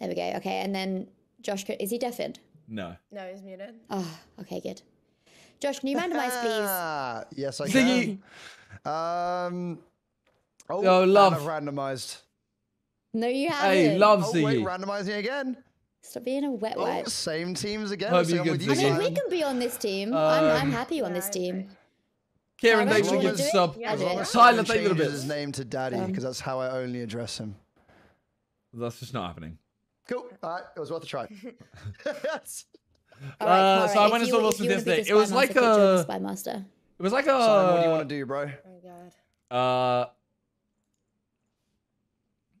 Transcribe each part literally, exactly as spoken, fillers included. There we go. Okay, and then Josh, is he deafened? No. No, he's muted. Oh, okay, good. Josh, can you randomize, please? Yes, I can. Um, oh, oh, love. I've randomized. No, you haven't. Hey, love, Ziggy. Oh, wait, randomizing again. Stop being a wet oh, wipe. Same teams again. Hope so you with you I mean, we can be on this team. Um, I'm, I'm happy on this team. Kieran, thanks for your sub. Tyler, thank you a bit. His name to Daddy, because um, that's how I only address him. That's just not happening. Cool. All right, it was worth a try. All right, uh, so I went and saw lots of Disney. It was like a spy master. It was like a. So what do you want to do, bro? Oh God. Uh.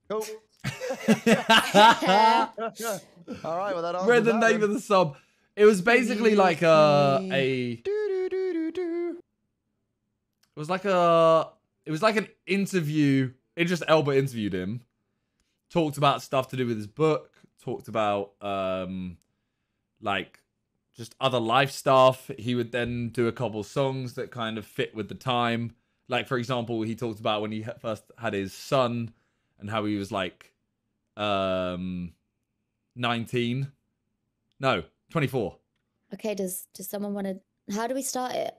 Cool. All right, well that answers. Read the name of the sub. It was basically like a a. It was like a. It was like an interview. It just Elba interviewed him, talked about stuff to do with his book, talked about um, like. Just other life stuff. He would then do a couple songs that kind of fit with the time. Like, for example, he talked about when he first had his son and how he was like um, nineteen. No, twenty-four. Okay, does does someone want to... How do we start it?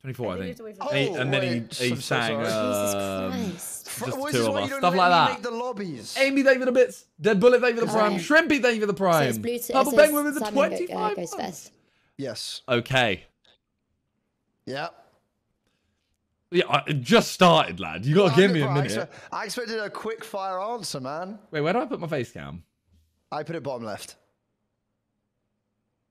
twenty-four, I think. I think. Oh, and, he, and then he, he sang... Um, Jesus Christ. Just the two of us. Stuff like that. Make the lobbies. Amy, thank you for the bits. Dead Bullet, thank you for the prime. Right. Shrimpy, thank you for the prime. So it's Purple so Penguin with the twenty-five. Go, goes first. Yes. Okay. Yeah. Yeah, it just started, lad. You gotta well, give me a minute. I, expect, I expected a quick fire answer, man. Wait, where do I put my face cam? I put it bottom left.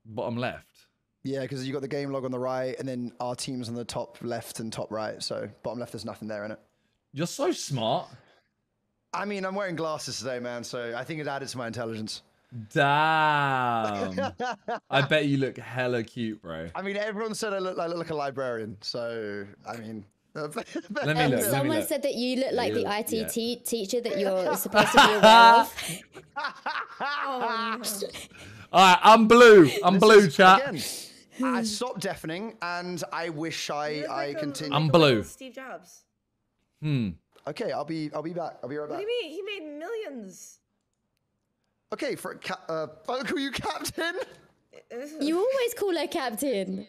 Bottom left? Yeah, because you got the game log on the right, and then our team's on the top left and top right. So bottom left, there's nothing there in it. You're so smart. I mean, I'm wearing glasses today, man. So I think it added to my intelligence. Damn. I bet you look hella cute, bro. I mean, everyone said I look, I look like a librarian. So, I mean. Let me um, look, someone me look. said that you look like you the look, I T yeah. teacher that you're supposed to be aware of. um. All right, I'm blue. I'm this blue, chat. Again. I stopped deafening, and I wish I I like continued. I'm blue. Steve Jobs. Hmm. Okay, I'll be I'll be back. I'll be right back. What do you mean? He made millions. Okay, for uh, I'll call you Captain. You always call her Captain.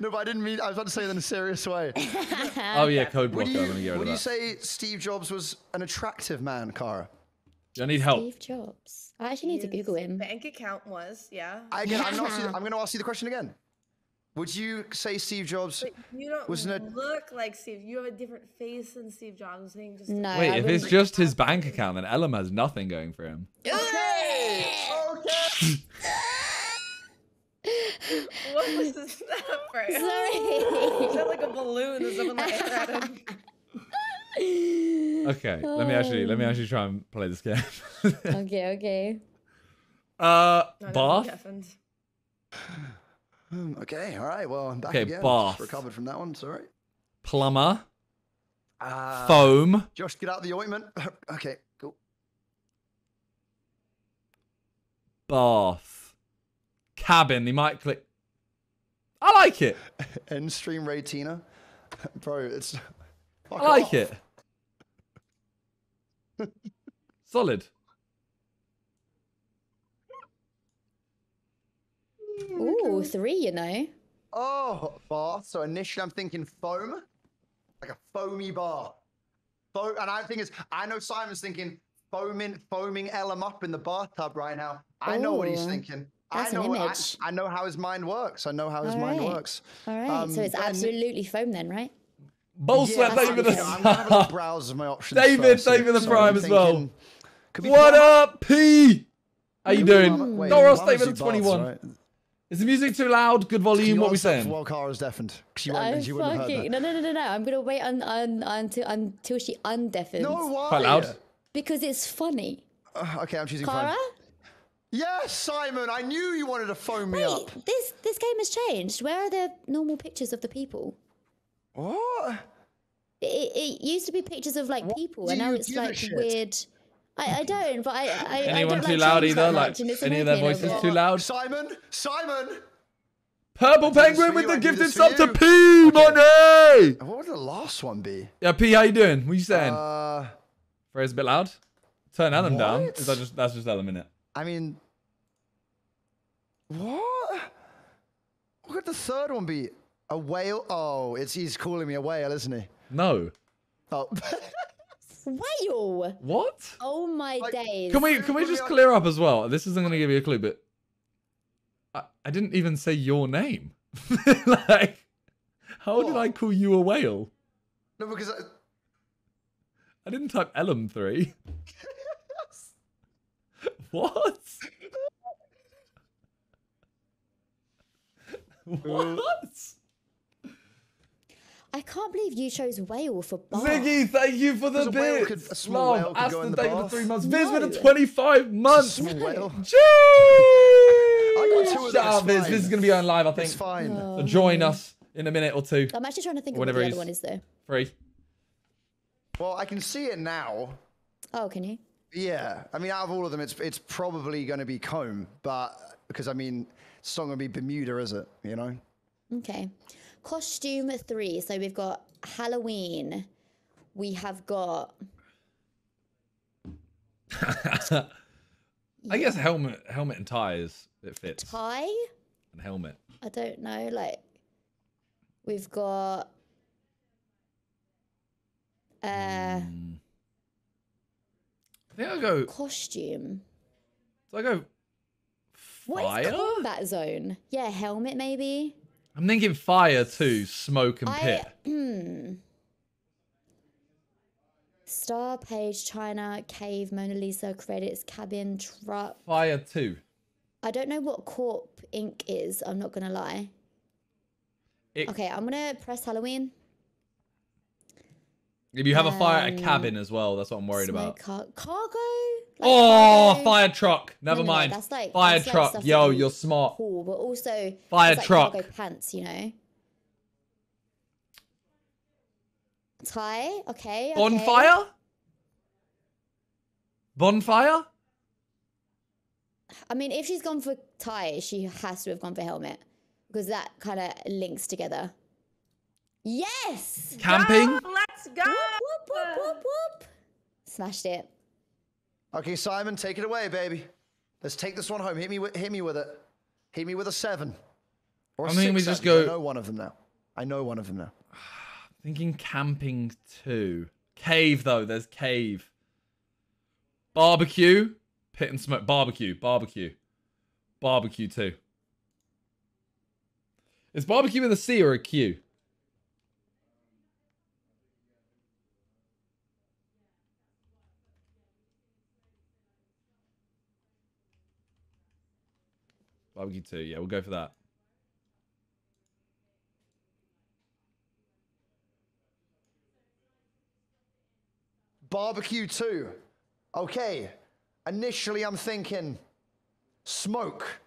No, but I didn't mean. I was about to say that in a serious way. Oh yeah, code blocker. Would you, would you say Steve Jobs was an attractive man, Cara? I need help. Steve Jobs. I actually need His to Google him. Bank account was yeah. I, yeah. I'm, not, I'm going to ask you the question again. Would you say Steve Jobs but you don't was an look like Steve? You have a different face than Steve Jobs. Just no. Wait, I if it's like just his bank account, then Elm has nothing going for him. Okay. Okay. What was this number? Sorry. It sounded like a balloon or something like that. Okay, oh. let me actually let me actually try and play this game. Okay, okay. Uh, no, bath. Okay, all right. Well, I'm back okay, again. Bath. Recovered from that one. Sorry. Plumber. Uh, Foam. Josh, get out of the ointment. Okay, cool. Bath. Cabin. He might click. I like it. End stream Raytina, bro. It's. Fuck I like off. it. Solid. Ooh, three, you know. Oh, bath. So initially I'm thinking foam. Like a foamy bar. Foam, and I think it's, I know Simon's thinking foaming, foaming Elm up in the bathtub right now. I Ooh, know what he's thinking. That's I know an image. I, I know how his mind works. I know how his All mind right. works. All right. Um, so it's absolutely foam then, right? Bolster, yeah, thank you for the I'm gonna have a little browse of my options. David, thank you for the prime as well. What up, P? How you doing? Doros, thank you for the twenty-one. Right? Is the music too loud? Good volume. What are we saying? Well, Cara's deafened. She won't. She wouldn't have heard that. No, no, no, no, no. I'm gonna wait un, un, until until she undeafens. No, why? Quite loud. Because it's funny. Uh, okay, I'm choosing Cara. Yes, Simon. I knew you wanted to phone me up. Wait, this this game has changed. Where are the normal pictures of the people? What? It, it used to be pictures of like what people, and now it's like weird. I, I don't, but I. I Anyone I don't too like loud either? Like any of their voices too loud? Simon, Simon. Purple Penguin with the gifted sub to P Money. What would the last one be? Yeah, P, how you doing? What are you saying? Uh, Phrase a bit loud. Turn Adam down. Is that just that's just Adam in it? I mean, what? What could the third one be? A whale? Oh, it's he's calling me a whale, isn't he? No. Oh. Whale. What? Oh my like, days. Can we can we just clear up as well? This isn't going to give you a clue, but I, I didn't even say your name. Like, how what? did I call you a whale? No, because I, I didn't type Elm three. What? What? I can't believe you chose whale for bath. Ziggy, thank you for the bit. A small whale could go in the bath. Aston David three months. Viz with a twenty-five months. Small whale. I got two of Shut up, Viz. Viz is going to be on live, I think. It's fine. So join us in a minute or two. I'm actually trying to think of what the other one is, though. Three. Well, I can see it now. Oh, can you? Yeah. I mean, out of all of them, it's it's probably going to be comb, but because, I mean, it's not going to be Bermuda, is it? You know? Okay. Costume three. So we've got Halloween. We have got... yeah. I guess helmet helmet and tie is... It fits. Tie? And helmet. I don't know. Like, we've got... Uh, mm. I think I'll go... Costume. So I go... Fire? What is combat zone? Yeah, helmet maybe. I'm thinking fire too, smoke and I, pit. Star, page, China, cave, Mona Lisa, credits, cabin, truck. Fire too. I don't know what Corp Incorporated is, I'm not going to lie. It, okay, I'm going to press Halloween. If you have um, a fire at a cabin as well, that's what I'm worried about. Car cargo? Like oh, cargo. Fire truck. Never no, no, mind. No, that's like, fire that's truck. Like Yo, you're smart. Cool, but also fire like truck. Cargo pants, you know. Tie. Okay. Bonfire. Okay. Bonfire. I mean, if she's gone for tie, she has to have gone for helmet because that kind of links together. Yes. Camping. Go, let's go. Whoop, whoop, whoop, whoop, whoop. Smashed it. Okay, Simon, take it away, baby. Let's take this one home. Hit me with, hit me with it. Hit me with a seven. Or a I mean, we just go... I know one of them now. I know one of them now. I'm thinking camping too. Cave, though. There's cave. Barbecue. Pit and smoke. Barbecue. Barbecue. Barbecue too. Is barbecue with a C or a Q? Barbecue two, yeah, we'll go for that. Barbecue two. Okay. Initially, I'm thinking smoke.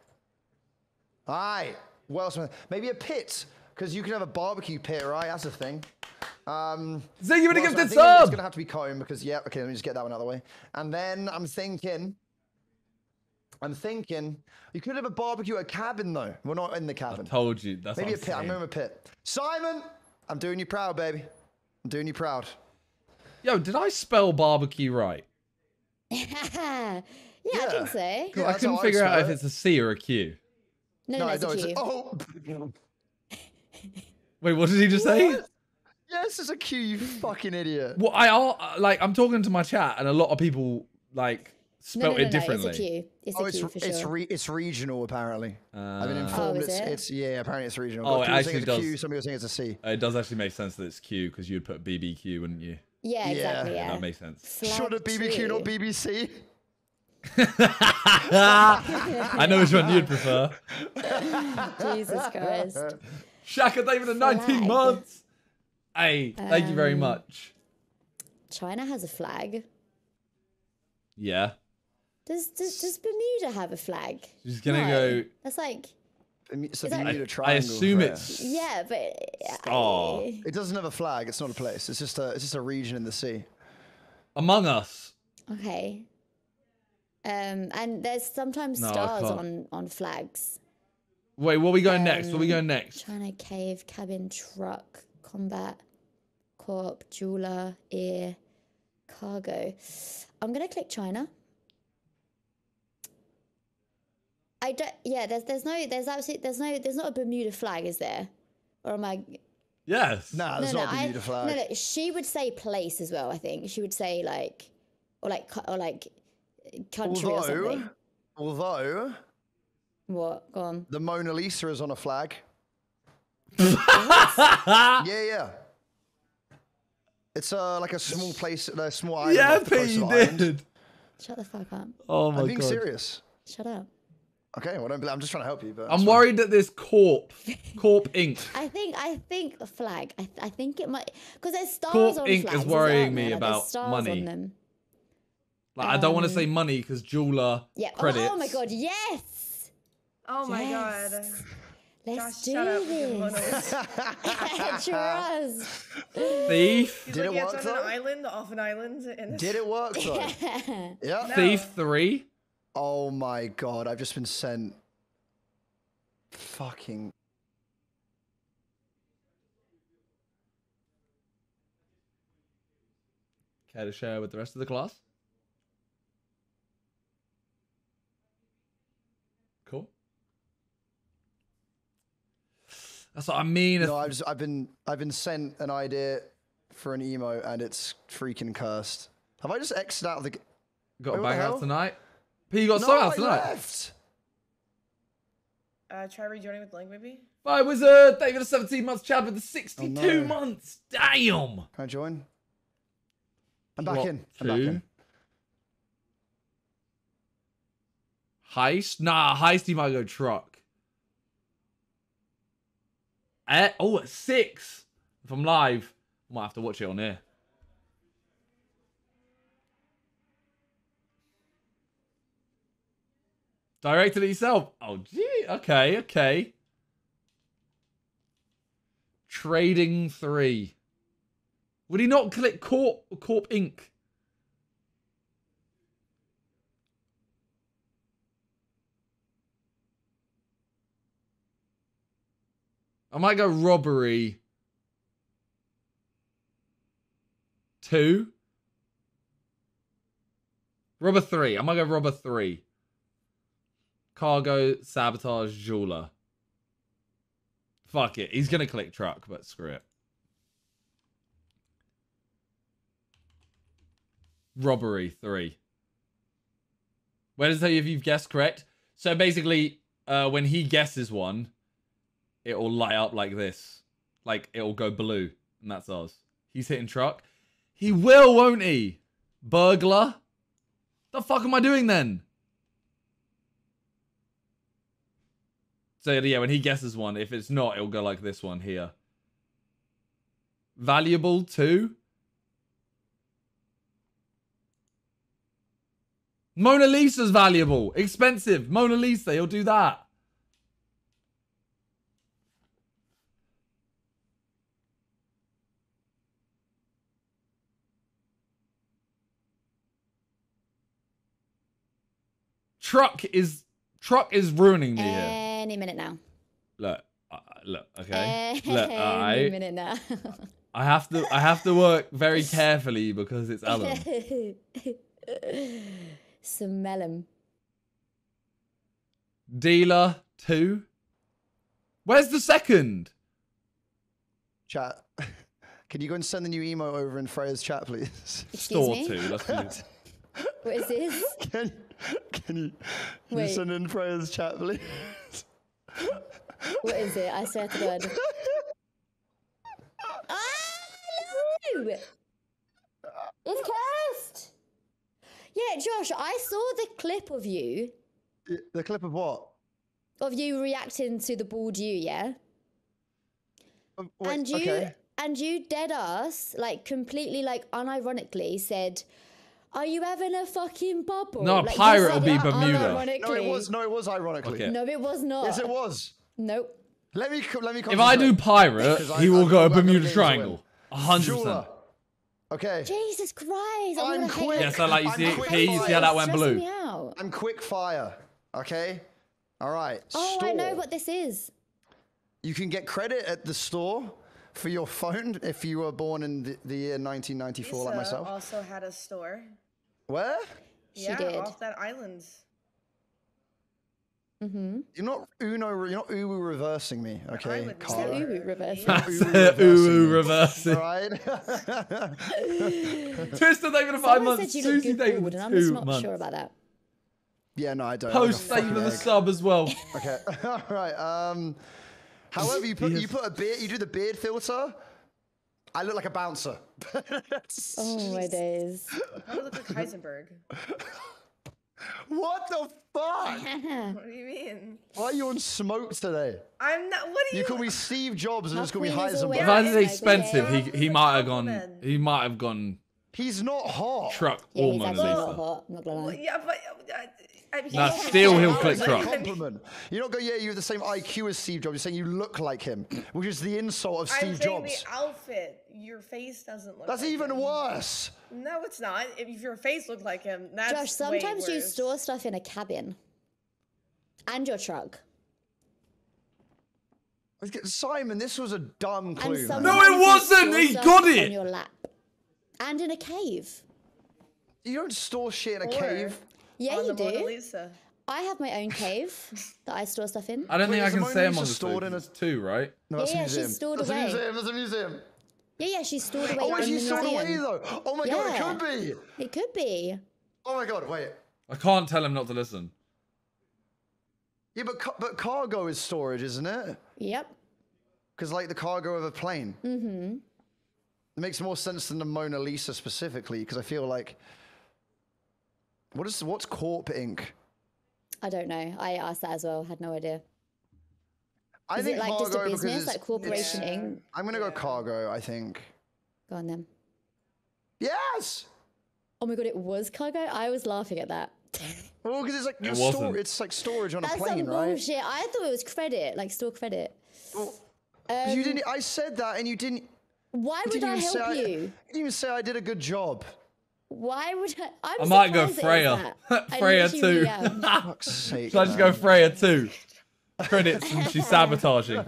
All right. What else? Maybe a pit, because you can have a barbecue pit, right? That's a thing. Um, so you're going to give this up. It's going to have to be comb, because, yeah, okay, let me just get that one out of the way. And then I'm thinking... I'm thinking you could have a barbecue at a cabin though. We're not in the cabin. I told you. That's maybe a pit. I'm in a pit. Simon, I'm doing you proud, baby. I'm doing you proud. Yo, did I spell barbecue right? yeah, yeah, I think so. Yeah, I couldn't figure out if it's a C or a Q. No, no, no, it's, no, it's a Q. Oh. Wait, what did he just what? say? Yes, it's a Q. You fucking idiot. Well, I like I'm talking to my chat, and a lot of people like. Spelt no, no, it no, differently. No, it's a Q. It's oh, a Q it's, for sure. It's, re it's regional, apparently. Uh, I've been informed oh, it's, it? it's, yeah, apparently it's regional. Oh, it actually it's does. Q, some people think it's a C. Uh, it does actually make sense that it's Q because you'd put B B Q, wouldn't you? Yeah, exactly. Yeah. Yeah. That makes sense. Flag Should have B B Q, two. Not B B C? I know which one you'd prefer. Jesus Christ. Shaka David in nineteen months. Hey, um, thank you very much. China has a flag. Yeah. Does, does does Bermuda have a flag? She's gonna no. go. That's like. So that, Bermuda Triangle. I assume it's. Yeah, but. Oh. I... It doesn't have a flag. It's not a place. It's just a. It's just a region in the sea. Among Us. Okay. Um, and there's sometimes no, stars on on flags. Wait, what are we going um, next? What are we going next? China cave, cabin, truck, combat, corp, jeweler, ear, cargo. I'm gonna click China. I don't. Yeah, there's there's no there's absolutely there's no there's not a Bermuda flag, is there? Or am I? Yes. No, there's no, not no, a Bermuda I, flag. No, no. She would say place as well. I think she would say like, or like or like, country although, or something. Although. What? Go on. The Mona Lisa is on a flag. Yeah, yeah. It's uh, like a small place, a small island. Yeah, Pete, you did. Shut the fuck up. Oh my god. I'm being serious. Shut up. Okay, well, don't, I'm just trying to help you. But I'm worried that there's Corp, Corp Incorporated. I think, I think a flag. I, th I think it might, because there's stars Corp on Incorporated flags. Corp Incorporated is worrying me like, about stars money. On them. Like, um, I don't want to say money because jeweler yeah. credits. Oh, oh my god, yes. Oh my yes. god. Let's Gosh, do this. Trust. Thief. Did like, it yeah, work? It's on an island, off an island. In Did it work? Yeah. yeah. No. Thief three. Oh my god! I've just been sent. Fucking. Care to share with the rest of the class? Cool. That's what I mean. No, I've just, I've been I've been sent an idea for an emo, and it's freaking cursed. Have I just exited out of the? Got a bang out tonight. P, you got no, so out tonight. Left. Uh, try rejoining with Link, maybe? I was uh, David with the seventeen months, Chad with the sixty-two oh, no. months. Damn. Can I join? I'm back what in. I'm two? Back in. Heist? Nah, heist, he might go truck. At, oh, at six. If I'm live, I might have to watch it on here. Directed it yourself. Oh, gee. Okay, okay. Trading three. Would he not click Corp, Corp Incorporated? I might go robbery. Two. Robber three. I might go robber three. Cargo, sabotage, jeweler. Fuck it. He's going to click truck, but screw it. Robbery, three. Where does it tell you if you've guessed correct? So basically, uh, when he guesses one, it'll light up like this. Like, it'll go blue. And that's ours. He's hitting truck. He will, won't he? Burglar? The fuck am I doing then? So yeah, when he guesses one, if it's not, it'll go like this one here. Valuable two. Mona Lisa's valuable. Expensive. Mona Lisa, he'll do that. Truck is... Truck is ruining me here. Any minute now. Look, uh, look, okay. Any look, I, minute now. I have to, I have to work very carefully because it's Alan. Smell him. Dealer two. Where's the second? Chat. Can you go and send the new emo over in Freya's chat, please? Excuse Store me? two. Let's do what is this? Can, can you, can you send in Freya's chat, please? What is it? I swear to God. Ah, no! It's cursed! Yeah, Josh, I saw the clip of you. The clip of what? Of you reacting to the bald you, yeah? Um, wait, and you, okay. And you dead ass, like completely, like unironically said, are you having a fucking bubble? No, like, a pirate will be Bermuda. No, it was. No, it was ironically. Okay. No, it was not. Yes, it was. Nope. Let me. Let me. If I do pirate, he I, will I, go I, Bermuda Triangle. A hundred percent. Okay. Jesus Christ! I'm, I'm quick. Yes, I like you. See, it, P, you see how that went blue. I'm quick fire. Okay. All right. Oh, store. I know what this is. You can get credit at the store for your phone if you were born in the, the year nineteen ninety-four, Lisa like myself. Also had a store. Where? She yeah, did. Off that island. Mm-hmm. You're not Uno. You're not Uwu reversing me, okay? Carl. Uwu reversing. That's Uwu reversing. Right? Twister David of five months. Susie David of two I'm just not months. Sure about that. Yeah, no, I don't. Post David of the sub as well. Okay. All right. Um. However, you put you put a beard. You do the beard filter. I look like a bouncer. Oh my days! I look like Heisenberg. What the fuck? What do you mean? Why are you on smoke today? I'm not. What are you? You call me Steve Jobs and just call me Heisenberg. If I was expensive, he he might have gone. He might have gone. He's not hot. Truck yeah, or Mona Lisa. Not gonna lie. Yeah, but uh, I mean, nah, still he'll click truck. Compliment. You don't go. Yeah, you have the same I Q as Steve Jobs. You're saying you look like him, which is the insult of Steve I'm Jobs. I'm saying the outfit. Your face doesn't look. That's like even him. Worse. No, it's not. If your face looked like him, that's Josh. Sometimes way worse. You store stuff in a cabin. And your truck. Simon, this was a dumb clue. No, it wasn't. He got it. On your lap. And in a cave. You don't store shit in a or cave. Yeah, you do. Mona Lisa. I have my own cave that I store stuff in. I don't Wait, think I can say I'm on the stored in a too, right? No, that's yeah, a museum. She's stored that's away. A museum. That's a museum. Yeah, yeah, she's stored away. Oh, wait, she's stored away though. Oh my yeah. god, it could be. It could be. Oh my god, wait. I can't tell him not to listen. Yeah, but ca but cargo is storage, isn't it? Yep. Because like the cargo of a plane. Mm-hmm. It makes more sense than the Mona Lisa specifically, because I feel like what is what's Corp Incorporated? I don't know. I asked that as well. Had no idea. I is think it like cargo just a business, like Corporation Incorporated. I'm gonna yeah. go cargo. I think. Go on then. Yes. Oh my god! It was cargo. I was laughing at that. Well, because it's like it store, it's like storage on That's a plane, some right? Bullshit. I thought it was credit, like store credit. Well, um, you didn't. I said that, and you didn't. Why would I help I, you? You didn't even say I did a good job. Why would I? I'm I might go Freya. Freya too. Should I just go Freya too? Credits and she's sabotaging.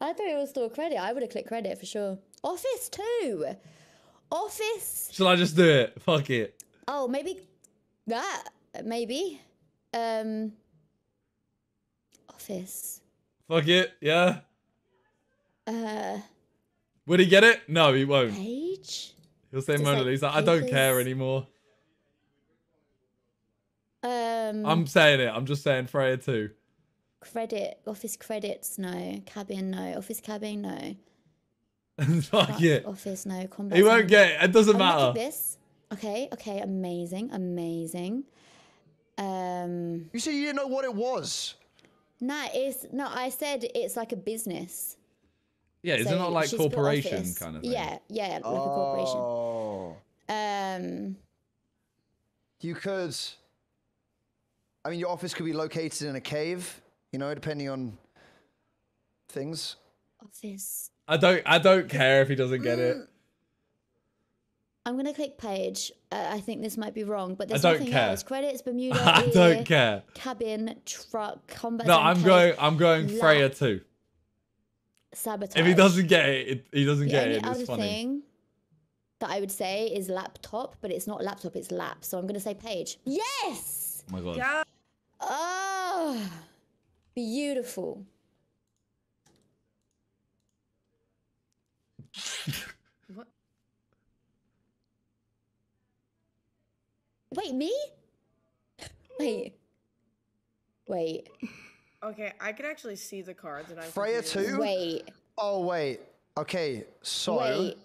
I thought it was still credit. I would have clicked credit for sure. Office too. Office. Should I just do it? Fuck it. Oh, maybe that. Maybe. Um. Office. Fuck it. Yeah. Uh. Would he get it? No, he won't. Page? He'll say Just Mona Lisa. Like, I don't care anymore. Um, I'm saying it. I'm just saying Freya too. Credit. Office credits, no. Cabin, no. Office cabin, no. Fuck yeah. Office, no. Combat he won't get it. It doesn't I'm matter. This. Okay, okay. Amazing. Amazing. Um, you said you didn't know what it was. Nah, it's, no, I said it's like a business. Yeah, is so it not like corporation kind of thing? Yeah, yeah, like oh. a corporation. Um, you could, I mean, your office could be located in a cave, you know, depending on things. Office. I don't, I don't care if he doesn't get it. I'm gonna click page. Uh, I think this might be wrong, but there's nothing else. Credits, Bermuda. I beer, don't care. Cabin, truck, combat. No, I'm cave, going. I'm going lap. Freya too. Sabotage. If he doesn't get it, it he doesn't the get it. The other funny. Thing that I would say is laptop, but it's not laptop, it's lap. So I'm going to say page. Yes! Oh my god. Yeah. Oh, beautiful. What? Wait, me? Wait. Wait. Okay, I can actually see the cards and I Freya two? Wait. Oh wait. Okay, so Wait,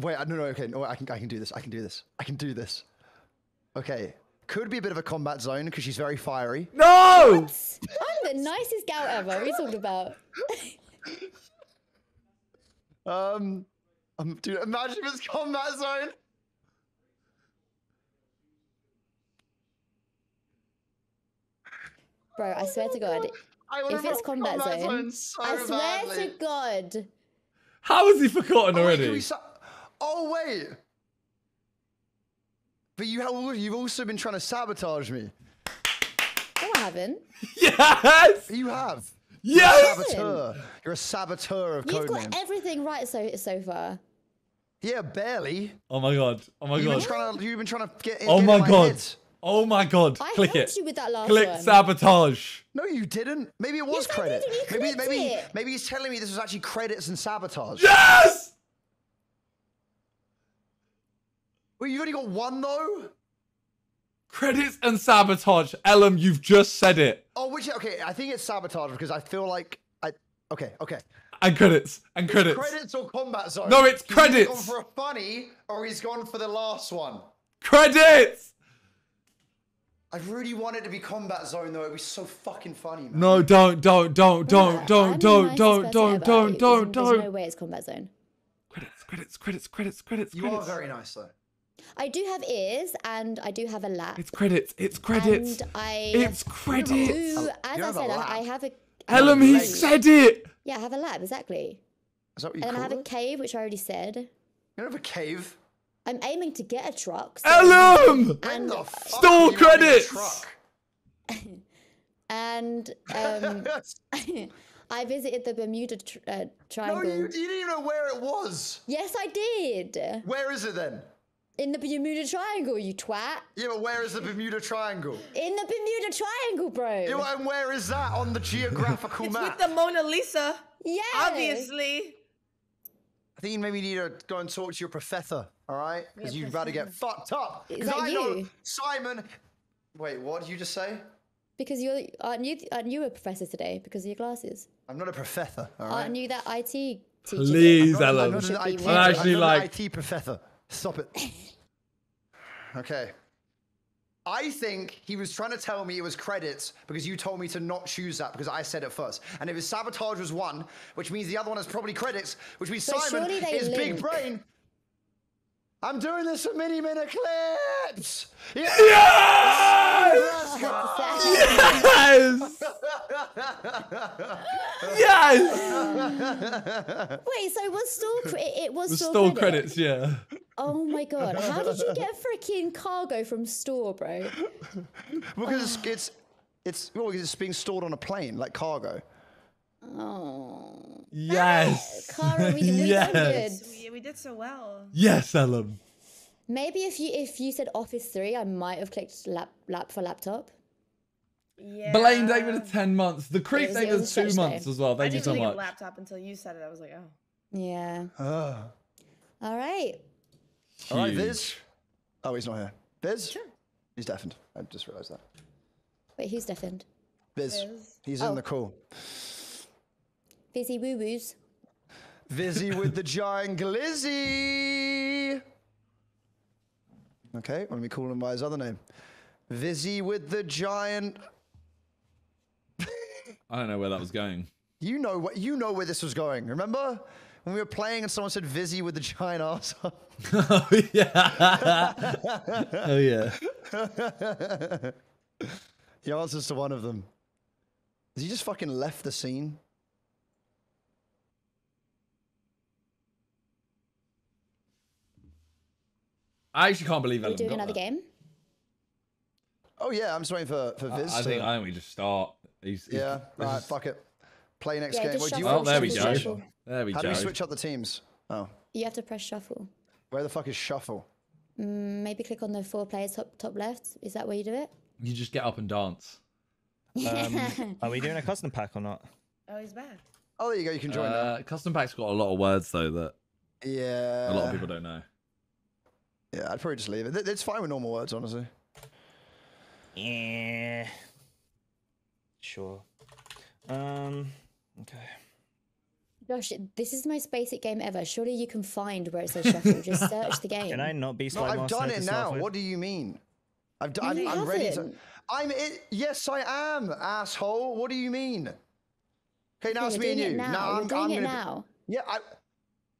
wait no no okay, no I can I can do this. I can do this. I can do this. Okay. Could be a bit of a combat zone because she's very fiery. No! What? I'm the nicest gal ever. What are you talking about? um um dude, imagine if it's combat zone. Bro, I swear to God, if it's combat, combat zone, zone so I swear badly. To God. How has he forgotten oh, already? Wait, oh, wait. But you have, you've also been trying to sabotage me. No, I haven't. Yes! You have. Yes! You're a saboteur. You're a saboteur of You've got names. Everything right so, so far. Yeah, barely. Oh, my God. Oh, my you've God. Been to, you've been trying to get in, oh, get my, in my God. Head. Oh my god. I Click it. You with that last Click one. Sabotage. No, you didn't. Maybe it was yes, credit. Maybe maybe it. maybe he's telling me this was actually credits and sabotage. Yes! Well, you only got one though? Credits and sabotage. Ellum, you've just said it. Oh, which okay, I think it's sabotage because I feel like I okay, okay. And credits. And credits. It's credits or combat zone? No, it's credits. He's gone for a funny or he's gone for the last one. Credits! I really want it to be combat zone though, it'd be so fucking funny, man. No, don't, don't, don't, don't, don't, don't, don't, don't, don't, don't, don't. There's no way it's combat zone. Credits, credits, credits, credits, credits. You are very nice though. I do have ears and I do have a lap. It's credits, it's credits. And I It's credits. Do, as I said, I have a Ellum, he said it! Yeah, I have a lap, exactly. Is that what you call it? And I have a cave, which I already said. You don't have a cave? I'm aiming to get a truck. So Ellum! And the fuck stall credits! Truck? and um, I visited the Bermuda tri uh, Triangle. No, you, you didn't even know where it was. Yes, I did. Where is it then? In the Bermuda Triangle, you twat. Yeah, but where is the Bermuda Triangle? In the Bermuda Triangle, bro. Yeah, and where is that on the geographical it's map? It's with the Mona Lisa. Yeah. Obviously. I think you maybe need to go and talk to your professor, all right? Because you'd rather get fucked up. Is that I you? Know Simon. Wait, what did you just say? Because you're, aren't you, aren't you a professor today because of your glasses? I'm not a professor, all right? Aren't you that I T teacher? Please, Ellen. I'm not, I'm not an, an, I T, actually I'm not like... an I T professor. Stop it. Okay. I think he was trying to tell me it was credits because you told me to not choose that because I said it first. And if his sabotage was one, which means the other one is probably credits, which means but Simon is link. Big brain. I'm doing this for mini minute clips. Yes! Yes! Yes! Yes! Wait, so it was still credits? It was still, still credits, yeah. Oh my god, how did you get freaking cargo from store, bro? Because oh. it's it's well, it's being stored on a plane, like cargo. Oh. Yes. Ah, Cara, we did yes. so good. We, we did so well. Yes, Ellum. Maybe if you if you said Office three, I might have clicked lap lap for laptop. Yeah. Blame David at ten months. The creep David at two months though. As well. Thank I you so much. I didn't think of laptop until you said it. I was like, oh. Yeah. Uh. All right. Huge. All right, Viz. Oh, he's not here. Viz? Sure. He's deafened. I just realized that. Wait, who's deafened? Viz. Viz. He's oh. in the call. Busy woo-woos. Busy with the giant glizzy. Okay, let me call him by his other name. Busy with the giant. I don't know where that was going. You know what? You know where this was going. Remember? When we were playing and someone said Vizzy with the giant arse. Oh, yeah. Oh, yeah. He answers to one of them. Has he just fucking left the scene? I actually can't believe that. Are we doing another that. game? Oh, yeah. I'm just waiting for, for Viz. Uh, I, think, I think we just start. He's, he's, yeah. All right, is... fuck it. Play next yeah, game. Wait, you oh, there we go. Shuffle. There we How go. How do we switch up the teams? Oh. You have to press shuffle. Where the fuck is shuffle? Mm, maybe click on the four players top top left. Is that where you do it? You just get up and dance. Um, are we doing a custom pack or not? Oh, he's back. Oh, there you go. You can join uh, now. Custom pack's got a lot of words, though, that yeah. a lot of people don't know. Yeah, I'd probably just leave it. It's fine with normal words, honestly. Yeah. Sure. Um... Okay. Gosh, this is the most basic game ever. Surely you can find where it says shuffle. Just search the game. Can I not be slide no, I've done it now. With? What do you mean? I've done. No, I'm, I'm ready. To, I'm it. Yes, I am, asshole. What do you mean? Okay, now yeah, it's me and you. It now. Now I'm doing it now. Be, yeah. I,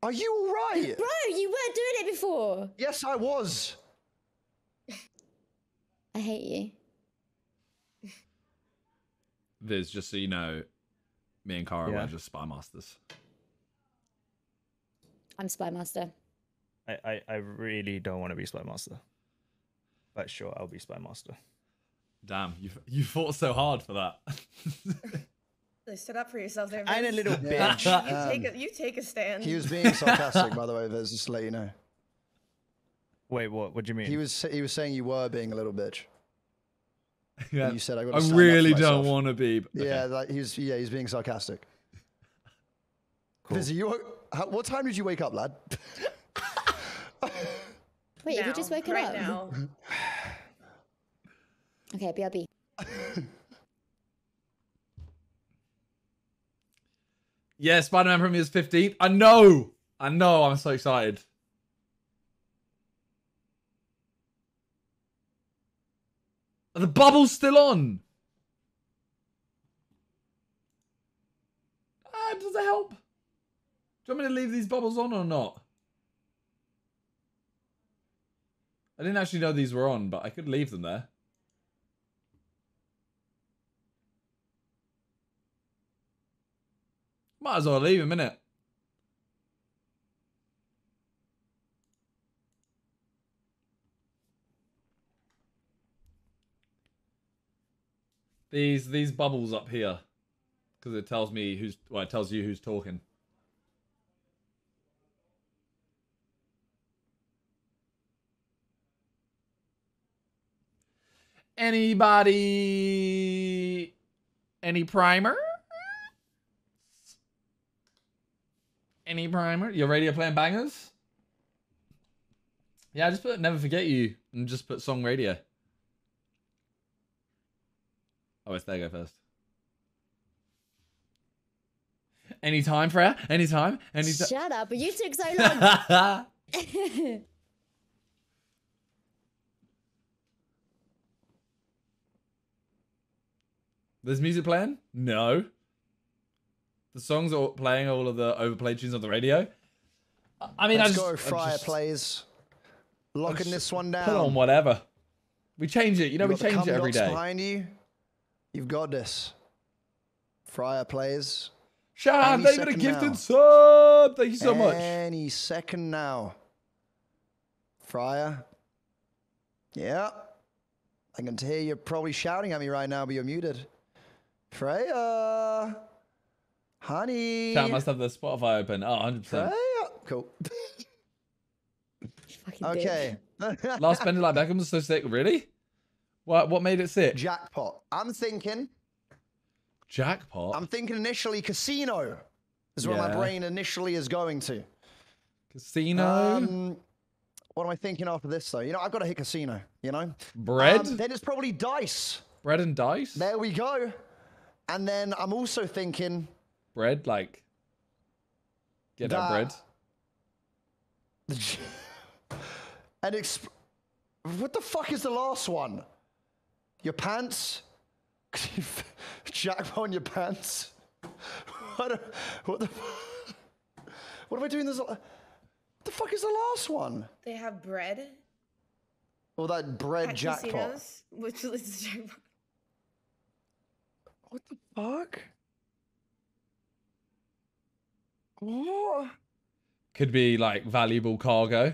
are you all right, bro? You weren't doing it before. Yes, I was. I hate you. Viz, just so you know. Me and Cara yeah. were just spy masters. I'm spy master. I, I, I really don't want to be spy master. But sure, I'll be spy master. Damn, you you fought so hard for that. They stood up for yourself there. I'm a little bitch. Yeah. You, take a, you take a stand. He was being sarcastic, by the way, Viz, just to let you know. Wait, what? What do you mean? He was he was saying you were being a little bitch. Yeah. You said I got. I really don't want to be. But, okay. Yeah, like he was. Yeah, he's being sarcastic. Cool. Fizzy, you. How, what time did you wake up, lad? Wait, now, you just woke right up. Now. Okay, B R B. Yeah, Spider-Man premieres fifteenth. I know. I know. I'm so excited. Are the bubbles still on? Ah, does it help? Do you want me to leave these bubbles on or not? I didn't actually know these were on, but I could leave them there. Might as well leave a minute. These these bubbles up here, because it tells me who's well, it tells you who's talking. Anybody? Any primer? Any primer? Your radio playing bangers? Yeah, I just put Never Forget You and just put song radio. Oh, it's there go first. Any time, Freya? Any time? Any time? Shut up, you took so long. There's music playing? No. The songs are playing all of the overplayed tunes on the radio. I mean, Let's I just go Fryer just, plays. Locking this one down. Put on whatever. We change it. You know, you we change it every day. Behind you, you've got this. Fryer plays. Shout out, they've got a gifted sub. Thank you so much. Any second now. Fryer. Yeah. I can hear you probably shouting at me right now, but you're muted. Freya. Honey. Chat must have the Spotify open. Oh, one hundred percent. Cool. Okay. Last Spend It Like Beckham was so sick. Really? What, what made it sick? Jackpot. I'm thinking. Jackpot? I'm thinking initially casino is where yeah. my brain initially is going to. Casino? Um, what am I thinking after this, though? You know, I've got to hit casino, you know? Bread? Um, then it's probably dice. Bread and dice? There we go. And then I'm also thinking... Bread, like, get that, out bread. And exp what the fuck is the last one? Your pants? Jackpot on your pants? I don't, what the What am I doing this? What the fuck is the last one? They have bread. Well, that bread At jackpot. Casinos, which is jackpot. What the fuck? What? Could be like valuable cargo.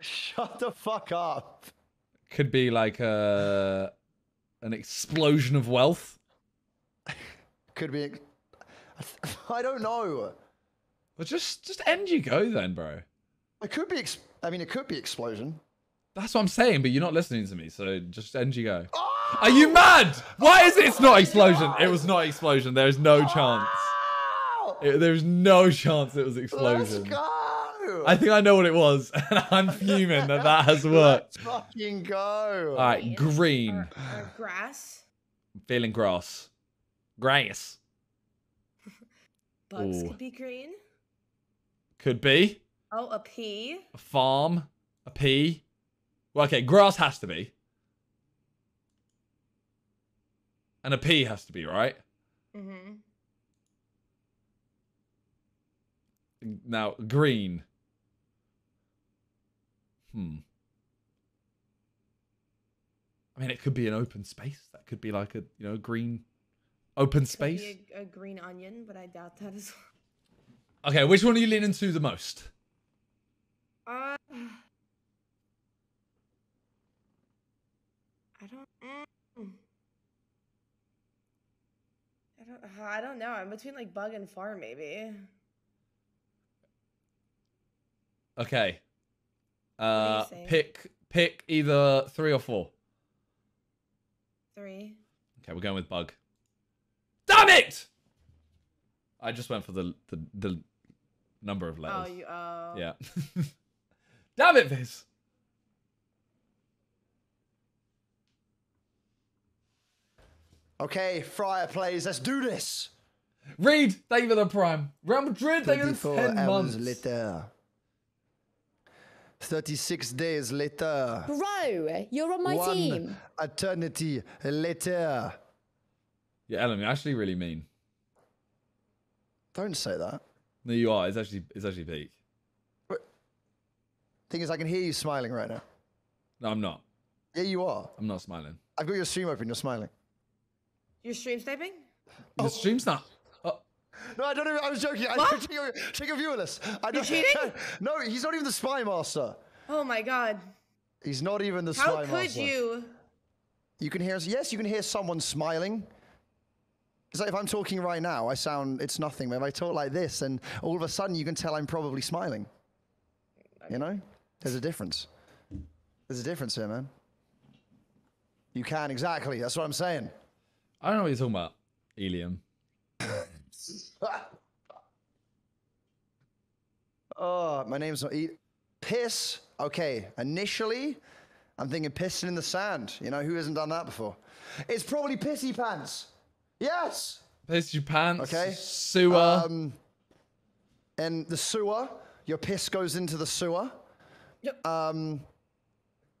Shut the fuck up. Could be like a an explosion of wealth. Could be. I don't know. Well, just just end you go then, bro. It could be. Ex I mean, it could be explosion. That's what I'm saying, but you're not listening to me, so just end you go. Oh! Are you mad? Why is it? It's not explosion. It was not explosion. There is no chance. It, there's no chance it was explosion. Let's go! I think I know what it was, and I'm fuming that that has worked. Let's fucking go! All right, Wait, green. Or, or grass. I'm feeling grass. Grass. Bugs Ooh. could be green. Could be. Oh, a pea. A farm. A pea. Well, okay, grass has to be. And a pea has to be, right? Mm-hmm. Now, green. Hmm. I mean, it could be an open space. That could be like a, you know, green open it space. Could be a, a green onion, but I doubt that as well. Okay, which one are you leaning to the most? Uh, I don't... Mm, I don't... I don't know. I'm between, like, bug and farm, maybe. Okay, uh, pick pick either three or four. three. Okay, we're going with bug. Damn it! I just went for the the, the number of letters. Oh, you oh. Yeah. Damn it, Viz! Okay, Friar plays, let's do this! Reed, thank you for the prime. Real Madrid, thank you for ten months. Later. thirty-six days later. Bro, you're on my One team. Eternity later. Yeah, Ellen, you're actually really mean. Don't say that. No, you are. It's actually it's actually peak. But thing is, I can hear you smiling right now. No, I'm not. Yeah, you are. I'm not smiling. I've got your stream open. You're smiling. Your stream's taping? The oh. stream's not. Oh. No, I don't even. I was joking. I don't, check, your, check your viewer list. I don't, You're cheating? No, he's not even the spy master. Oh my god. He's not even the How spy master. How could you? You can hear us. Yes, you can hear someone smiling. It's like if I'm talking right now, I sound. It's nothing. But if I talk like this, and all of a sudden you can tell I'm probably smiling. You know, there's a difference. There's a difference here, man. You can exactly. That's what I'm saying. I don't know what you're talking about. Helium. Oh, my name's not E. Piss. Okay, initially, I'm thinking pissing in the sand. You know, who hasn't done that before? It's probably pissy pants. Yes. Pissy pants. Okay. Sewer. Um, and the sewer, your piss goes into the sewer. Yep. Um,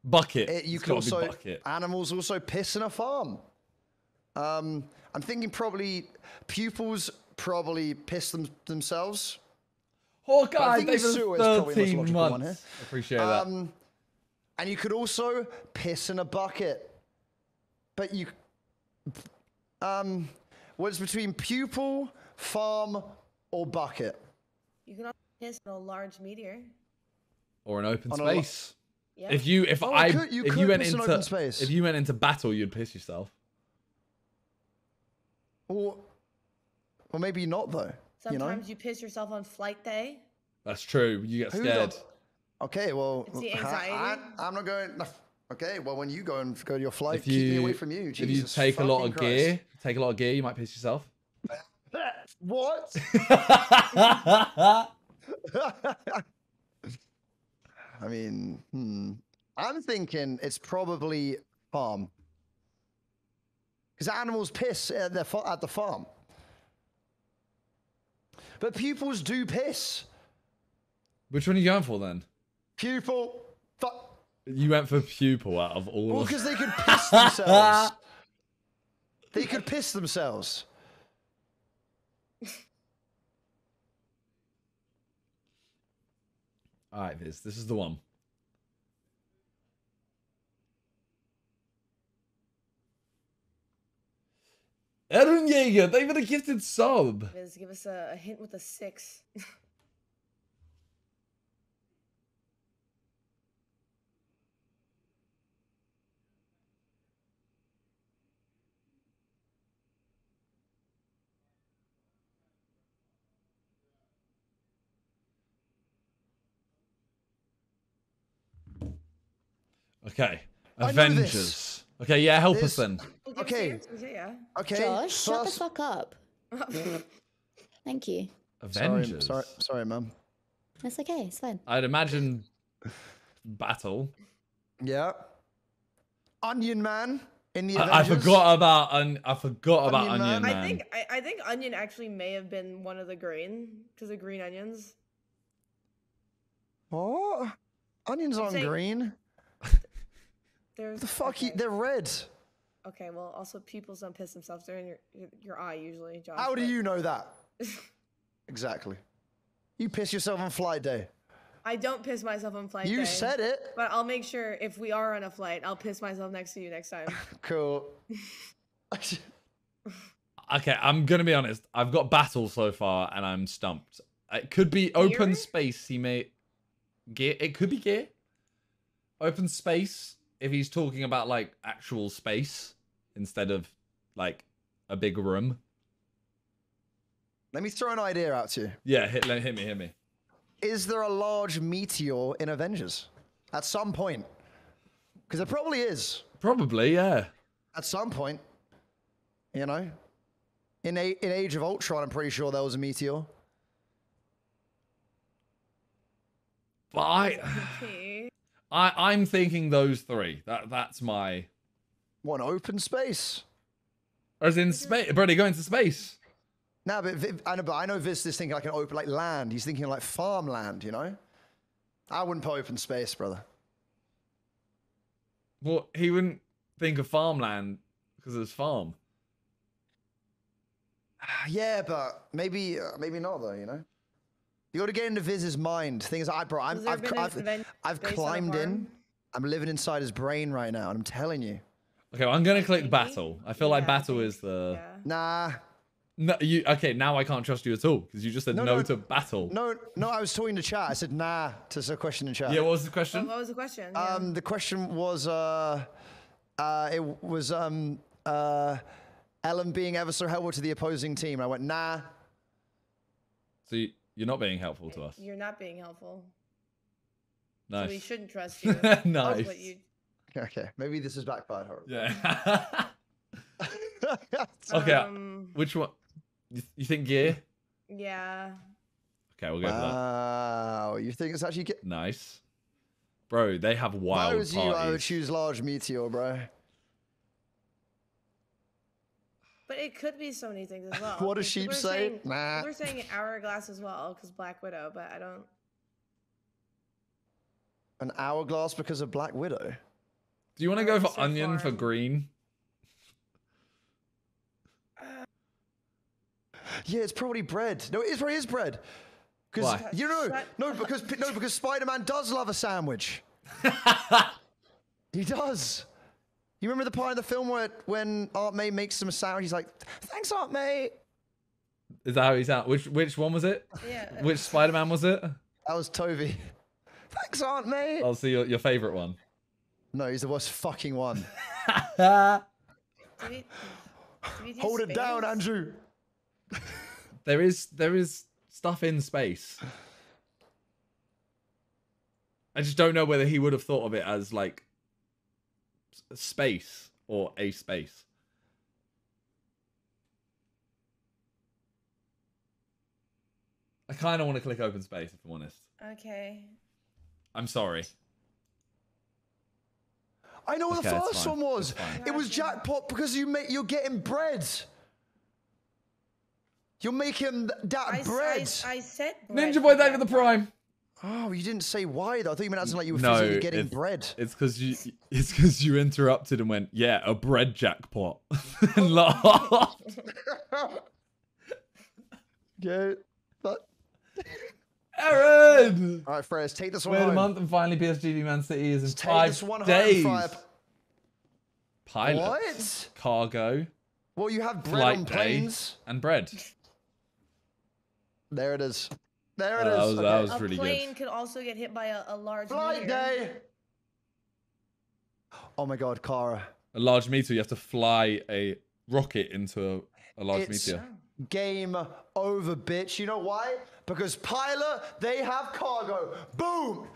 bucket. It, you it's can also be bucket. Animals also piss in a farm. Um, I'm thinking probably pupils probably piss them themselves. Oh God, they've thirteen months. Appreciate um, that. And you could also piss in a bucket, but you, um, what's between pupil, farm, or bucket? You can also piss in a large meteor. Or an open On space. Yeah. If you if oh, I could, you if could you went into open space. If you went into battle, you'd piss yourself. Or, or maybe not though. Sometimes you, know? you piss yourself on flight day. That's true. You get scared. Okay, well, it's the anxiety. I, I, I'm not going. Okay, well, when you go and go to your flight, if you, keep me away from you. Jesus if you take a lot of Christ. gear, take a lot of gear, you might piss yourself. What? I mean, hmm. I'm thinking it's probably farm. Because animals piss at, their at the farm. But pupils do piss. Which one are you going for then? Pupil. You went for pupil out of all. Well, because they could piss themselves. They could piss themselves. All right, Viz, this is the one. Aaron Yeager, thank you for the gifted sub. Viz, give us a, a hint with a six. Okay, Avengers. Okay, yeah, help this... us then. Okay. Okay. Josh, Plus... shut the fuck up. Thank you. Avengers. Sorry, sorry, sorry mum. That's okay. It's fine. I'd imagine battle. Yeah. Onion Man in the I, I forgot about un I forgot about Onion, Onion Man. Man. I think I, I think Onion actually may have been one of the green because of green onions. Oh, onions on saying... green. There's, the fuck? Okay. He, they're red. Okay, well, also pupils don't piss themselves. They're in your your, your eye usually, Josh. How do you know that? Exactly. You piss yourself on flight day. I don't piss myself on flight you day. You said it. But I'll make sure if we are on a flight, I'll piss myself next to you next time. Cool. Okay, I'm gonna be honest. I've got battle so far, and I'm stumped. It could be open gear? space. He may gear. It could be gear. Open space. If he's talking about like actual space instead of like a big room. Let me throw an idea out to you. Yeah, hit, hit me, hit me. Is there a large meteor in Avengers at some point? Because there probably is. Probably, yeah. at some point, you know, in a, in Age of Ultron, I'm pretty sure that was a meteor. But I, I, I'm thinking those three. That that's my one open space. As in space, bro, they go into space. No, but Viv, I know, but I know Viz is thinking like an open, like land. He's thinking like farmland, you know. I wouldn't put open space, brother. Well, he wouldn't think of farmland because there's farm. Yeah, but maybe, maybe not though. You know, you got to get into Viz's mind. Things like, bro, I'm, I've, I've, I've, I've climbed in. I'm living inside his brain right now, and I'm telling you. Okay, well, I'm gonna click maybe? battle. I feel yeah. like battle is the. Yeah. Nah. No, you okay? Now I can't trust you at all because you just said no, no, no to battle. No, no, I was talking to chat. I said nah to the question in chat. Yeah, what was the question? Well, what was the question? Yeah. Um, the question was, uh, uh, it was um, uh, Ellen being ever so helpful to the opposing team. I went nah. So you, you're not being helpful to us. You're not being helpful. No. Nice. So we shouldn't trust you. No. Nice. You... Okay, maybe this is backfired horribly. Yeah. Okay, um, which one? You think gear? Yeah. Okay, we'll go wow. for that. Wow, you think it's actually ge- nice, bro? They have wild parties. If I was you, I would choose large meteor, bro. But it could be so many things as well. What does sheep say? Saying, nah. We're saying an hourglass as well because Black Widow, but I don't. An hourglass because of Black Widow. Do you want to go for so onion far. for green? Yeah, it's probably bread. No, it is probably is bread. Because you know, Shut no, because no, because Spider-Man does love a sandwich. He does. You remember the part of the film where when Aunt May makes him a sandwich, he's like, "Thanks, Aunt May." Is that how he's out? Which which one was it? Yeah. Which Spider-Man was it? That was Toby. Thanks, Aunt May. I'll see your your favorite one. No, he's the worst fucking one. did we, did we do Hold space? it down, Andrew. There is there is stuff in space. I just don't know whether he would have thought of it as like space or a space. I kind of want to click open space if I'm honest. Okay. I'm sorry. I know what okay, the first one was. It was jackpot because you make you're getting bread. You're making that I, bread. I, I said bread. Ninja Boy David the Prime. Oh, you didn't say why though. I thought you meant as like you were no, physically getting it's, bread. It's because you. It's because you interrupted and went, yeah, a bread jackpot, and laughed. Yeah, but. Aaron. All right, Freyas, take this one. Wait home. a month and finally P S G v Man City is in take five this one days. Home, Pilot. What? Cargo. Well, you have bread Flight on planes and bread. There it is. There it uh, is. That was, okay. that was really good. A plane can also get hit by a, a large flight meter. day. Oh my God, Kara. A large meteor. You have to fly a rocket into a, a large it's meteor. Game over, bitch. You know why? Because Pilot, they have cargo. Boom.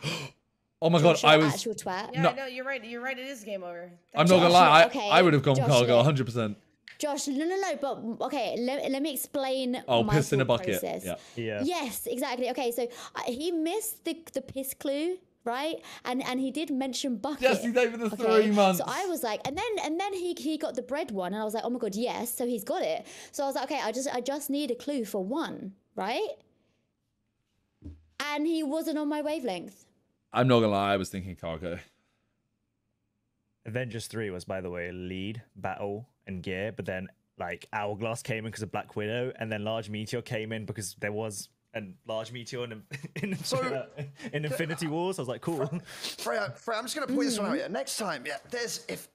Oh my Josh, God, I was. Twat. Yeah, no. no, you're right. You're right. It is game over. That's I'm not gonna lie. I, okay. I would have gone Josh, cargo, one hundred percent. Josh, no, no, no, but okay, let, let me explain oh, my piss in a bucket. process. Yeah. Yeah. Yes, exactly. Okay, so uh, he missed the, the piss clue, right? And and he did mention bucket. Yes, he gave it the okay? three months. So I was like, and then and then he he got the bread one, and I was like, oh my God, yes. So he's got it. So I was like, okay, I just I just need a clue for one, right? And he wasn't on my wavelength. I'm not gonna lie, I was thinking cargo. Avengers three was, by the way, lead, battle, and gear, but then like hourglass came in because of Black Widow, and then large meteor came in because there was a large meteor in, in, so, uh, in Infinity Wars. I was like, cool. Freya, Freya, I'm just gonna point mm. this one out here. Next time, yeah, there's if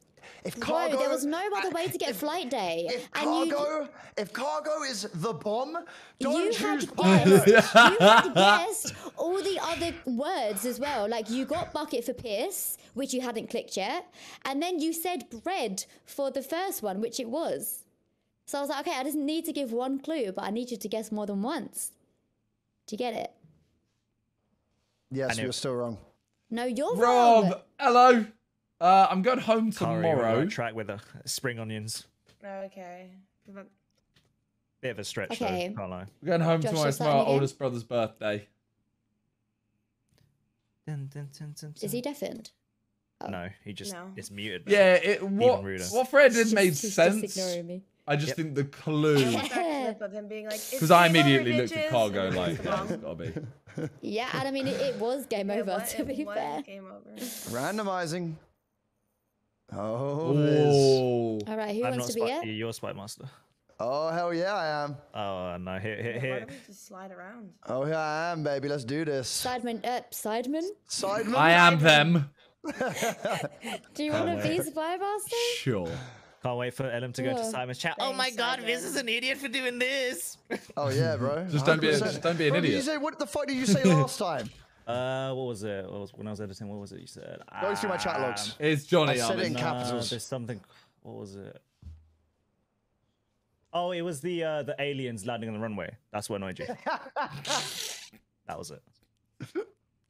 if cargo. No, there was no other way to get if, flight day. If and cargo, you, if cargo is the bomb, don't you choose pilot. You had guessed all the other words as well. Like you got bucket for piss, which you hadn't clicked yet, and then you said bread for the first one, which it was. So I was like, okay, I just need to give one clue, but I need you to guess more than once. Do you get it? Yes, you're still wrong. No, you're Rob, wrong. Rob, hello. Uh, I'm going home tomorrow. Curry, track with a spring onions. Okay. Bit of a stretch, okay. though, can't I? We're going home Josh, tomorrow. It's my oldest brother's birthday. Dun, dun, dun, dun, dun. Is he deafened? Oh. No, he just no. it's muted. Yeah, it, what what Fred did made just, sense. Just ignoring me. I just yep. think the clue. Because yeah. I immediately looked at Cargo like, yeah, it's gotta be. Yeah, and I mean, it, it was game over, was, to be fair. Game over. Randomizing. Oh, this. All right, who I'm wants to be it? You're Spike Master. Oh, hell yeah, I am. Oh, no, here, here, here. Why don't we just slide around? Oh, here I am, baby. Let's do this. Sidemen, uh, Sidemen? Sidemen? I am them. Do you want to be Spy Master? Sure. Can't wait for Ellen to go yeah. to Simon's chat. Thanks, oh my God, Simon. Viz is an idiot for doing this. Oh yeah, bro. Just don't be, a, just don't be an what idiot. Did you say, what the fuck did you say last time? Uh, what was it? What was, when I was editing, what was it you said? Go um, through my chat logs. It's Johnny. I said it in no, capitals. There's something. What was it? Oh, it was the uh, the aliens landing on the runway. That's what annoyed you. That was it.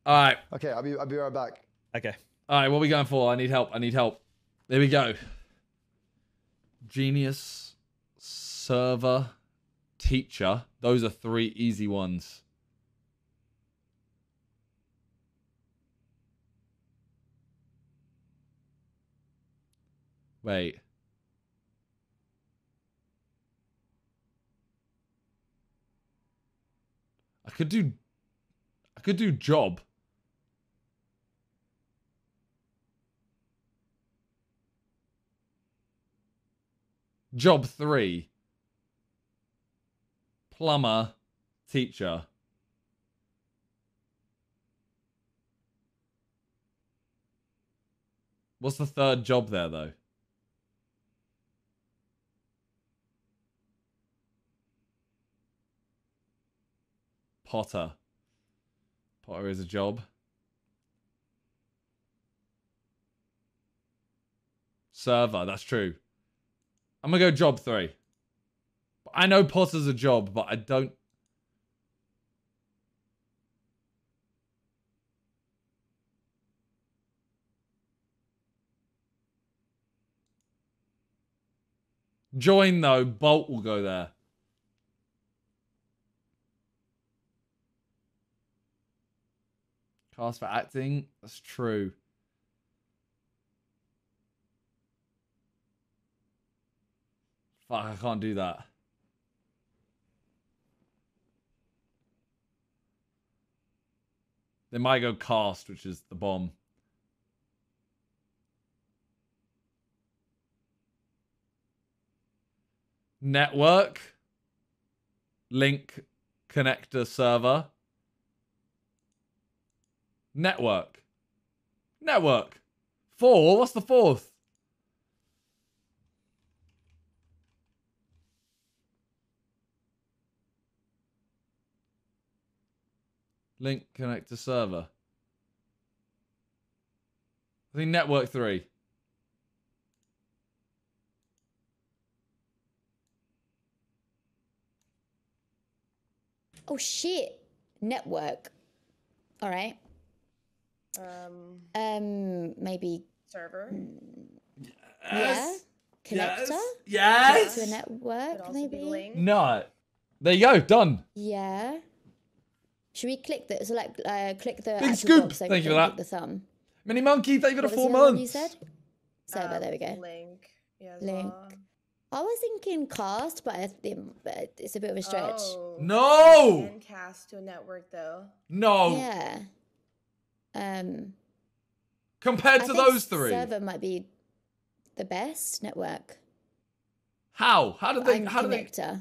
All right. Okay, I'll be I'll be right back. Okay. All right, what are we going for? I need help. I need help. There we go. Genius, server, teacher. Those are three easy ones. Wait. I could do... I could do job. Job three. Plumber, teacher. What's the third job there, though? Potter. Potter is a job. Server, that's true. I'm gonna go job three. I know Potter's a job, but I don't. Join though, Bolt will go there. Cast for acting, that's true. Fuck, I can't do that. They might go cast, which is the bomb. Network. Link connector server. Network. Network. Four? What's the fourth? Link connect to server. I think network three. Oh shit. Network. All right. Um, um maybe server. Yes. Yeah. Connector? Yes. Yes. Connect to a network maybe. No. There you go. Done. Yeah. Should we click the, so like, uh, click the... Big scoop! So thank you for that. The thumb. Mini Monkey, thank you for the four months. You said? Server, um, there we go. Link. Yeah, link. Well. I was thinking cast, but I think it's a bit of a stretch. Oh. No! You can cast to a network, though. No! Yeah. Um. Compared I to those three. Server might be the best network. How? How did they... I'm how connector. Did they...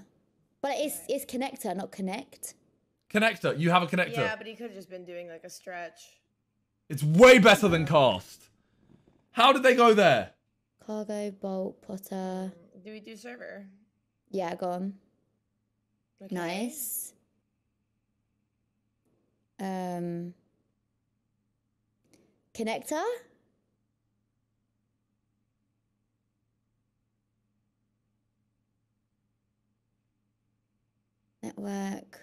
But it's, it's connector, not connect. Connector, you have a connector. Yeah, but he could have just been doing like a stretch. It's way better than cast. How did they go there? Cargo, Bolt, Potter. Do we do server? Yeah, go on. Okay. Nice. Um, connector? Network.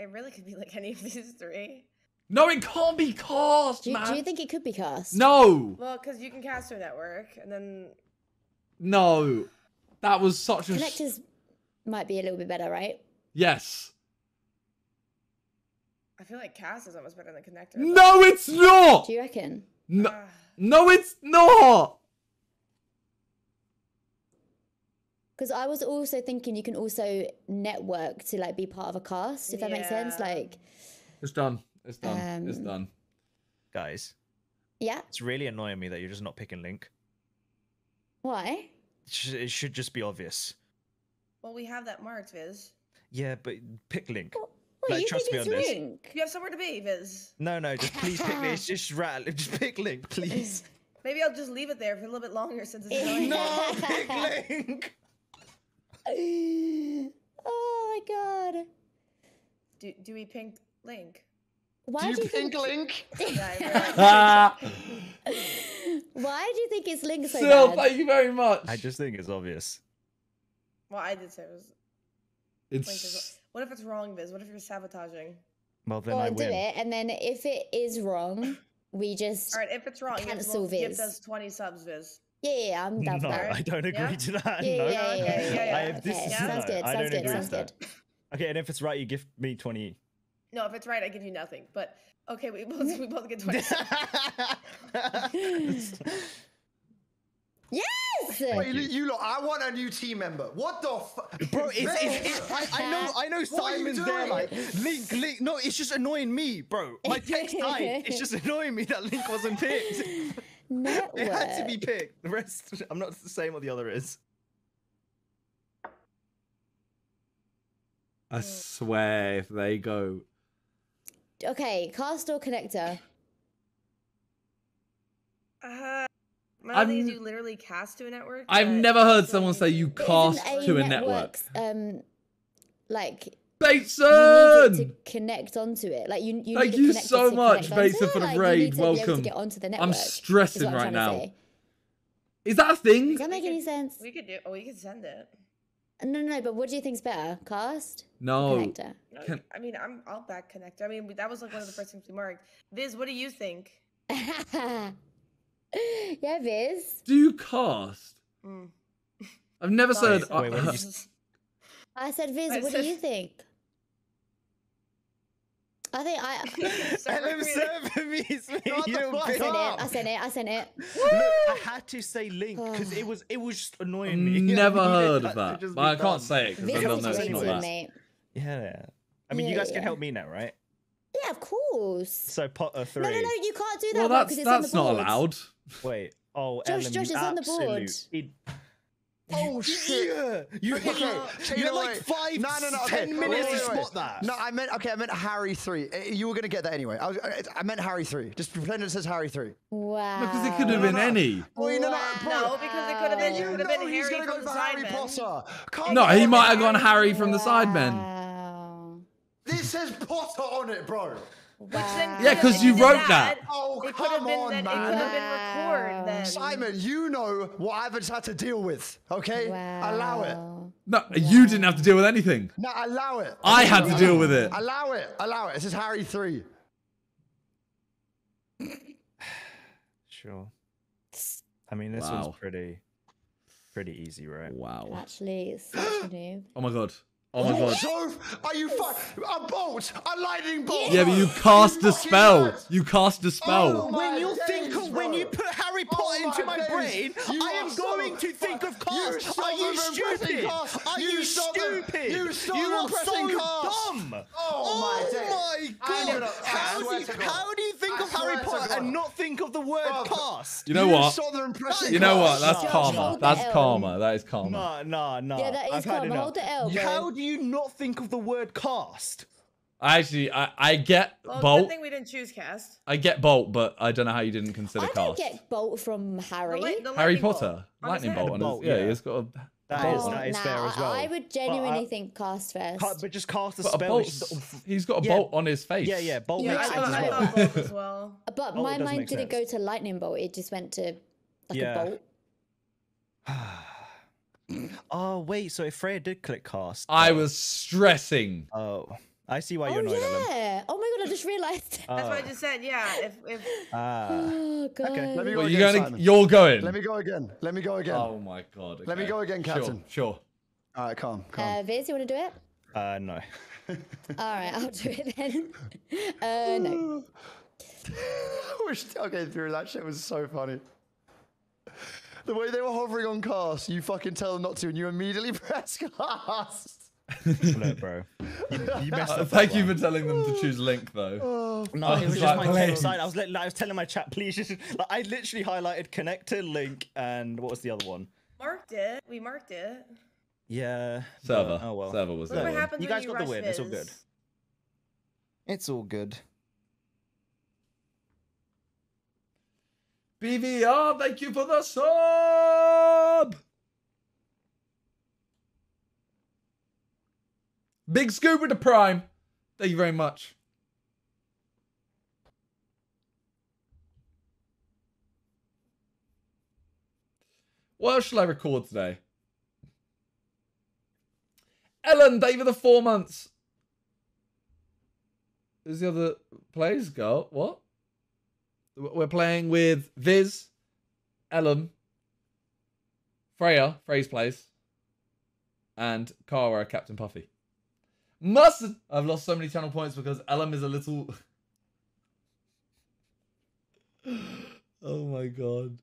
It really could be like any of these three. No, it can't be cast, do you, man. Do you think it could be cast? No. Well, because you can cast her network, and then. No, that was such a. Connectors might be a little bit better, right? Yes. I feel like cast is almost better than connector. No, it's not. Do you reckon? No, uh. no, it's not. Because I was also thinking you can also network to like be part of a cast, if yeah. that makes sense. Like, it's done. It's done. Um, it's done. Guys. Yeah. It's really annoying me that you're just not picking Link. Why? It should, it should just be obvious. Well, we have that marked, Viz. Yeah, but pick Link. Well, well, like, you trust me on this. Link. You have somewhere to be, Viz. No, no, just please pick Link. It's just rattle. Just pick Link, please. Maybe I'll just leave it there for a little bit longer since it's annoying. No, pick Link. Oh my god. Do do we pink Link? Why do you, do you pink think... Link? Why do you think it's Link so Still, bad? Thank you very much. I just think it's obvious. Well, I did say it was. It's... Link is... What if it's wrong, Viz? What if you're sabotaging? Well, then or I win. Do it, and then if it is wrong, we just. All right, if it's wrong, cancel you Viz. Give us twenty subs, Viz. Yeah, yeah, I'm down for that. No, I don't agree yeah? to that. Yeah, no. yeah, yeah, yeah, yeah, yeah. I, this okay. is yeah. Sounds no, good. I sounds good. Sounds good. Okay, and if it's right, you give me twenty. No, if it's right, I give you nothing. But okay, we both we both get twenty. Yes. Wait, you, you lot, I want a new team member. What the f bro? It's, it's, it's, I, I know, I know. What Simon's there, like Link, Link. No, it's just annoying me, bro. My text died. It's just annoying me that Link wasn't picked. Network. It had to be picked. The rest, I'm not saying what the other is. I swear, if they go. Okay, cast or connector. Uh, I've, you literally cast to a network. I've never heard someone say you cast a to a network. Um, like. Bateson! You need it to connect onto it. Like you, you Thank you so much, Bateson, for the like, raid. You need to Welcome. Be able to get onto the network, I'm stressing right I'm now. Is that a thing? Does that make could, any sense? We could do. Oh, we could send it. No, no, no, but what do you think's better? Cast? No. Connector? Can I mean, I'm, I'll back connector. I mean, that was like one of the first things we marked. Viz, what do you think? Yeah, Viz. Do you cast? Mm. I've never said... Uh, wait, wait, uh, I said, Viz, I what said... do you think? I think I... L M server me. I sent it, I sent it, I sent it. Look, I had to say Link because it was it was just annoying me. Never heard of that. But I can't say it because I don't know it's not that. Mate. Yeah. I mean, yeah, you guys yeah. can help me now, right? Yeah, of course. So Potter three. No, no, no, you can't do that well, that's, because that's it's on the board. Not allowed. Wait. Oh, Josh, L M, Josh is on the board. It... Oh shit! Yeah. You, okay, okay. you had like five, no, no, no, ten okay. minutes wait, wait, wait. to spot that. No, I meant okay. I meant Harry three. You were gonna get that anyway. I, was, I meant Harry three. Just pretend it says Harry three. Wow. No, because it could have no, been no. any. Well, no, wow. no, no, because it could have been. You could have been Harry from go the Harry Potter. Can't no, he might have gone Harry from wow. the Sidemen. This says Potter on it, bro. Wow. Yeah, because you wrote that. that. Oh, it come on, been, man. It could have wow. been record then. Simon, you know what I've just had to deal with, okay? Wow. Allow it. No, wow. you didn't have to deal with anything. No, allow it. I had to deal with it. Allow it. Allow it. This is Harry three. Sure. I mean, this wow. one's pretty, pretty easy, right? Wow. Actually, it's such a noob. Oh, my God. Oh my god. So, are you fucking a bolt? A lightning bolt? Yeah, but you cast a spell. You cast a spell. Oh, when you days, think of bro. when you put Harry Potter oh, into my days. brain, you I am going so to think of cast. Are you stupid? Are you stupid? You are so, you are so dumb. Oh, oh my, my god. Know, how, do you, how do you think I of Harry Potter and not think of the word oh, cast? You know what? You know what? That's karma. That's karma. That is karma. Nah, nah, nah. Yeah, that is karma. Hold the L, bro. You not think of the word cast? Actually, I I get well, Bolt. Good thing we didn't choose cast. I get Bolt, but I don't know how you didn't consider I cast. I get Bolt from Harry. The the Harry Potter, bolt. lightning bolt. bolt yeah, yeah, he's got a. That oh, is that is nah, fair as well. I would genuinely I, think cast first. But just cast a but spell. A he's got a yeah. bolt on his face. Yeah, yeah, bolt yeah, makes I, sense I, as, well. Bolt as well. But bolt my mind didn't sense. go to lightning bolt. It just went to like yeah. a bolt. Oh wait, so if Freya did click cast, I oh. was stressing. Oh, I see why you're oh, annoyed yeah. at them. Oh my god, I just realised. Oh. That's what I just said. Yeah. If, if... Ah. Oh god. Okay. Let me go well, again, you gotta, you're going. Let me go again. Let me go again. Oh my god. Okay. Let me go again, Captain. Sure. sure. All right, calm. calm. Uh, Viz, you want to do it? Uh, no. All right, I'll do it then. Uh, no. Okay, through that shit was so funny. The way they were hovering on cast, you fucking tell them not to, and you immediately press cast. Look, bro. You, you messed up. Thank you for telling them to choose Link, though. Oh, no, it was just my website. I was, like, I was telling my chat, please just. Like, I literally highlighted connector, Link, and what was the other one? Marked it. We marked it. Yeah. Server. But, oh well. Server was there. You when guys you got the win. Is. It's all good. It's all good. B V R, thank you for the sub. Big Scoop with the Prime. Thank you very much. What else shall I record today? Ellen, thank you for the four months. Who's the other plays? Girl, what? We're playing with Viz, Ellen, Freya, Frey's Plays, and Kara, Captain Puffy. Mustard! I've lost so many channel points because Ellen is a little... Oh my god.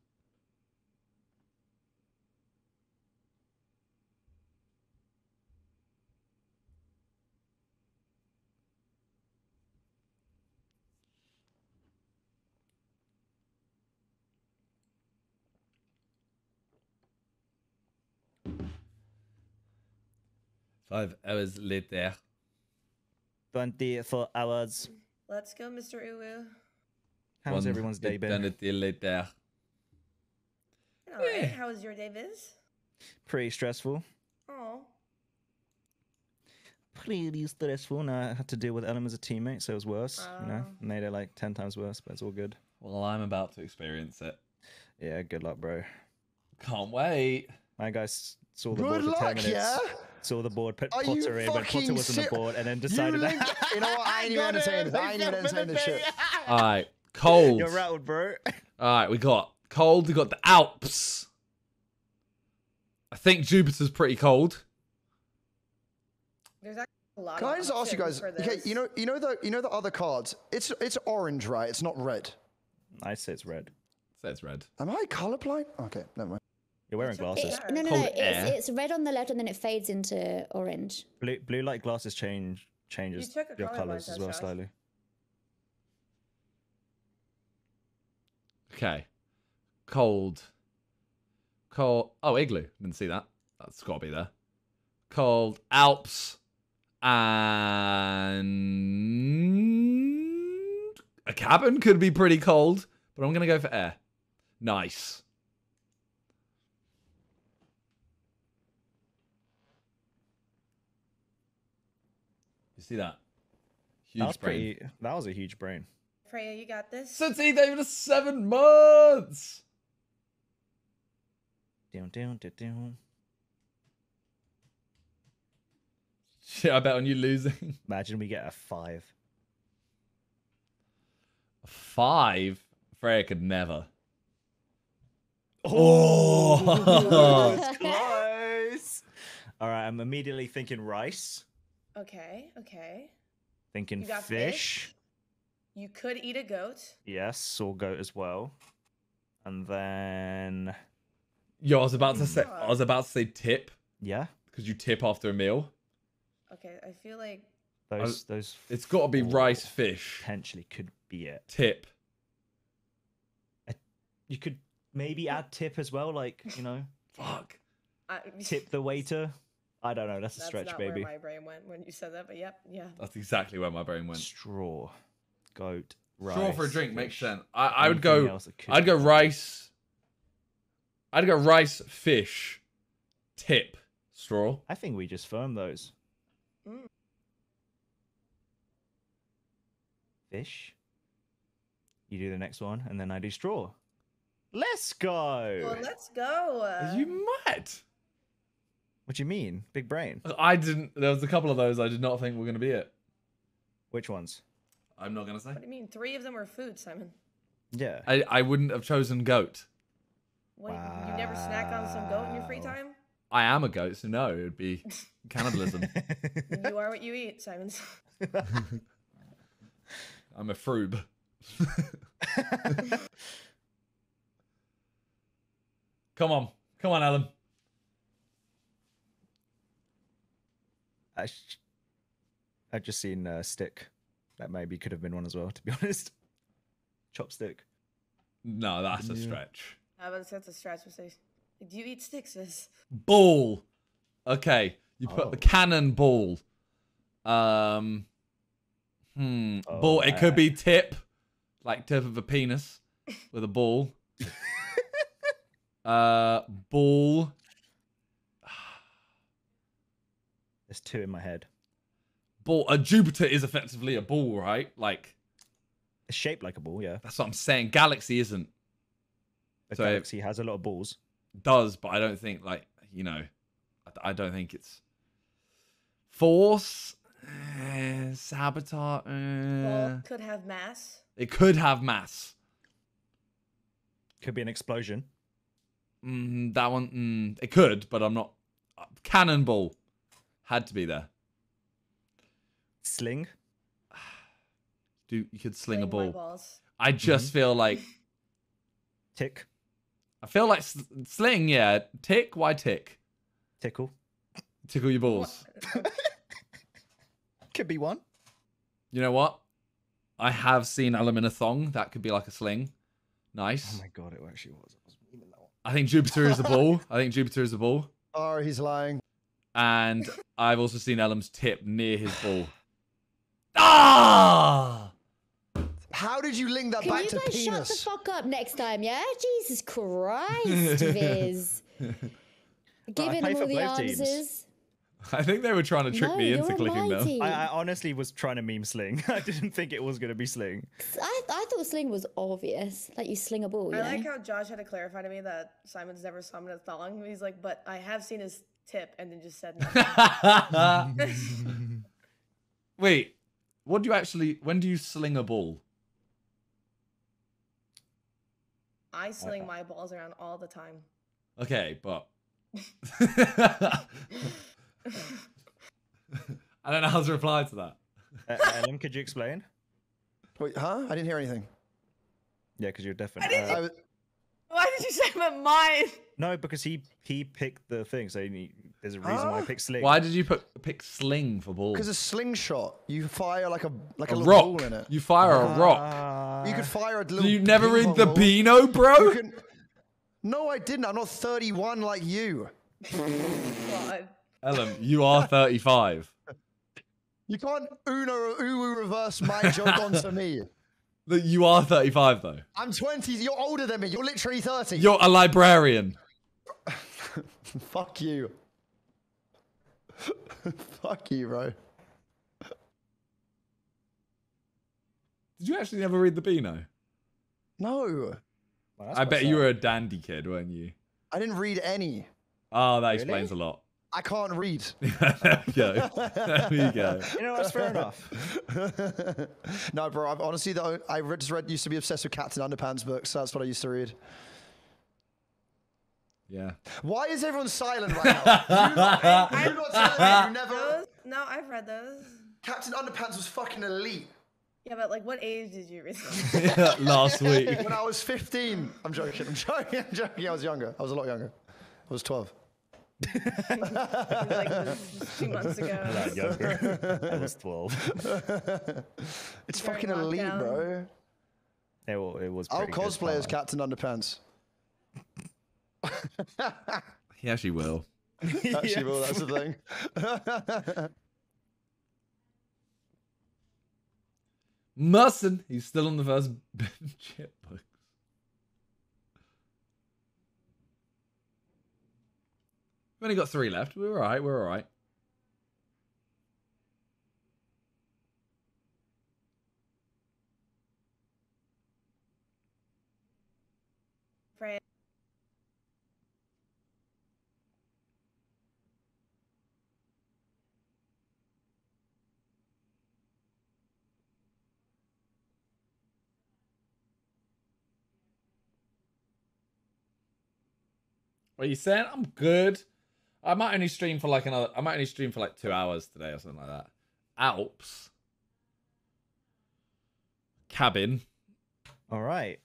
Five hours later. twenty-four hours. Let's go, Mister Uwu. How's everyone's day been? twenty-four later. All right. How was your day, Viz? Pretty stressful. Oh. Pretty stressful. No, I had to deal with Ellen as a teammate, so it was worse. Oh. You know, made it like ten times worse, but it's all good. Well, I'm about to experience it. Yeah, good luck, bro. Can't wait. My guys saw the board for ten minutes. Yeah. Saw the board, put Potter in, but Potter was on the board, and then decided that. You, you know what? I ain't even entertained. I ain't even entertained this shit. All right, Cold. You're rattled, bro. All right, we got Cold. We got the Alps. I think Jupiter's pretty cold. There's actually a lot. Can I just ask you guys? Okay, you know, you know the, you know the other cards. It's, it's orange, right? It's not red. I say it's red. I say it's red. Am I colorblind? Okay, never mind. You're wearing glasses. It, no, no, Cold no. It's, it's red on the left, and then it fades into orange. Blue, blue light glasses change changes you your colours as well shows. Slightly. Okay, cold, cold. Oh, igloo. Didn't see that. That's got to be there. Cold Alps and a cabin could be pretty cold, but I'm gonna go for air. Nice. See that? Huge that was brain. Pretty, that was a huge brain. Freya, you got this. City, they were seven months. Down, down, down, down. Shit, I bet on you losing. Imagine we get a five. A five? Freya could never. Oh, oh it's close. All right, I'm immediately thinking rice. Okay, okay. Thinking fish. fish. You could eat a goat. Yes, saw goat as well. And then... Yo, I was about to say, I was about to say tip. Yeah. Because you tip after a meal. Okay, I feel like... Those, I, those it's got to be rice, fish. Potentially could be it. Tip. A, you could maybe add tip as well, like, you know. Fuck. I, tip the waiter. I don't know. That's a that's stretch, not baby. Where my brain went when you said that, but yep, yeah. That's exactly where my brain went. Straw, goat, rice. Straw for a drink fish. Makes sense. I, I would go. I'd go rice. I'd go rice, fish, tip, straw. I think we just firm those. Mm. Fish. You do the next one, and then I do straw. Let's go. Well, let's go. Are you mad? What do you mean? Big brain. I didn't... There was a couple of those I did not think were going to be it. Which ones? I'm not gonna say. What do you mean? Three of them are food, Simon. Yeah. I, I wouldn't have chosen goat. What? Wow. You never snack on some goat in your free time? I am a goat, so no, it would be cannibalism. You are what you eat, Simon. I'm a froob. Come on. Come on, Alan. I, I've just seen a uh, stick. That maybe could have been one as well, to be honest. Chopstick. No, that's yeah. a stretch. I was that's a stretch. Do you eat sticks, Viz? Ball. Okay. You put oh. the cannonball. Um, hmm. Oh, ball. Man. It could be tip. Like tip of a penis with a ball. uh, ball. There's two in my head. Ball. A Jupiter is effectively a ball, right? Like. It's shaped like a ball, yeah. That's what I'm saying. Galaxy isn't. A so galaxy has a lot of balls. Does, but I don't think, like, you know, I, I don't think it's force, uh, sabotage. Uh... Well, it could have mass. It could have mass. Could be an explosion. Mm, that one, mm, it could, but I'm not. Cannonball had to be there. Sling. Do you could sling, sling a ball? I just mm-hmm. feel like tick. I feel like sling, yeah. Tick, why tick? Tickle. Tickle your balls. Could be one. You know what? I have seen Alum in a thong. That could be like a sling. Nice. Oh my god, it actually was. It was even that one. I think Jupiter is a ball. I think Jupiter is a ball. Oh, he's lying. And I've also seen Alum's tip near his ball. Ah! How did you link that Can back to penis? Can you guys shut the fuck up next time, yeah? Jesus Christ, Viz. Giving them all the answers. Teams. I think they were trying to trick no, me into clicking them. I, I honestly was trying to meme sling. I didn't think it was going to be sling. I, I thought sling was obvious. Like, you sling a ball, I know? Like how Josh had to clarify to me that Simon's never saw him in a thong. He's like, but I have seen his tip, and then just said nothing. Wait, what do you actually... When do you sling a ball? I sling my balls around all the time. Okay, but... I don't know how to reply to that. Uh, Adam, could you explain? Wait, huh? I didn't hear anything. Yeah, because you're deaf. Uh, you... Why did you say about mine? No, because he he picked the thing, so he, there's a reason huh? why I picked sling. Why did you put, pick sling for ball? Because a slingshot, you fire like a like a, a little rock. Ball in it. You fire uh... a rock. You could fire a little. Do you never read the Beano, bro? Can... No, I didn't. I'm not thirty-one like you. Ellen, you are thirty-five. You can't Uno Uwu reverse my joke onto me. You are thirty-five though. I'm twenty. You're older than me. You're literally thirty. You're a librarian. Fuck you. Fuck you, bro. Did you actually never read the Beano? No. Well, I bet sad. You were a dandy kid, weren't you? I didn't read any. Oh, that really? Explains a lot. I can't read. There we go. There we go. You know, that's fair enough. No, bro, I've, honestly, though, I just read, used to be obsessed with Captain Underpants books, so that's what I used to read. Yeah. Why is everyone silent right now? You're not, you're not telling me you never... No, I've read those. Captain Underpants was fucking elite. Yeah, but like, what age did you read? Last week. When I was fifteen. I'm joking, I'm joking, I'm joking. I was younger. I was a lot younger. I was twelve. Like, was two months ago. I'm not younger. I was twelve. It's You're fucking elite, down. Bro. It, well, it was I'll cosplay as Captain Underpants. He actually will. He actually yes. will, that's the thing. Mustn't. He's still on the first chip books. We've only got three left. We're all right. We're all right. France. What are you saying? I'm good. I might only stream for like another... I might only stream for like two hours today or something like that. Alps. Cabin. All right.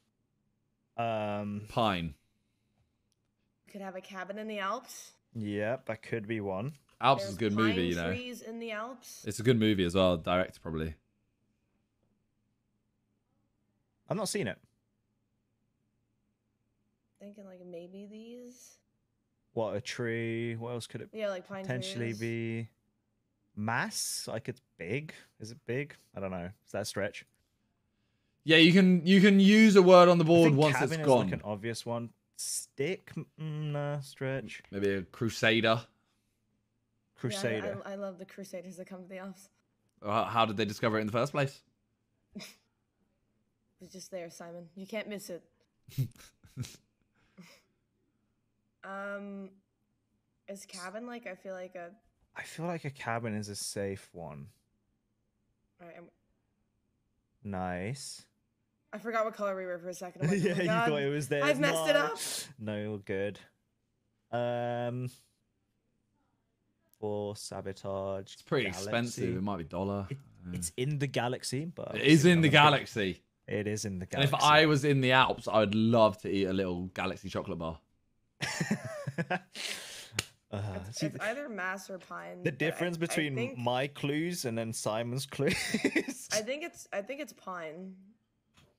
Um, Pine. Could have a cabin in the Alps. Yeah, that could be one. Alps There's is a good movie, you know. Trees in the Alps. It's a good movie as well. Direct, probably. I've not seen it. Thinking like maybe these. What, a tree? What else could it? Yeah, like pine potentially trees. Be. Mass? Like it's big? Is it big? I don't know. Is that a stretch? Yeah, you can you can use a word on the board once it's gone. Cabin is like an obvious one. Stick, nah, stretch. Maybe a crusader. Crusader. Yeah, I, I love the crusaders that come to the Alps. How did they discover it in the first place? It's just there, Simon. You can't miss it. um, is cabin like? I feel like a. I feel like a cabin is a safe one. All right. I'm... Nice. I forgot what color we were for a second. I'm like, yeah, oh you thought it was there. I've messed no. it up. No, you're good. Um, for sabotage. It's pretty galaxy. Expensive. It might be dollar. It, yeah. It's in the galaxy, but it is in the galaxy. Think. It is in the galaxy. And if I was in the Alps, I would love to eat a little galaxy chocolate bar. uh, it's, see, it's either mass or pine. The difference I, between I think, my clues and then Simon's clues. I think it's. I think it's pine.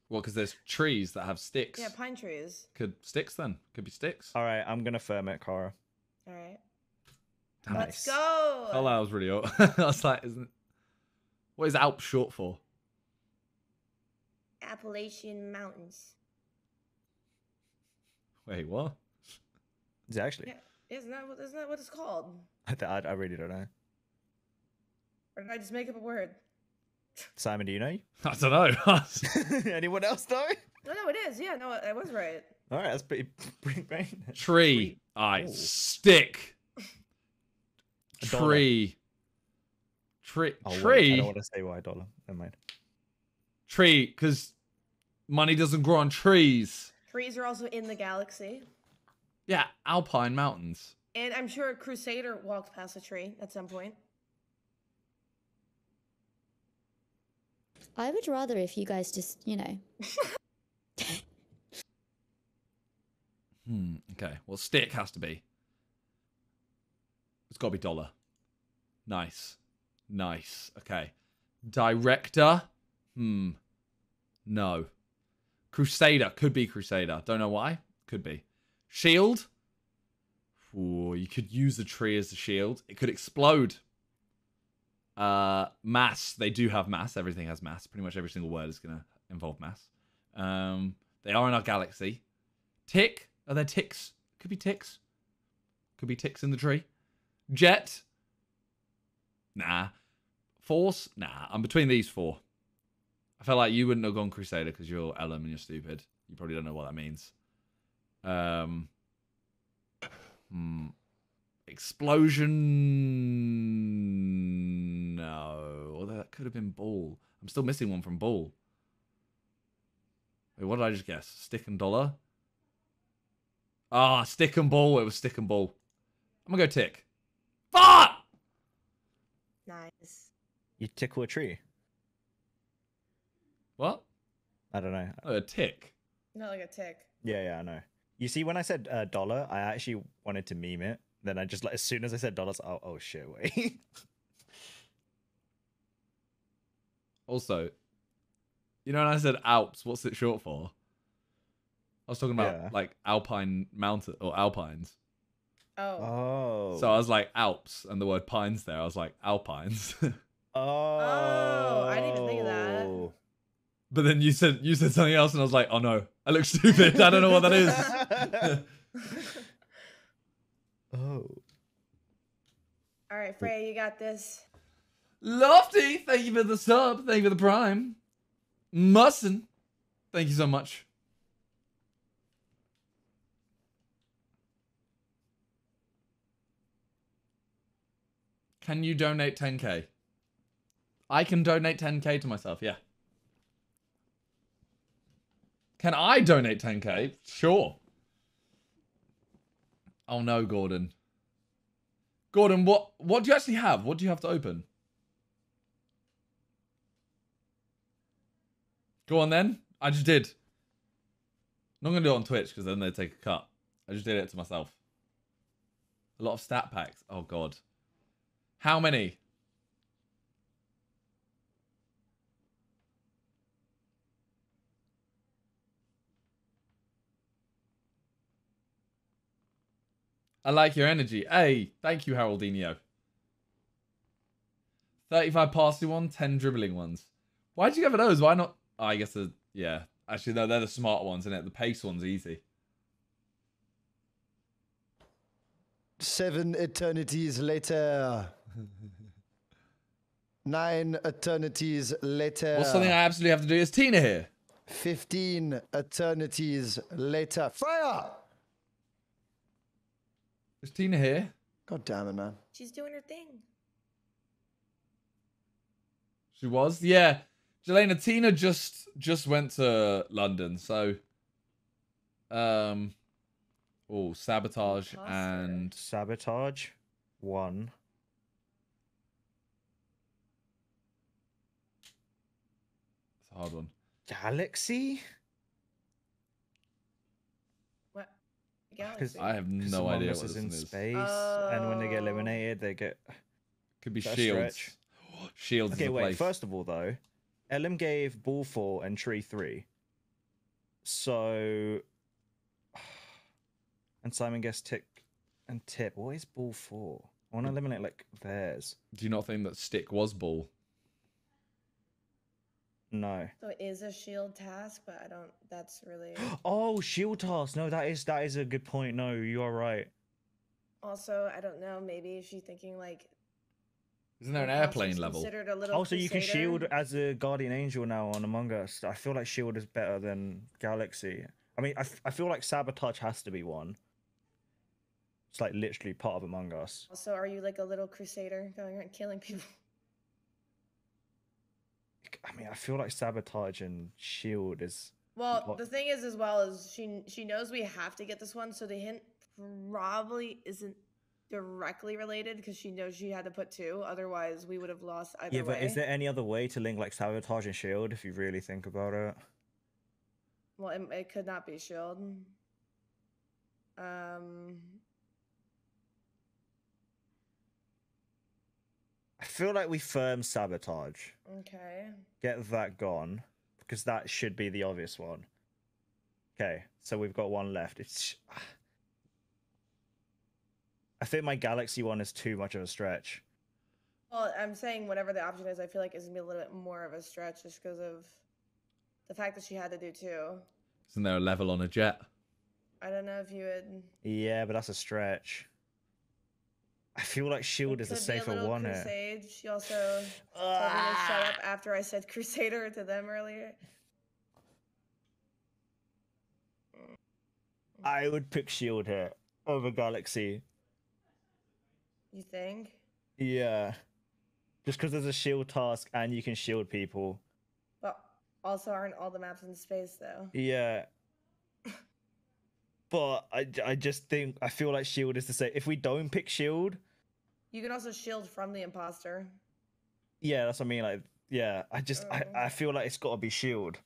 Well, because there's trees that have sticks. Yeah, pine trees. Could sticks then? Could be sticks. All right, I'm gonna firm it, Cara. All right. Damn Let's it. go. Oh, that was really odd. I was like, isn't? What is Alps short for? Appalachian Mountains. Wait, what? Is it actually? Yeah, isn't that what? Isn't that what it's called? I I, I really don't know. Or did I just make up a word? Simon, do you know? I don't know. Anyone else know? No, no, it is. Yeah, no, I was right. All right, that's pretty. pretty right. Tree. All right, stick. Tree. Tree. Oh, tree. Wait, I don't want to say why dollar. Never mind. Tree, because money doesn't grow on trees. Trees are also in the galaxy. Yeah, Alpine mountains. And I'm sure a crusader walked past a tree at some point. I would rather if you guys just, you know. hmm. Okay. Well, stick has to be. It's got to be dollar. Nice. Nice. Okay. Director. Hmm. No. Crusader. Could be Crusader. Don't know why. Could be. Shield. Ooh, you could use the tree as a shield. It could explode. Uh, mass. They do have mass. Everything has mass. Pretty much every single word is gonna involve mass. Um, they are in our galaxy. Tick. Are there ticks? Could be ticks. Could be ticks in the tree. Jet. Nah. Force. Nah. I'm between these four. I felt like you wouldn't have gone Crusader because you're L M and you're stupid. You probably don't know what that means. Um. Hmm. Explosion. No. Although that could have been ball. I'm still missing one from ball. Wait, what did I just guess? Stick and dollar? Ah, stick and ball. It was stick and ball. I'm going to go tick. Fuck! Nice. You tickle a tree. What? I don't know. Oh, a tick. Not like a tick. Yeah, yeah, I know. You see, when I said uh, dollar, I actually wanted to meme it. Then I just, like, as soon as I said dollars, oh, oh shit, wait. Also, you know when I said Alps, what's it short for? I was talking about, yeah. like, Alpine mountain or Alpines. Oh. Oh. So I was like, Alps, and the word pines there. I was like, Alpines. oh. Oh, I didn't even think of that. But then you said, you said something else, and I was like, oh, no. I look stupid. I don't know what that is. Oh. All right, Freya, you got this. Lofty, thank you for the sub. Thank you for the prime. Mussin, thank you so much. Can you donate ten K? I can donate ten K to myself, yeah. Can I donate ten K? Sure. Oh no, Gordon. Gordon, what what do you actually have? What do you have to open? Go on then. I just did. I'm not going to do it on Twitch because then they take a cut. I just did it to myself. A lot of stat packs. Oh, God. How many? I like your energy. Hey, thank you, Haroldinho. thirty-five passing one, ten dribbling ones. Why'd you give it those? Why not? Oh, I guess, the, yeah. Actually, no, they're the smart ones, isn't it? The pace one's easy. Seven eternities later. Nine eternities later. Well, something I absolutely have to do is Tina here. Fifteen eternities later. Fire! Is Tina here? God damn it, man. She's doing her thing. She was? Yeah. Jelena, Tina just just went to London, so um oh sabotage oh, and sabotage one. It's a hard one. Galaxy? What? Galaxy? I have no idea what this is. In space, oh. And when they get eliminated, they get could be shields. Shields. Okay, is wait. Place. First of all, though. Elim gave ball four and tree three. So. And Simon guessed tick and tip. What is ball four? I want to eliminate like theirs. Do you not think that stick was ball? No. So it is a shield task, but I don't. That's really. Oh, shield task. No, that is that is a good point. No, you are right. Also, I don't know. Maybe she's thinking like. Isn't there an airplane level? Oh, so you can shield as a guardian angel now on Among Us. I feel like shield is better than Galaxy. I mean, I, f I feel like sabotage has to be one. It's like literally part of Among Us. Also, are you like a little crusader going around killing people? I mean, I feel like sabotage and shield is. Well, lot... the thing is, as well is she she knows we have to get this one, so the hint probably isn't. Directly related because she knows she had to put two, otherwise we would have lost either way. Yeah, but way. Is there any other way to link like sabotage and shield if you really think about it? Well, it, it could not be shield. Um, I feel like we firm sabotage. Okay. Get that gone because that should be the obvious one. Okay, so we've got one left. It's. I think my Galaxy one is too much of a stretch. Well, I'm saying whatever the option is, I feel like it's going to be a little bit more of a stretch just because of the fact that she had to do two. Isn't there a level on a jet? I don't know if you would... Yeah, but that's a stretch. I feel like shield it is the safer one. Crusade. Here. She also told me to shut up after I said Crusader to them earlier. I would pick shield here over Galaxy. You think? Yeah. Just because there's a shield task and you can shield people. But also aren't all the maps in space, though. Yeah. But I, I just think, I feel like shield is to say, if we don't pick shield... You can also shield from the imposter. Yeah, that's what I mean. Like, yeah, I just, oh. I, I feel like it's got to be shield.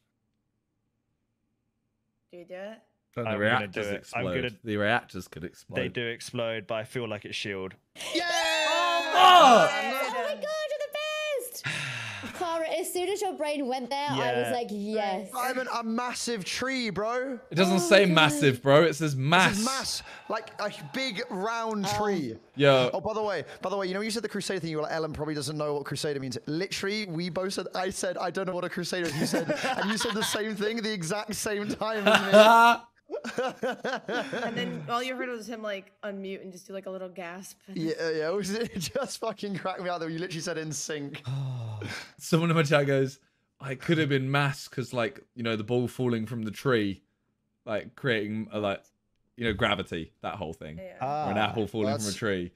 Do you do it? Then the I'm reactors gonna do explode. I'm gonna... The reactors could explode. They do explode, but I feel like it's shield. Yeah! Oh, oh my God, you're the best! Cara, as soon as your brain went there, yeah. I was like, yes. I'm an, a massive tree, bro. It doesn't oh say massive, bro. It says mass. It says mass, like a big round um, tree. Yeah. Oh, by the way, by the way, you know when you said the Crusader thing, you were like, Ellen probably doesn't know what Crusader means. Literally, we both said, I said, I don't know what a Crusader is. You said, and you said the same thing the exact same time as me. And then all you heard was him like unmute and just do like a little gasp. Yeah, yeah, it just fucking cracked me out though. You literally said in sync. Someone in my chat goes, "I could have been mass because like you know the ball falling from the tree, like creating a, like you know gravity that whole thing, yeah. ah, or an apple falling that's... from a tree."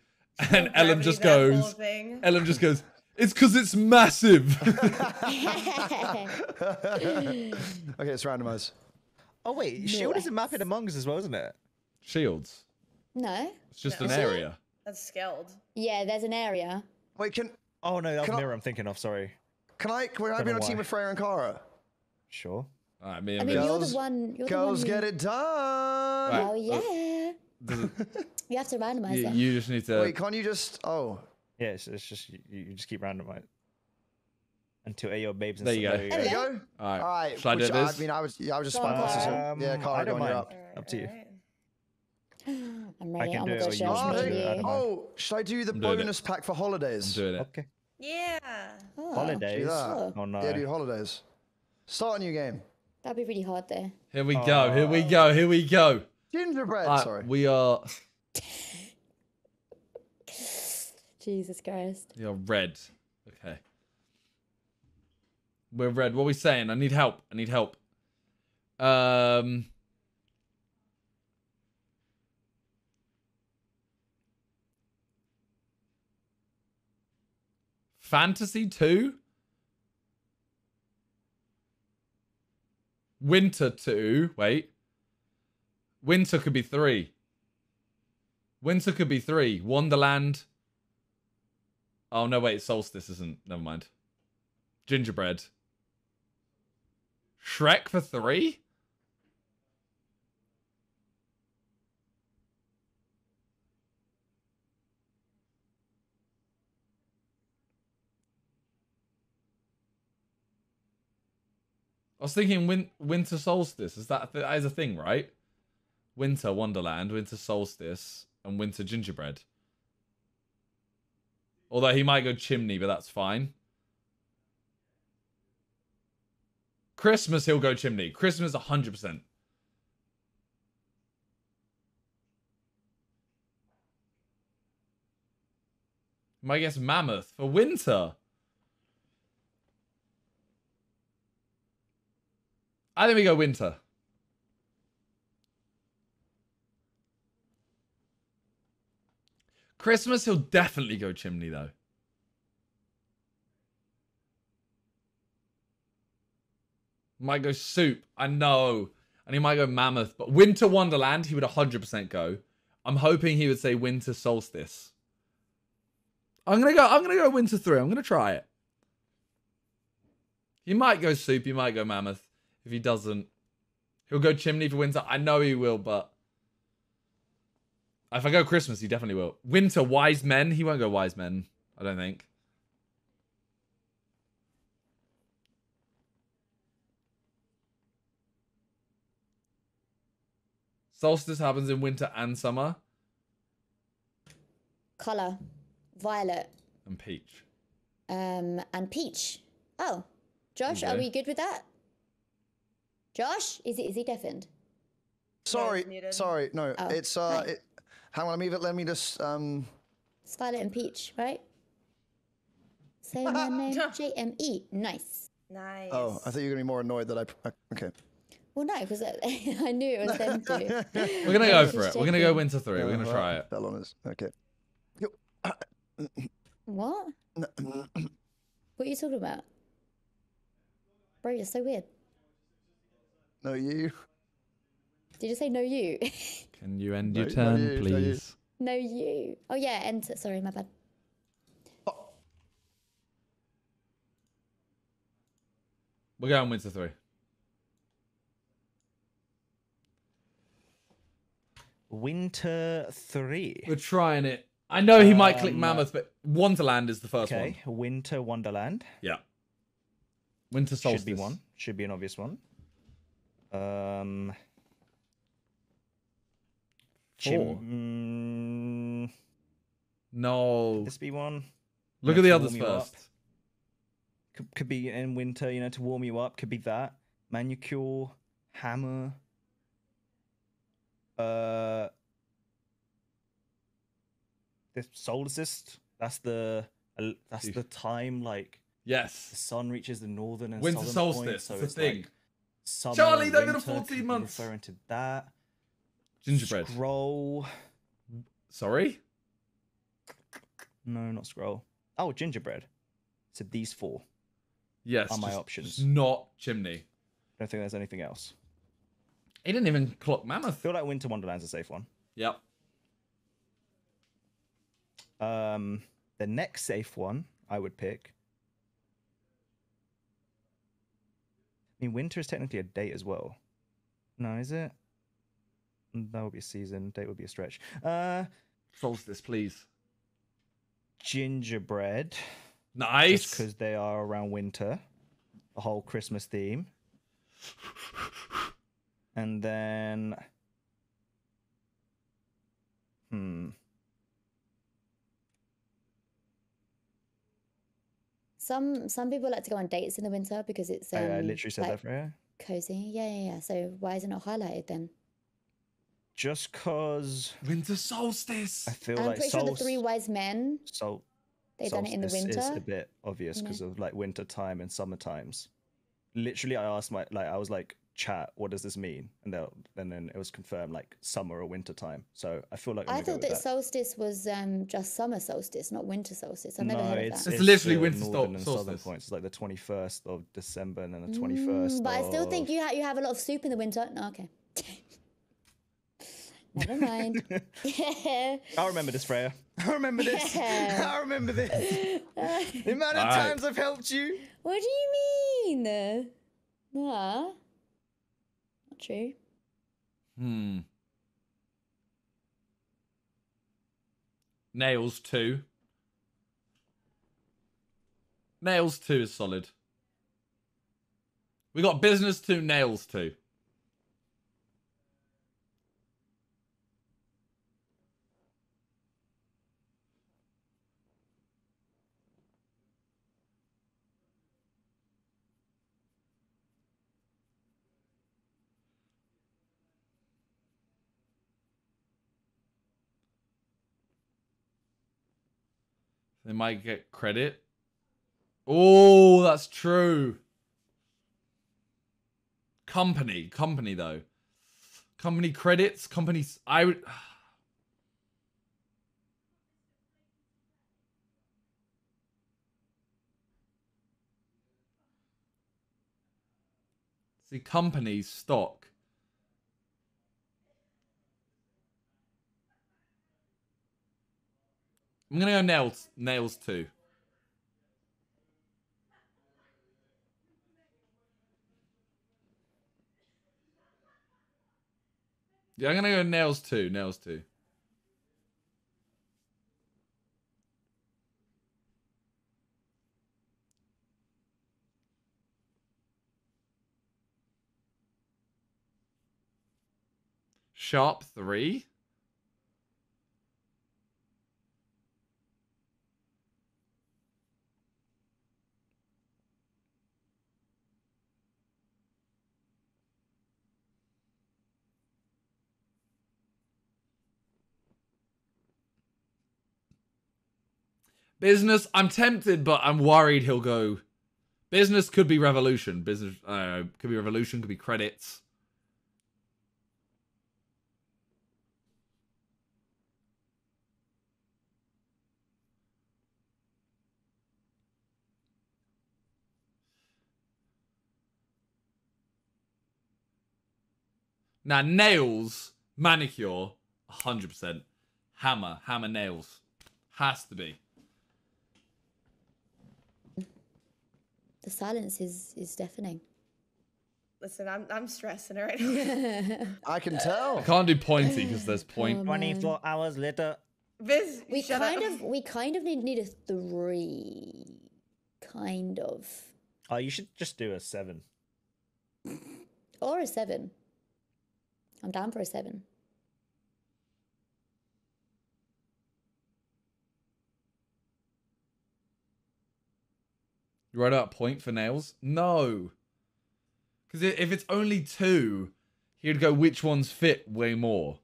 And Ellen just goes, Ellen just goes. It's because it's massive. Okay, it's randomized. Oh wait, shield is a map in Among Us as well, isn't it? Shields. No. It's just no. an area. That's scaled. Yeah, there's an area. Wait, can... Oh, no, that's the mirror I... I'm thinking of, sorry. Can I Can I, I be on a team with Freya and Kara? Sure. All right, me and I mean, girls, you're the one... You're girls the one who... get it done! Right. Oh, yeah. You have to randomize that. You, you just need to... Wait, can't you just... Oh. Yeah, it's, it's just... You, you just keep randomizing. Until A O babes and there you go. There you go. All right. All right. Should I do Which, this? I mean, I was, yeah, I was just spying on um, yeah, Kara, I don't mind. Up. Right, up to you. I'm ready. I can I'm do it. Show oh, hey, oh, should I do the I'm bonus pack for holidays? I'm doing it. Okay. Yeah. Oh, holidays. Sure. Oh, no. Yeah, dude, holidays. Start a new game. That'd be really hard there. Here we oh. go. Here we go. Here we go. Gingerbread. Right, sorry. We are. Jesus Christ. You're red. Okay. We're red. What are we saying? I need help. I need help. Um. Fantasy two? Winter two. Wait. Winter could be three. Winter could be three. Wonderland. Oh, no, wait. Solstice isn't. Never mind. Gingerbread. Shrek for three? I was thinking win winter solstice. Is that, th that is a thing, right? Winter Wonderland, winter solstice, and winter gingerbread. Although he might go chimney, but that's fine. Christmas, he'll go chimney. Christmas, one hundred percent. My guess, mammoth for winter. I think we go winter. Christmas, he'll definitely go chimney, though. Might go soup. I know. And he might go mammoth. But winter wonderland, he would one hundred percent go. I'm hoping he would say winter solstice. I'm going to go I'm going to go winter three. I'm going to try it. He might go soup. He might go mammoth. If he doesn't, he'll go chimney for winter. I know he will, but... If I go Christmas, he definitely will. Winter wise men. He won't go wise men, I don't think. Solstice happens in winter and summer. Color, violet, and peach. Um, and peach. Oh, Josh, okay. Are we good with that? Josh, is he is he deafened? Sorry, yeah, sorry, no. Oh, it's uh, right. it, hang on, let me let me just um. Scarlet and peach, right? Say my name, J M E. Nice. Nice. Oh, I thought you were gonna be more annoyed that I. Okay. Well, no, because I knew it was them two. We're going to go for it. We're going to go winter three. We're going to try it. Fell on us. Okay. What? What are you talking about? Bro, you're so weird. No, you. Did you say no, you? Can you end no, your turn, no, you, please? No you. no, you. Oh, yeah, end. Sorry, my bad. Oh. We're going winter three. Winter three. We're trying it. I know he um, might click mammoth, but Wonderland is the first okay. one. Okay, Winter Wonderland. Yeah. Winter Solstice. Should be one. Should be an obvious one. Um. Chim. Mm, no. Could this be one. Look you know, at the others first. Could, could be in winter, you know, to warm you up. Could be that. Manicure. Hammer. Uh, the solstice. That's the uh, that's the time like yes, the sun reaches the northern and winter solstice. Point, so it's the thing. Like Charlie, they're gonna fourteen months. Referring to that. Gingerbread. Scroll. Sorry. No, not scroll. Oh, gingerbread. So these four. Yes, are my just, options. Just not chimney. I don't think there's anything else. He didn't even clock mammoth. I feel like Winter Wonderland's a safe one. Yep. Um, the next safe one I would pick. I mean, winter is technically a date as well. No, is it? That would be a season. Date would be a stretch. Uh, Solstice, please. Gingerbread. Nice. Because they are around winter. A whole Christmas theme. And then... Hmm. Some some people like to go on dates in the winter because it's um, I, I literally said like, that for you. Cozy, yeah, yeah, yeah. So why is it not highlighted then? Just cause winter solstice. I feel I'm like pretty sure the three wise men. So they done it in the winter. It's a bit obvious because yeah. of like winter time and summer times. Literally, I asked my like I was like, chat, what does this mean? And then and then it was confirmed like summer or winter time. So I feel like I thought that, that solstice was um just summer solstice, not winter solstice. I've never no, heard it's, of that. It's, it's literally winter northern and solstice. Southern points. It's like the twenty-first of December and then the twenty-first. Mm, but of... I still think you ha you have a lot of soup in the winter. No, okay. Never mind. Yeah. I remember this, Freya. I remember this. Yeah. I remember this. The amount of All times right. I've helped you. What do you mean? Nah. True. Hmm. Nails two. Nails two is solid. We got business two, nails two. They might get credit. Oh, that's true. Company, company though. Company credits, companies. I would. See, companies, stock. I'm gonna go nails, nails too. Yeah, I'm gonna go nails too, nails too. Sharp three. Business, I'm tempted, but I'm worried he'll go. Business could be revolution. Business uh, could be revolution, could be credits. Now, nails, manicure, one hundred percent. Hammer, hammer nails. Has to be. The silence is is deafening. Listen, I'm I'm stressing right now. I can tell. I can't do pointy because there's point. Oh, Twenty-four hours later. Biz, we kind up. of we kind of need need a three, kind of. Oh, you should just do a seven. Or a seven. I'm down for a seven. You write out a point for nails? No. Because if it's only two, he'd go, which ones fit way more?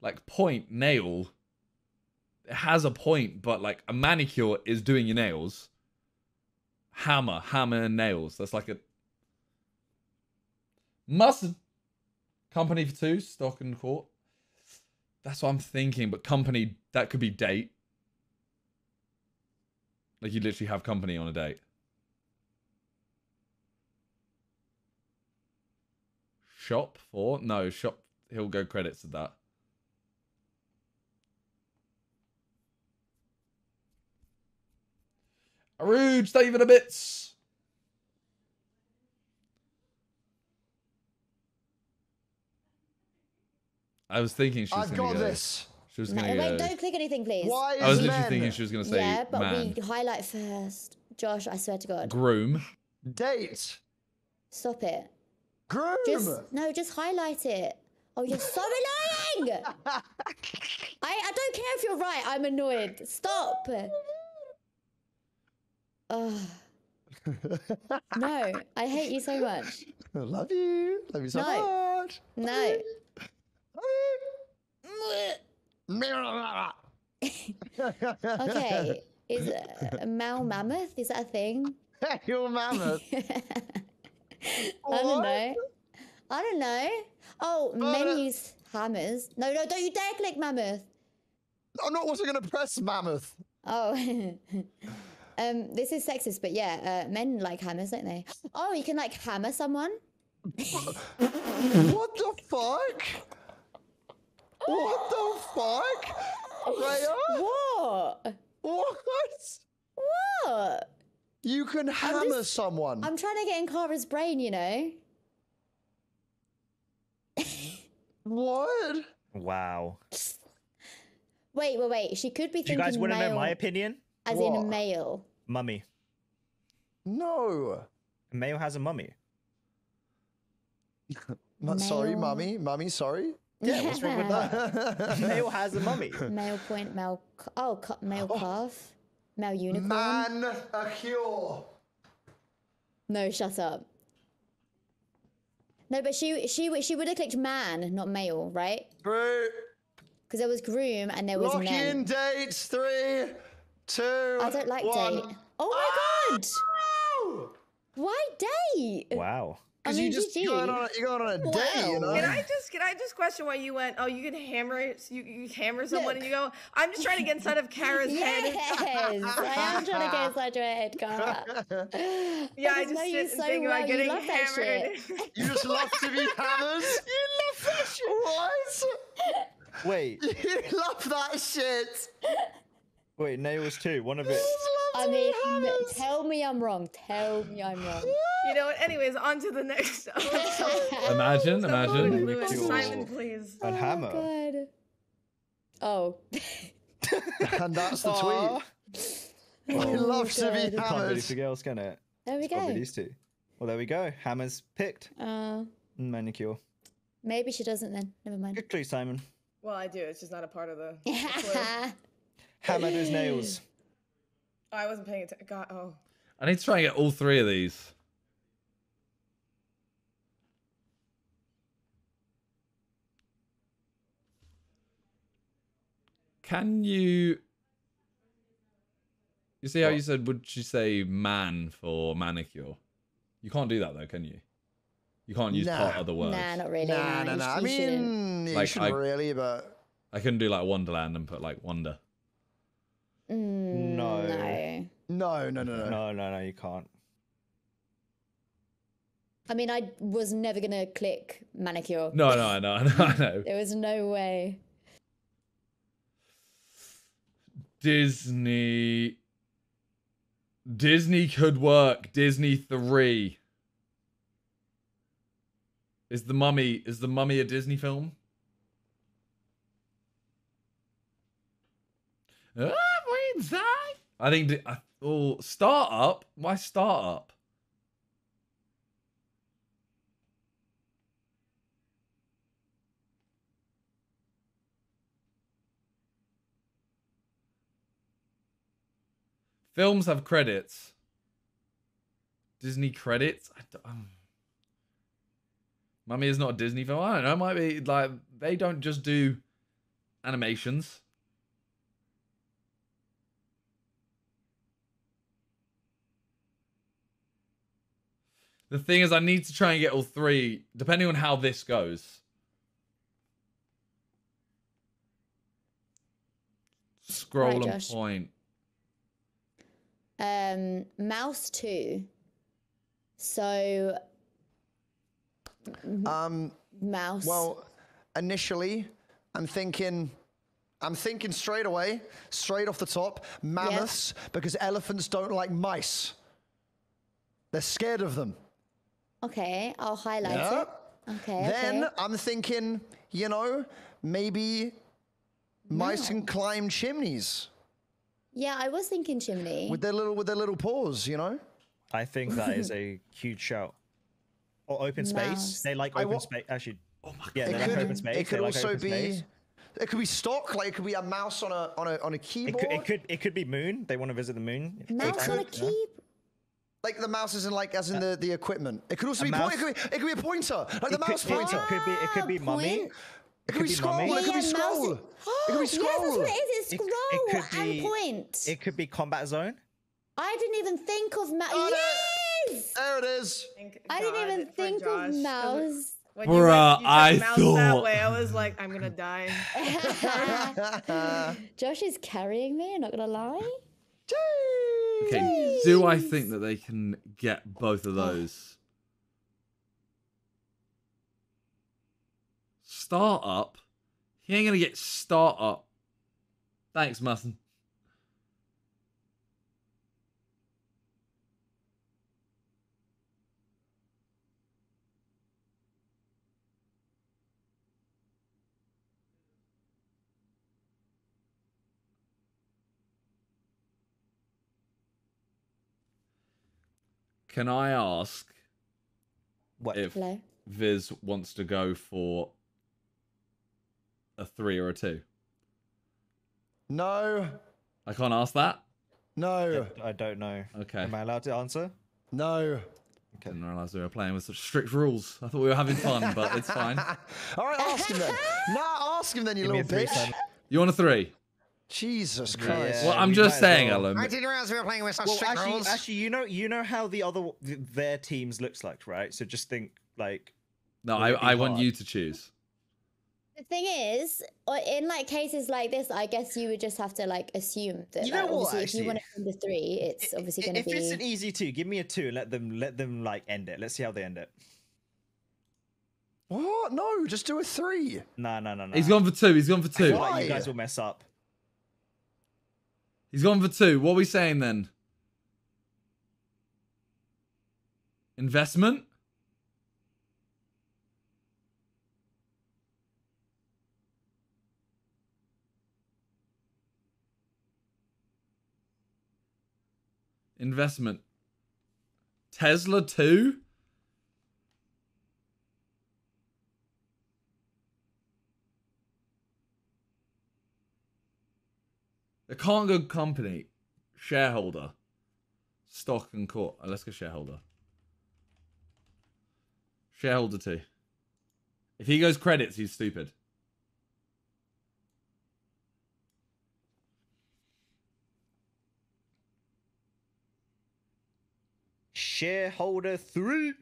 Like, point, nail. It has a point, but like, a manicure is doing your nails. Hammer, hammer, and nails. That's like a... Mustard. Company for two, stock and court. That's what I'm thinking, but company, that could be date. Like, you literally have company on a date. Shop for? No, shop. He'll go credits at that. Arude, David a bits. I was thinking she was going to go. I got this. She was no, gonna wait, go. Don't click anything, please. Why is I was literally men? thinking she was going to say Yeah, but man. we highlight first. Josh, I swear to God. Groom. Date. Stop it. Groom. Just, no, just highlight it. Oh, you're so annoying! I, I don't care if you're right. I'm annoyed. Stop. Oh. No, I hate you so much. I love you. Love you so no. much. No. Okay. Is a male mammoth? Is that a thing? You're a mammoth. I don't know. I don't know. Oh, uh, menus, hammers. No, no, don't you dare click mammoth. I'm not also going to press mammoth. Oh. um, this is sexist, but yeah, uh, men like hammers, don't they? Oh, you can like hammer someone. What the fuck? What the fuck? Raya? What? What? What? You can hammer I'm just, someone. I'm trying to get in Kara's brain, you know. What? Wow. Wait, wait, wait. She could be thinking. You guys wouldn't know my opinion? As what? in male. Mummy. No. Male has a mummy. Sorry, mummy. Mummy, sorry. Yeah, what's wrong with that? Male has a mummy. Male point, male. Oh, male oh. calf. Male unicorn. Man, a cure. No, shut up. No, but she she she would have clicked man, not male, right? True. Because there was groom and there was Lock men. in dates. Three, two. I don't like one. date. Oh my ah! god! No! Why date? Wow. Because I mean, you just you going on you going on a wow. date. You know? Can I just can I just question why you went? Oh, you can hammer you, you hammer someone Look. and you go. I'm just trying to get inside of Kara's yes, head. Yes, I am trying to get inside your head, Kara. Yeah, I, I just sit and so think well. about getting you hammered. You just love to be hammered. You love that shit. What? Wait. You love that shit. Wait, nails too. One of it. I mean, tell me I'm wrong. Tell me I'm wrong. You know what? Anyways, on to the next. imagine, so imagine. Cool. Simon, please. And oh hammer. God. Oh. And that's the tweet. He oh. loves to be hammered. Can't be anything else, can it? There we it's go. These two. Well, there we go. Hammer's picked. Uh, Manicure. Maybe she doesn't then. Never mind. Good clue, Simon. Well, I do. It's just not a part of the. the Hammered his nails. Oh, I wasn't paying attention. God, oh. I need to try and get all three of these. Can you... You see how what? you said, would she say man for manicure? You can't do that though, can you? You can't use nah. part of the word. Nah, not really. Nah, nah, nah. nah. I mean, you like, shouldn't I, really, but... I couldn't do like Wonderland and put like wonder. No. no. No, no, no, no. No, no, no, you can't. I mean, I was never going to click manicure. No, no, no, no, no. There was no way. Disney. Disney could work. Disney three. Is the Mummy, is the Mummy a Disney film? Ah! I think I, oh startup. Why startup? Films have credits. Disney credits. I don't, um, Mummy is not a Disney film. I don't know. It might be like they don't just do animations. The thing is, I need to try and get all three, depending on how this goes. Scroll right, and point. Um, mouse two. So. Um, mouse. Well, initially, I'm thinking I'm thinking straight away, straight off the top, mammoths, yes. because elephants don't like mice. They're scared of them. Okay, I'll highlight yeah. it. Okay. Then okay. I'm thinking, you know, maybe no. mice can climb chimneys. Yeah, I was thinking chimney. With their little, with their little paws, you know? I think that is a huge shout. Or open space. Mouse. They like open space. Actually, oh my yeah, they like open space. It could they also like be. Space. It could be stock. Like it could be a mouse on a on a on a keyboard. It could. It could, it could be moon. They want to visit the moon. Mouse on a keyboard. Like the mouse isn't like as in the the equipment. It could also be, point, it could be. It could be a pointer. Like the mouse pointer. It could be. It could be mummy. It could be scroll. It could be scroll. It could be scroll. Yes, that's what it is. It's scroll and point. It could be combat zone. I didn't even think of mouse. Yes. There it is. I didn't even think of mouse. When Bruh, you went, you I mouse thought that way, I was like, I'm gonna die. Josh is carrying me. I'm not gonna lie. Okay, Jeez. do I think that they can get both of those? Startup. He ain't gonna get startup. Thanks, Mutton. Can I ask what if Hello? Viz wants to go for a three or a two? No. I can't ask that? No. I don't know. Okay. Am I allowed to answer? No. I didn't realise we were playing with such strict rules. I thought we were having fun, but it's fine. All right, ask him then. Nah, ask him then, you Give little bitch. Three, you want a three? Jesus Christ! Yeah, well, I'm just saying, well. Ellen. I didn't realize we were playing with such well, strict actually, rules. Actually, you know, you know how the other their teams looks like, right? So just think, like. No, I, I want you to choose. The thing is, in like cases like this, I guess you would just have to like assume that. You know like, what? Actually, if you want to win the three, it's it, obviously going to be. If it's an easy two, give me a two. And let them, let them like end it. Let's see how they end it. What? No, just do a three. No, no, no, no. He's gone for two. He's gone for two. I feel like you guys will mess up. He's gone for two. What are we saying then? Investment? Investment. Tesla two? It can't go company, shareholder, stock and court. Oh, let's go shareholder. Shareholder two. If he goes credits, he's stupid. Shareholder three.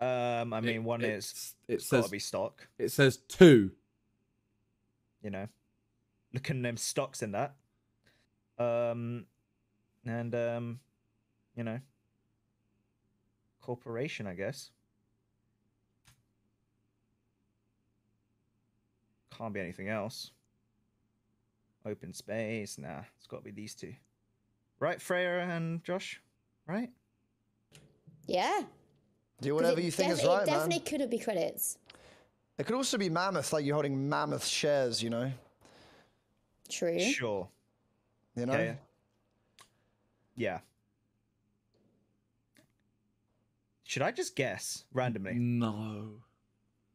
Um, I mean, it, one is it's got to be stock. It says two. You know. Looking at them stocks in that, um, and um, you know, corporation, I guess. Can't be anything else. Open space, nah, it's got to be these two, right? Freya and Josh, right? Yeah. Do whatever you think is right, man. It definitely couldn't be credits. It could also be mammoth, like you're holding mammoth shares, you know. True. Sure. You know? Yeah. yeah. Should I just guess randomly? No.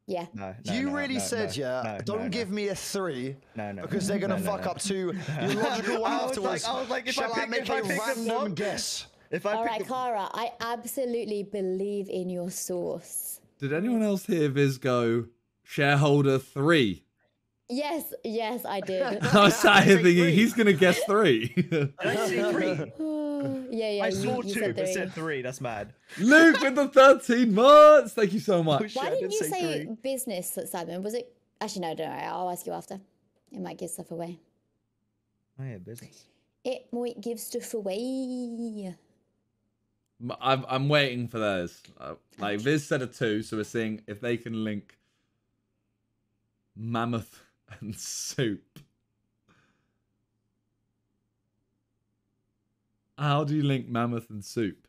Yeah. No. no you no, really no, said, no, yeah, no, don't no, give no. me a three. No, no. Because no, they're going to no, fuck no. up to your logical one afterwards. I was like, if Shall I, pick, I make if a I pick random guess? If I All right, Cara, I absolutely believe in your source. Did anyone else hear Viz go shareholder three? Yes, yes, I did. I was sat here thinking, he's going to guess three. I see three. yeah, yeah, I you, saw you two, said but said three. That's mad. Luke with the thirteen months. Thank you so much. Why didn't you say, say business, Simon? Was it? Actually, no, don't worry. I'll ask you after. It might give stuff away. Oh, yeah, business. It might give stuff away. I'm, I'm waiting for those. Like, Viz said a two, so we're seeing if they can link mammoth and soup. How do you link mammoth and soup?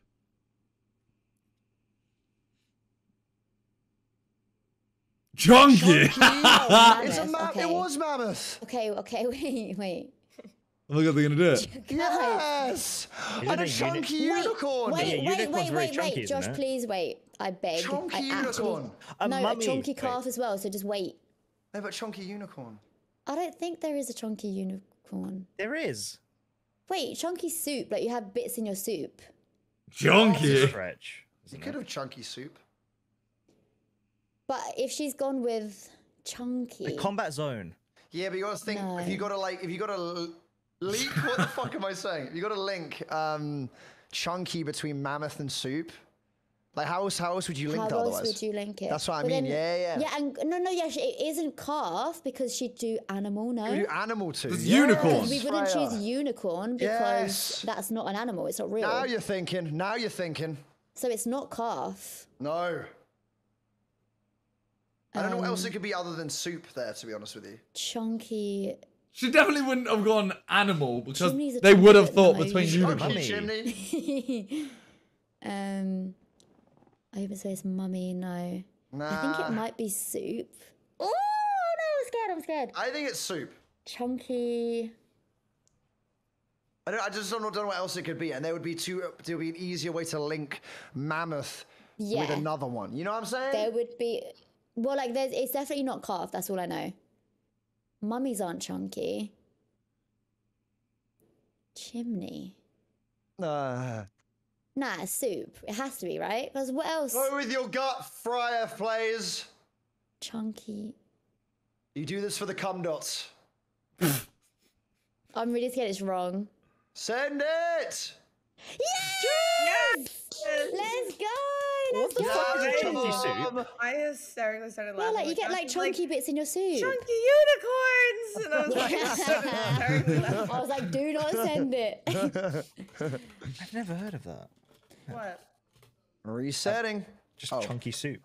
Chunky! Oh, it's a mammoth. Okay. It was mammoth. Okay, okay, wait, wait. Oh my god, they're gonna do it. Yes! Is and it a chunky uni unicorn! Wait, wait, wait, wait, wait, chunky, wait. Josh, please wait. I beg. Chunky I unicorn! Actually, a no, mummy. A chunky calf wait. as well, so just wait. No, but chunky unicorn. I don't think there is a chunky unicorn. There is. Wait, chunky soup, like you have bits in your soup. Chunky! You could have chunky soup. But if she's gone with chunky... The combat zone. Yeah, but you gotta think, no. if you gotta like, if you gotta... Link, what the fuck am I saying? You got to link um, chunky between mammoth and soup. Like, how else, how else would you link how that otherwise? How else would you link it? That's what but I mean, then, yeah, yeah. Yeah, and no, no, yeah, it isn't calf because she'd do animal, no? You do animal too. It's yes. unicorn. We wouldn't Fire. choose unicorn because yes. that's not an animal. It's not real. Now you're thinking, now you're thinking. So it's not calf. No. I don't um, know what else it could be other than soup there, to be honest with you. Chunky... She definitely wouldn't have gone animal because they would have thought no, between you and mummy. um, open space mummy, no. Nah. I think it might be soup. Oh, no, I'm scared, I'm scared. I think it's soup. Chunky. I, don't, I just don't know, don't know what else it could be. And there would be, two, there would be an easier way to link mammoth yeah. with another one. You know what I'm saying? There would be, well, like there's, it's definitely not calf. That's all I know. Mummies aren't chunky. Chimney. Uh, nah, soup. It has to be, right? Because what else? Go with your gut, Fryer, please. Chunky. You do this for the cum dots. I'm really scared it's wrong. Send it! Yes! Yes! Yes! Let's go! What the fuck is a chunky soup? I hysterically started laughing. Yeah, like you get like chunky bits in your soup. Chunky unicorns! And I was like, I, I was like, do not send it. I've never heard of that. What? Resetting. Just oh. chunky soup.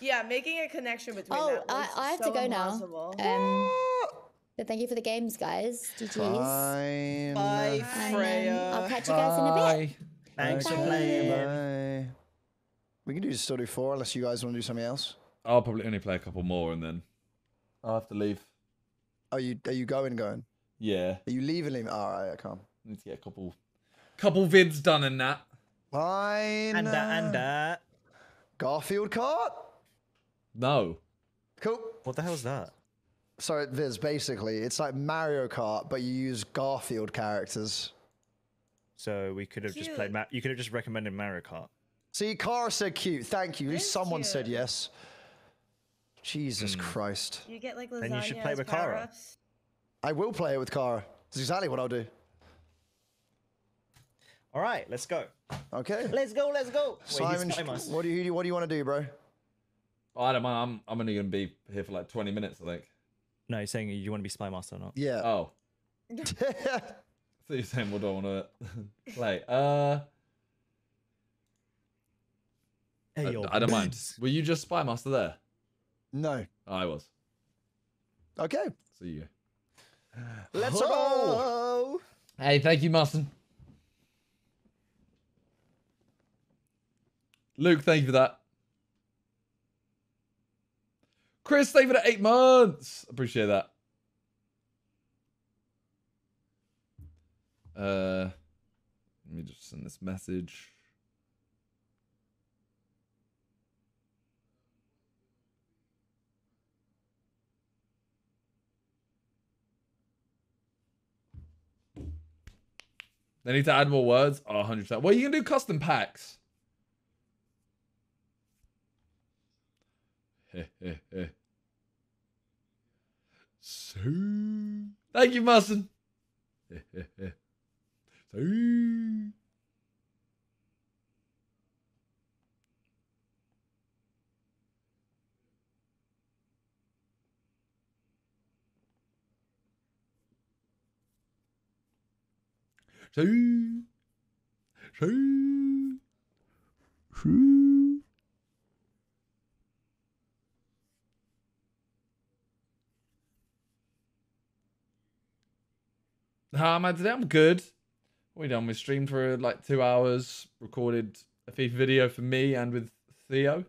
Yeah, making a connection between oh, that. Oh, I, I have so to go impossible. now. Um, but thank you for the games, guys. G Gs. Bye, Bye Freya. I'll catch you guys Bye. in a bit. Thanks Bye. for playing. Bye. We can do still do four unless you guys want to do something else. I'll probably only play a couple more and then I'll have to leave. Are you are you going going? Yeah. Are you leaving? leaving? All right, I can't. I need to get a couple, couple vids done in that. Fine. And that and that. Garfield Kart. No. Cool. What the hell is that? So there's basically it's like Mario Kart, but you use Garfield characters. So we could have Cute. just played. Ma you could have just recommended Mario Kart. See, Cara said cute. Thank you. At least someone cute. said yes. Jesus mm. Christ. You get like lasagna. Then you should play with Cara. Ups. I will play it with Cara. That's exactly what I'll do. All right, let's go. Okay. Let's go. Let's go. Simon, Wait, what do you what do you want to do, bro? Oh, I don't mind. I'm I'm only gonna be here for like twenty minutes, I think. No, you're saying you want to be Spy Master or not? Yeah. Oh. I thought you were saying what do I want to play? Uh. Hey, I, I don't mind. Were you just Spy Master there? No. Oh, I was. Okay. See you. Let's go. Hey, thank you, Martin. Luke, thank you for that. Chris, thank you for the eight months. Appreciate that. Uh, let me just send this message. They need to add more words? Oh, one hundred percent. Well, you can do custom packs. So, thank you, Marson. So, So, so, so. How am I today? I'm good. What are we done? We streamed for like two hours, recorded a FIFA video for me and with Theo.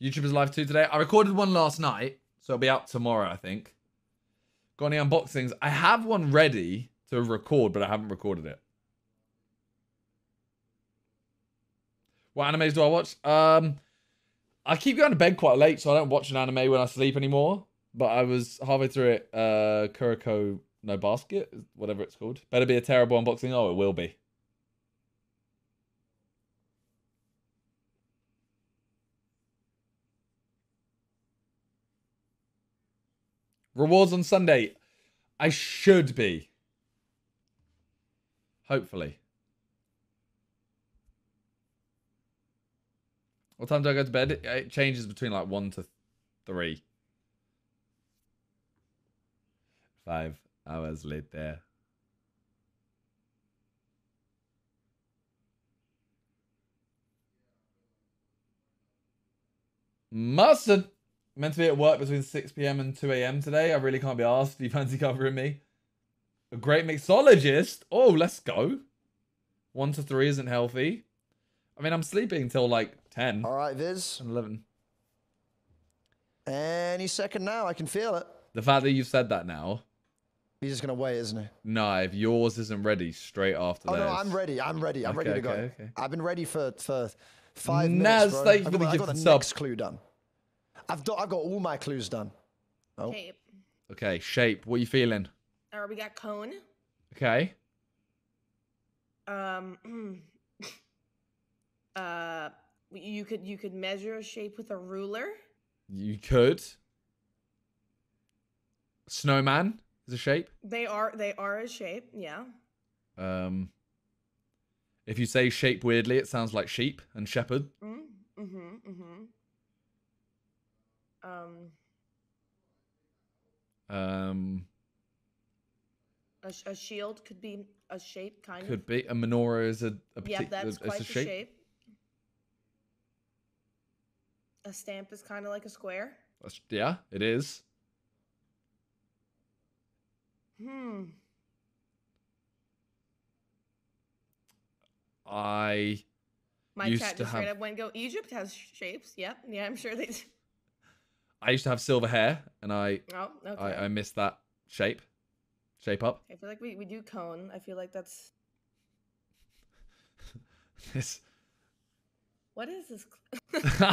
YouTube is live too today. I recorded one last night, so it'll be out tomorrow, I think. Got any unboxings? I have one ready to record, but I haven't recorded it. What animes do I watch? Um, I keep going to bed quite late, so I don't watch an anime when I sleep anymore. But I was halfway through it, uh, Kuriko no Basket, whatever it's called. Better be a terrible unboxing. Oh, it will be. Rewards on Sunday. I should be. Hopefully. What time do I go to bed? It changes between like one to three. Five hours later. Mustard. Meant to be at work between six p m and two a m today. I really can't be asked. Do you fancy covering me? A great mixologist? Oh, let's go. One to three isn't healthy. I mean, I'm sleeping until like ten. All right, Viz. eleven. Any second now, I can feel it. The fact that you've said that now. He's just going to wait, isn't he? No, if yours isn't ready straight after that. Oh, no, I'm ready. I'm ready. I'm okay, ready to okay, go. Okay. I've been ready for, for five Naz, minutes, bro. Thank you for the gift sub. I've got the next clue done. I've done, I've got all my clues done. Oh. Shape. Okay, shape. What are you feeling? All right, we got cone. Okay. Um. Mm, uh. You could you could measure a shape with a ruler. You could. Snowman is a shape. They are they are a shape. Yeah. Um. If you say shape weirdly, it sounds like sheep and shepherd. Mm, mm-hmm. Mm-hmm. Um, um, a, sh a shield could be a shape, kind could of. Could be. A menorah is a, a particular shape. Yeah, that's quite a shape. shape. A stamp is kind of like a square. That's, yeah, it is. Hmm. I My used chat to just have... up went go, Egypt has shapes. Yep. Yeah, I'm sure they do. I used to have silver hair, and I oh, okay. I, I missed that shape, shape up. I feel like we, we do cone. I feel like that's... this. What is this?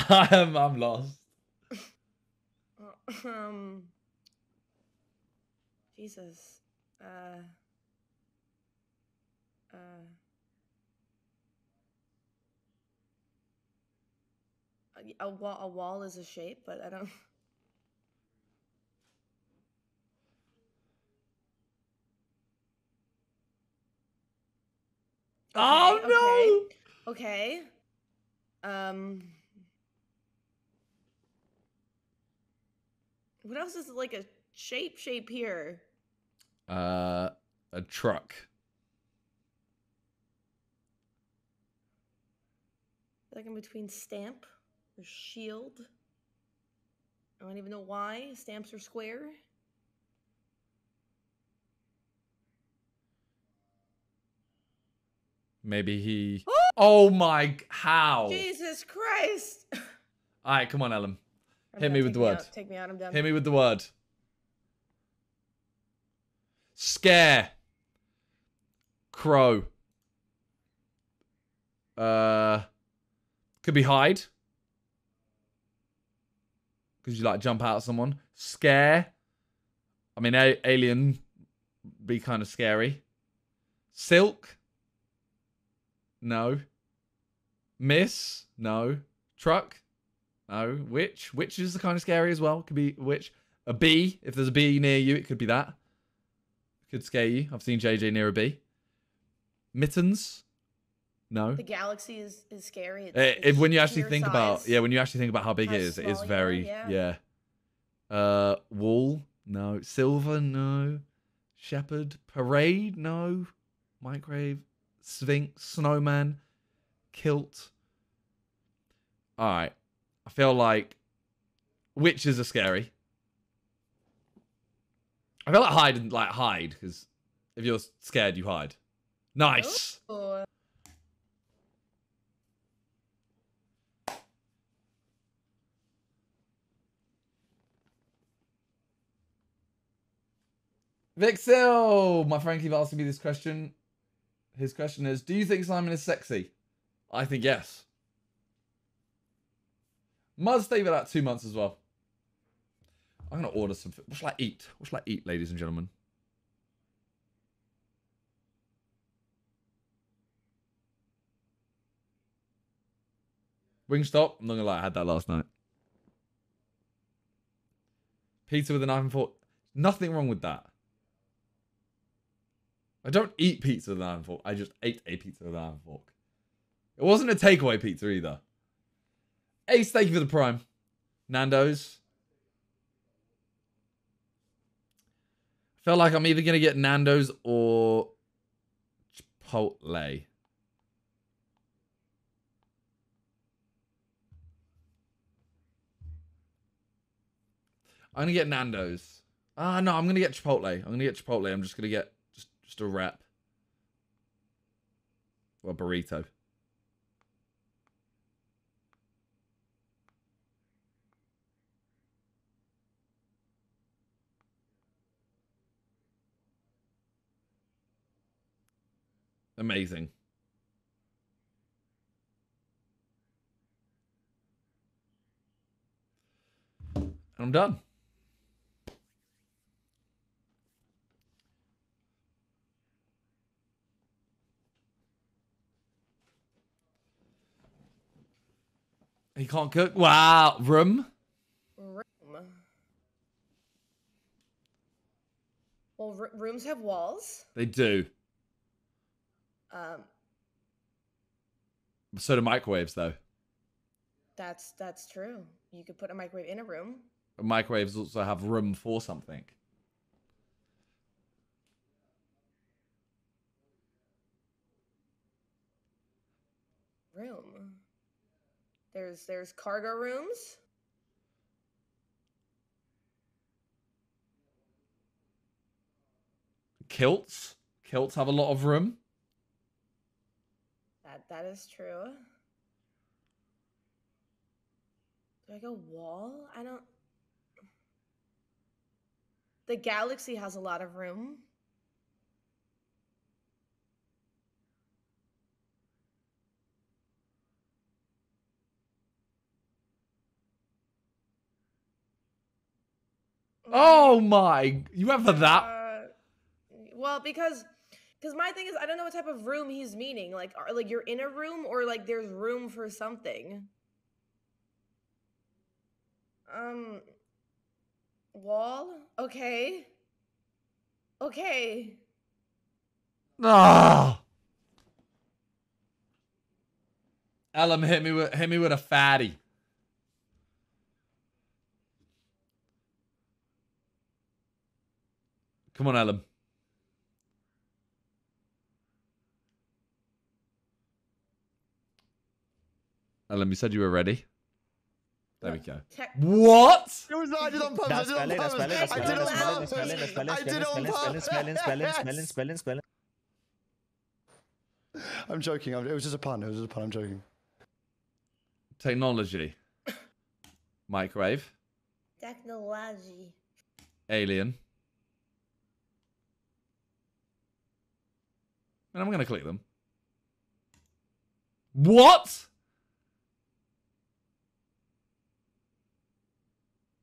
I'm, I'm lost. Um, Jesus. Uh, uh, a, wa a wall is a shape, but I don't... Okay, oh no! Okay. okay. Um. What else is like a shape shape here? Uh, a truck. Like in between stamp or shield. I don't even know why stamps are square. Maybe he... Oh my... How? Jesus Christ! All right, come on, Ellen. Hit me with the word. Take me out, I'm done. Hit me with the word. Scare. Crow. Uh, could be hide. Because you, like, jump out at someone. Scare. I mean, a alien be kind of scary. Silk. No. Miss? No. Truck? No. Witch? Witch is the kind of scary as well. Could be a witch. A bee. If there's a bee near you, it could be that. Could scare you. I've seen J J near a bee. Mittens? No. The galaxy is, is scary. It's, it, it's when you actually think size. about yeah, when you actually think about how big how it is, it is very are, yeah. yeah. Uh, wool? No. Silver? No. Shepherd? Parade? No. my grave, Sphinx, Snowman, Kilt. All right. I feel like witches are scary. I feel like hide and like hide, because if you're scared, you hide. Nice. Oh. Vixil, my friend keeps asking me this question. His question is, do you think Simon is sexy? I think yes. Must stay for that two months as well. I'm going to order some food. What shall I eat? What shall I eat, ladies and gentlemen? Wingstop? I'm not going to lie, I had that last night. Pizza with a knife and fork. Nothing wrong with that. I don't eat pizza with a knife and fork. I just ate a pizza with a knife and fork. It wasn't a takeaway pizza either. Ace, thank you for the prime. Nando's. I feel like I'm either going to get Nando's or Chipotle. I'm going to get Nando's. Ah, uh, no, I'm going to get Chipotle. I'm going to get Chipotle. I'm just going to get... Just a wrap. Or a burrito. Amazing. And I'm done. He can't cook? Wow. Room? Room. Well, rooms have walls. They do. Um. So do microwaves, though. That's that's true. You could put a microwave in a room. But microwaves also have room for something. Room. There's there's cargo rooms. Kilts. Kilts have a lot of room. That that is true. Like a wall? I don't. The galaxy has a lot of room. Oh my! You ever that? Uh, well, because, because my thing is, I don't know what type of room he's meaning. Like, are, like you're in a room, or like there's room for something. Um, wall. Okay. Okay. Ah. Alum hit me with hit me with a fatty. Come on, Ellen. Ellen, you said you were ready. There we go. What? It was I did on purpose. I did on purpose. I did on purpose. I did on purpose. Spelling, spelling, spelling. I'm joking. It was just a pun. It was just a pun. I'm joking. Technology. Microwave. Technology. Alien. And I'm going to click them. What?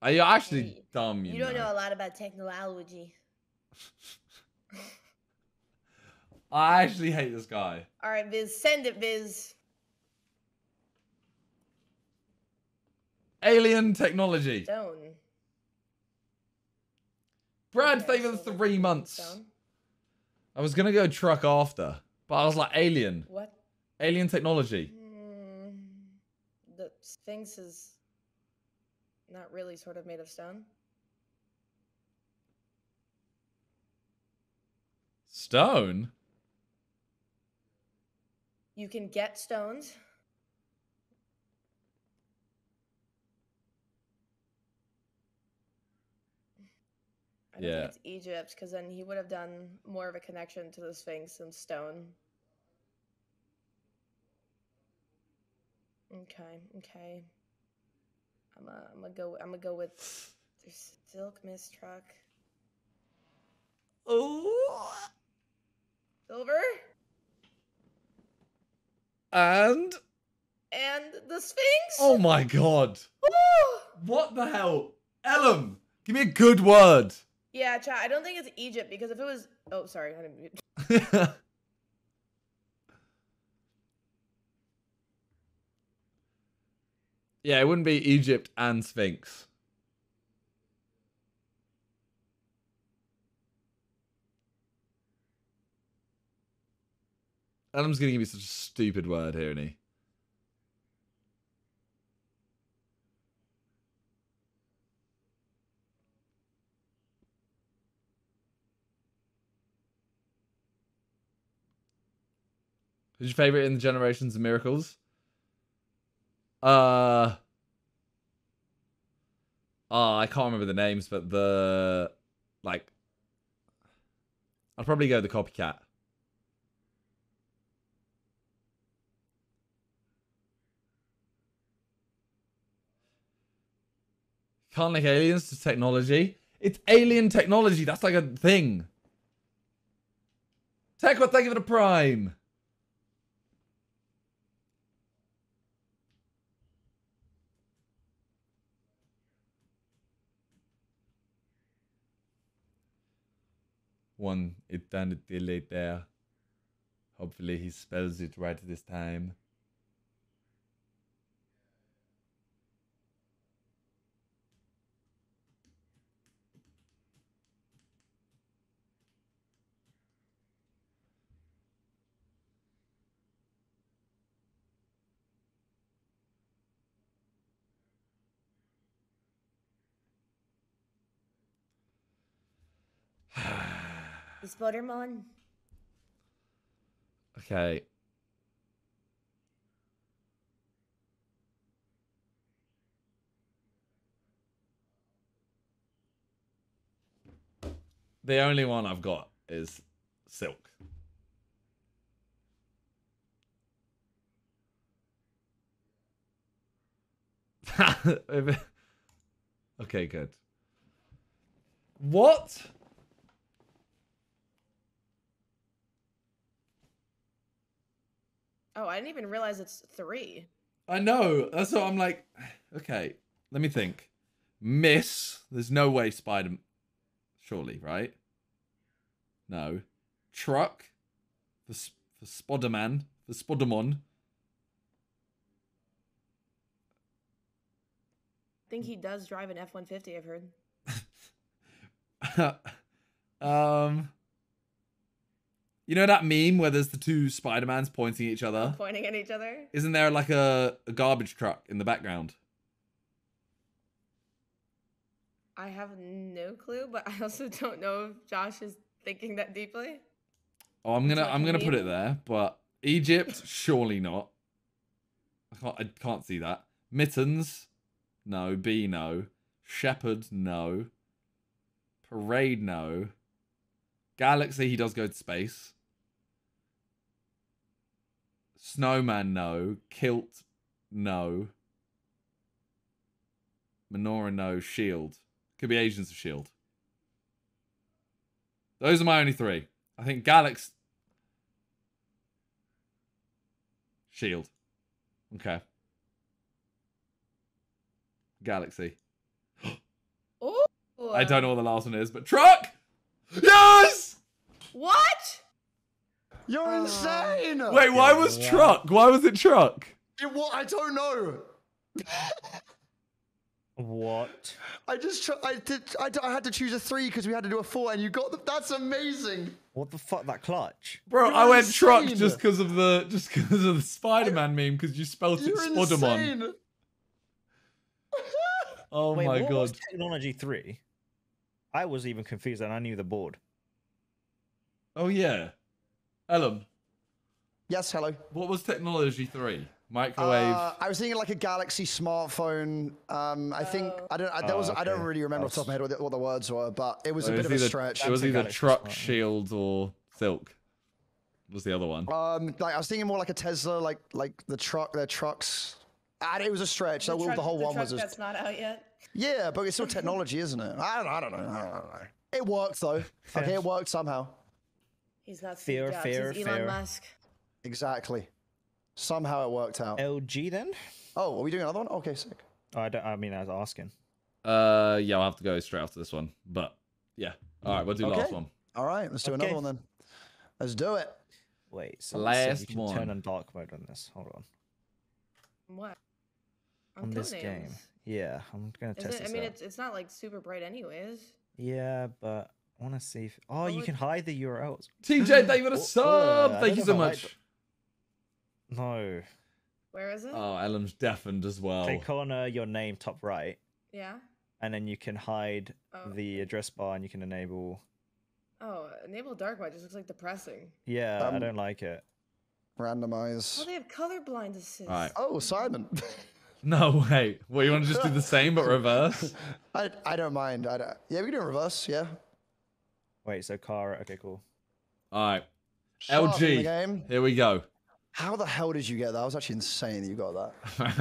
Are you actually hey, dumb? You, you don't know. know a lot about technology. I actually hate this guy. All right, Viz. Send it, Viz. Alien technology. Stone. Brad, okay, thank you for the three months. Stone. I was gonna go truck after, but I was like alien. What? Alien technology. Mm, the Sphinx is not really sort of made of stone. Stone? You can get stones. I don't yeah. think it's Egypt, because then he would have done more of a connection to the Sphinx than stone. Okay, okay. I'm uh, I'm gonna go. I'm gonna go with there's silk mist truck. Oh, silver. And. And the Sphinx. Oh my God! Woo! What the hell, Elum? Give me a good word. Yeah, chat. I don't think it's Egypt because if it was, oh, sorry, I didn't mute. Yeah, it wouldn't be Egypt and Sphinx. Adam's gonna give me such a stupid word here, isn't he? Who's your favorite in the Generations of Miracles? Uh, oh, I can't remember the names, but the, like, I'll probably go the copycat. Can't link aliens to technology. It's alien technology. That's like a thing. Tekwa, thank you for the prime. One, it done it delay there. Hopefully he spells it right this time. Spider-Man. Okay. The only one I've got is silk. Okay, good. What? Oh, I didn't even realize it's three. I know. That's what I'm like. Okay, let me think. Miss. There's no way Spider. Surely, right? No. Truck. For, for Spider-Man. For Spider-Man. I think he does drive an F one fifty, I've heard. um... You know that meme where there's the two Spider-Mans pointing at each other? Pointing at each other? Isn't there like a, a garbage truck in the background? I have no clue, but I also don't know if Josh is thinking that deeply. Oh, I'm gonna I'm gonna put it there, but Egypt, surely not. I can't I can't see that. Mittens, no. Bee, no. Shepherd, no. Parade, no. Galaxy, he does go to space. Snowman, no. Kilt, no. Menorah, no. Shield. Could be Agents of Shield. Those are my only three. I think Galaxy... Shield. Okay. Galaxy. Ooh. I don't know what the last one is, but truck! Yes! What? You're uh, insane! Wait, why was yeah. truck? Why was it truck? It what? I don't know. What? I just I did I, I had to choose a three because we had to do a four, and you got the, that's amazing. What the fuck? That clutch, bro. You're I went insane. Truck just because of the just because of the Spider-Man meme because you spelled You're it Spodemon. Oh wait, my what God! Was technology three. I was even confused and I knew the board. Oh yeah. Elum. Yes, hello. What was technology three? Microwave. Uh, I was thinking like a Galaxy smartphone. Um, I think I don't. I, there oh, was. Okay. I don't really remember off the top of my head what the, what the words were, but it was so a it was bit either, of a stretch. It was either truck, smartphone. shield, or silk. Was the other one? Um, like I was thinking more like a Tesla, like like the truck, their trucks. And it was a stretch. The, so truck, the whole the one truck was. A... That's not out yet. Yeah, but it's still technology, isn't it? I don't. I don't know. I don't know. It worked though. Fair. Okay, it worked somehow. He's not Steve Jobs. Fair, He's fair, Elon fair. Musk. Exactly. Somehow it worked out. L G then? Oh, are we doing another one? Okay, sick. Oh, I don't. I mean, I was asking. Uh, yeah, I'll have to go straight after this one. But yeah, all right, we'll do okay. last one. All right, let's do okay. another one then. Let's do it. Wait, so last you one. Turn on dark mode on this. Hold on. What? On, on this game? Yeah, I'm gonna Is test it. This I mean, out. it's it's not like super bright, anyways. Yeah, but I want to see if. Oh, what you would... can hide the U R Ls. T J, thank you for the sub. Oh, thank you so much. Like... No. Where is it? Oh, Ellen's deafened as well. Click on uh, your name top right. Yeah. And then you can hide oh. the address bar, and you can enable. Oh, enable dark mode just looks like depressing. Yeah, um, I don't like it. Randomize. Well, they have colorblind assist. Right. Oh, Simon. No way. What, you want to just do the same but reverse? I I don't mind. I don't... Yeah, we can do reverse. Yeah. Wait. So car. Okay. Cool. All right. Shut L G. Here we go. How the hell did you get that? I was actually insane that you got that.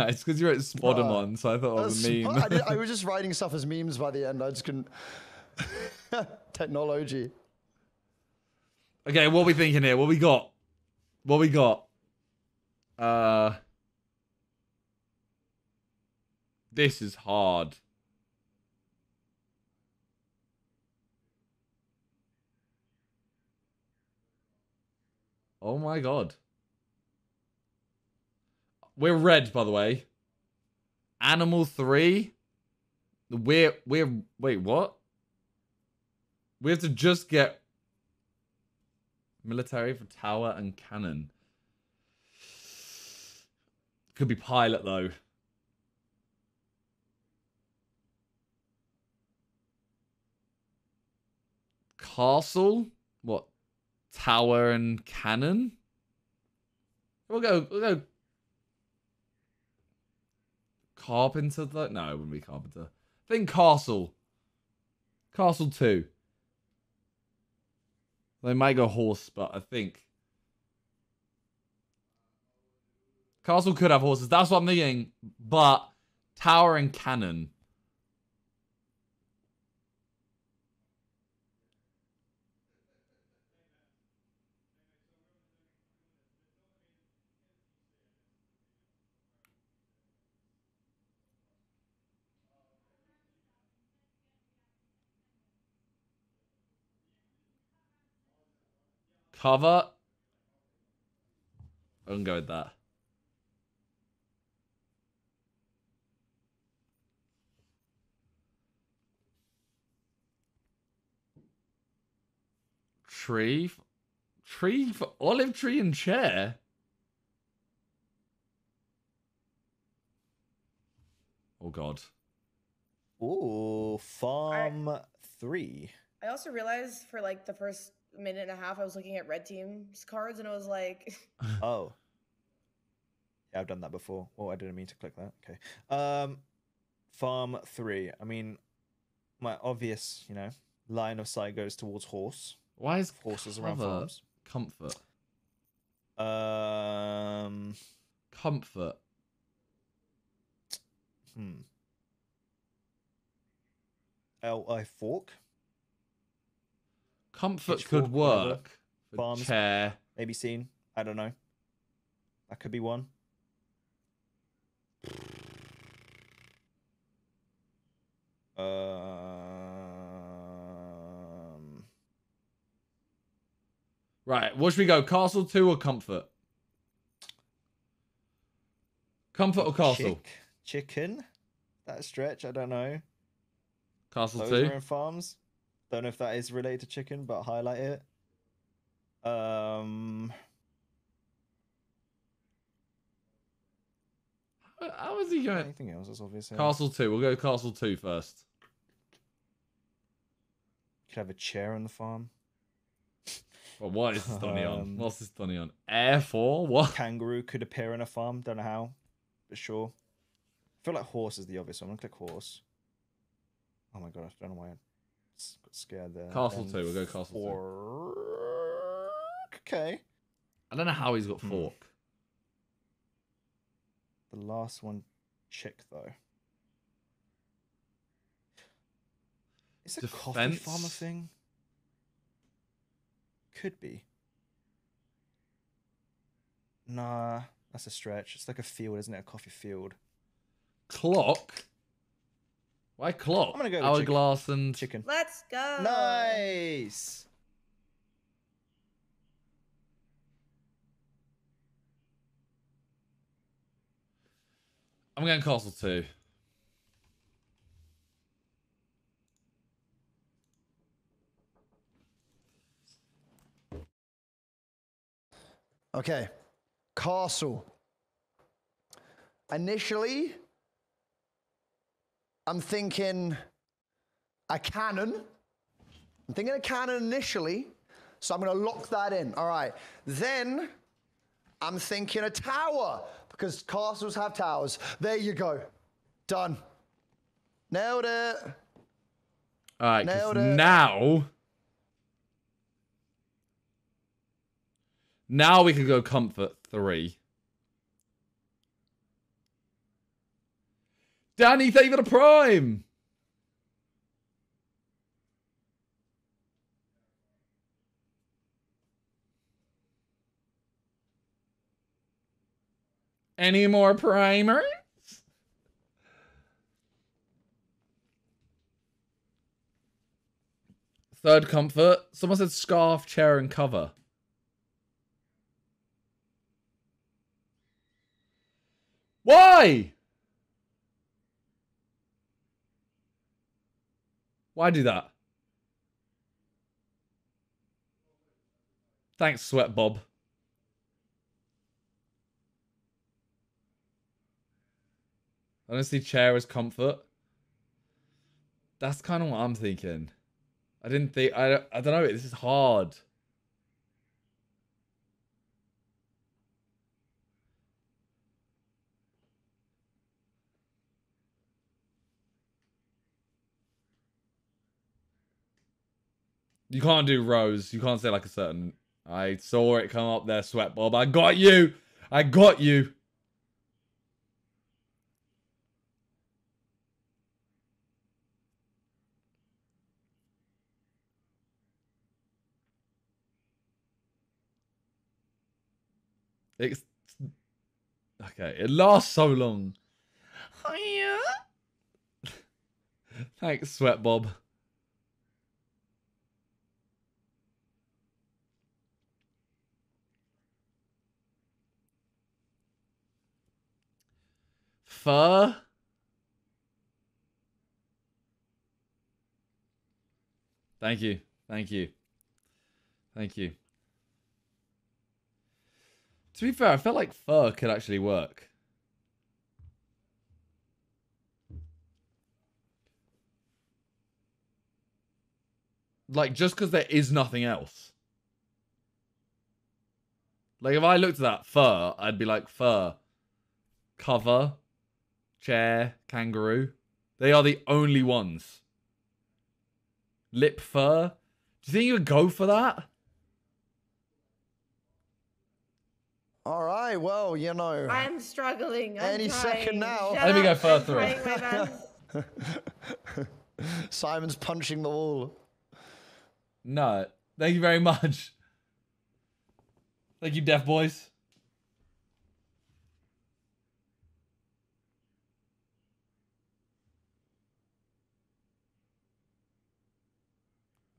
It's because you wrote Spodemon, uh, so I thought it was a meme. I, did, I was just writing stuff as memes by the end. I just couldn't. Technology. Okay, what are we thinking here? What we got? What we got? Uh, this is hard. Oh my god. We're red, by the way. Animal three. We're we're wait, what? We have to just get military for tower and cannon. Could be pilot though. Castle? What? Tower and cannon? We'll go we'll go. Carpenter though? No, it wouldn't be Carpenter. I think Castle. Castle two. They might go horse, but I think. Castle could have horses. That's what I'm thinking. But tower and cannon. Cover. I can go with that. Tree. Tree for olive tree and chair. Oh, God. Ooh, farm I, three. I also realized for like the first minute and a half I was looking at red team's cards and it was like oh yeah, I've done that before. Oh, I didn't mean to click that. Okay, um farm three. I mean, my obvious, you know, line of sight goes towards horse. Why is horses around farms? Comfort. um comfort hmm L I fork. Comfort could work. Farms, chair. Maybe seen. I don't know. That could be one. Um... Right. What should we go? Castle two or comfort? Comfort or castle? Chicken? That stretch? I don't know. Castle two? Those are in farms. Don't know if that is related to chicken, but highlight it. Um, how, how is he going? Anything else is obvious. Castle two. We'll go Castle two first. Could have a chair on the farm. Well, what is Stunny um, on? What's this Stunny on? Air four? What? Kangaroo could appear in a farm. Don't know how, but sure. I feel like horse is the obvious one. I'm gonna click horse. Oh my god, I don't know why I got scared there. Castle two, we'll go castle fork. two. Okay. I don't know how he's got fork. The last one, chick though. Is it a coffee farmer thing? Could be. Nah, that's a stretch. It's like a field, isn't it? A coffee field. Clock? Why clock? I'm gonna go with hourglass chicken. And chicken. Let's go. Nice. I'm going castle two. Okay, castle. Initially, I'm thinking a cannon. I'm thinking a cannon initially, so I'm going to lock that in. All right. Then I'm thinking a tower, because castles have towers. There you go. Done. Nailed it. All right, Nailed it. Now, now we can go comfort three. Danny, thank you for the prime. Any more primers? Third comfort. Someone said scarf, chair, and cover. Why? Why do that? Thanks, Sweat Bob. Honestly, chair is comfort. That's kind of what I'm thinking. I didn't think. I. I don't know. This is hard. You can't do rows. You can't say like a certain... I saw it come up there, Sweat Bob. I got you. I got you. It's... Okay, it lasts so long. Hiya. Thanks, Sweat Bob. Fur? Thank you. Thank you. Thank you. To be fair, I felt like fur could actually work. Like, just because there is nothing else. Like, if I looked at that fur, I'd be like, fur. Cover. Chair, kangaroo. They are the only ones. Lip fur. Do you think you would go for that? All right, well, you know. I'm struggling. I'm any trying. Second now. Shut Let up. Me go fur through. Simon's punching the wall. No. Thank you very much. Thank you, Deaf Boys.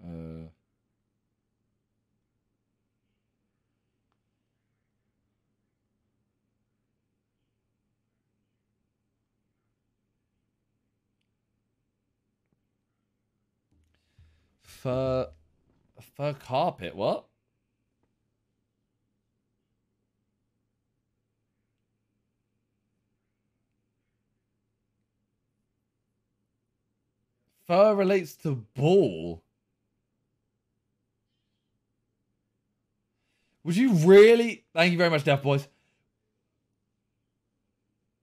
Uh, fur, fur carpet, what? Fur relates to ball. Would you really? Thank you very much, Deaf Boys.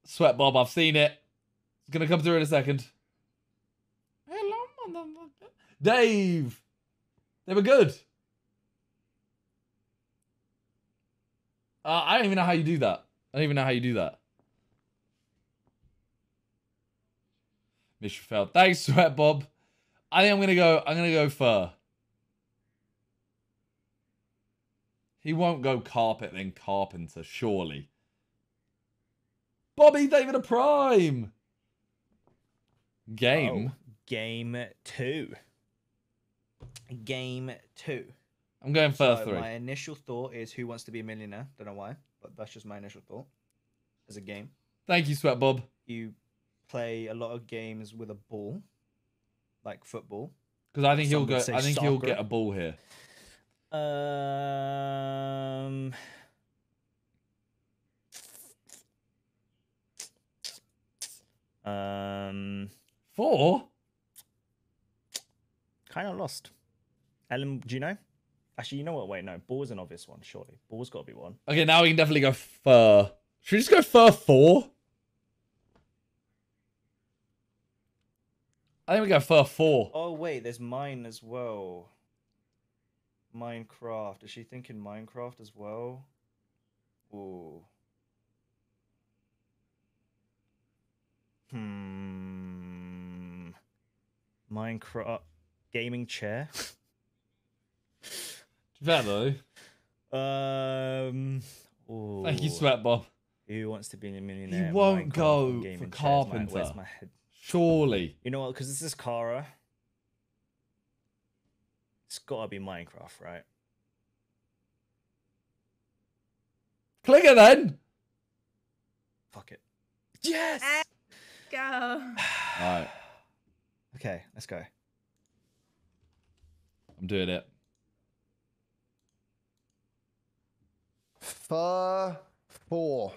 Sweat Bob, I've seen it. It's going to come through in a second. Hello, motherfucker. Dave. They were good. Uh, I don't even know how you do that. I don't even know how you do that. Mister Feld. Thanks, Sweat Bob. I think I'm going to go, I'm going to go fur. He won't go carpet, then carpenter, surely. Bobby David a prime. Game. Oh, game two. Game two. I'm going for so three. My initial thought is Who Wants to Be a Millionaire? Don't know why, but that's just my initial thought as a game. Thank you, Sweat Bob. You play a lot of games with a ball, like football. Because I think Some he'll go. I think soccer. he'll get a ball here. Um. Um. Four. Kind of lost. Ellen, do you know? Actually, you know what? Wait, no. Ball's an obvious one, surely. Ball's got to be one. Okay, now we can definitely go fur. Should we just go fur four? I think we go fur four. Oh, wait. There's mine as well. Minecraft. Is she thinking Minecraft as well? Ooh. Hmm. Minecraft. Gaming chair. That though. Um. Ooh. Thank you, Sweat Bob. Who Wants to Be a Millionaire? He won't go for carpenter. Where's my head? Surely. You know what? Because this is Kara. It's gotta be Minecraft, right? Click it then. Fuck it. Yes. Let's go. All right. Okay, let's go. I'm doing it. Fur four.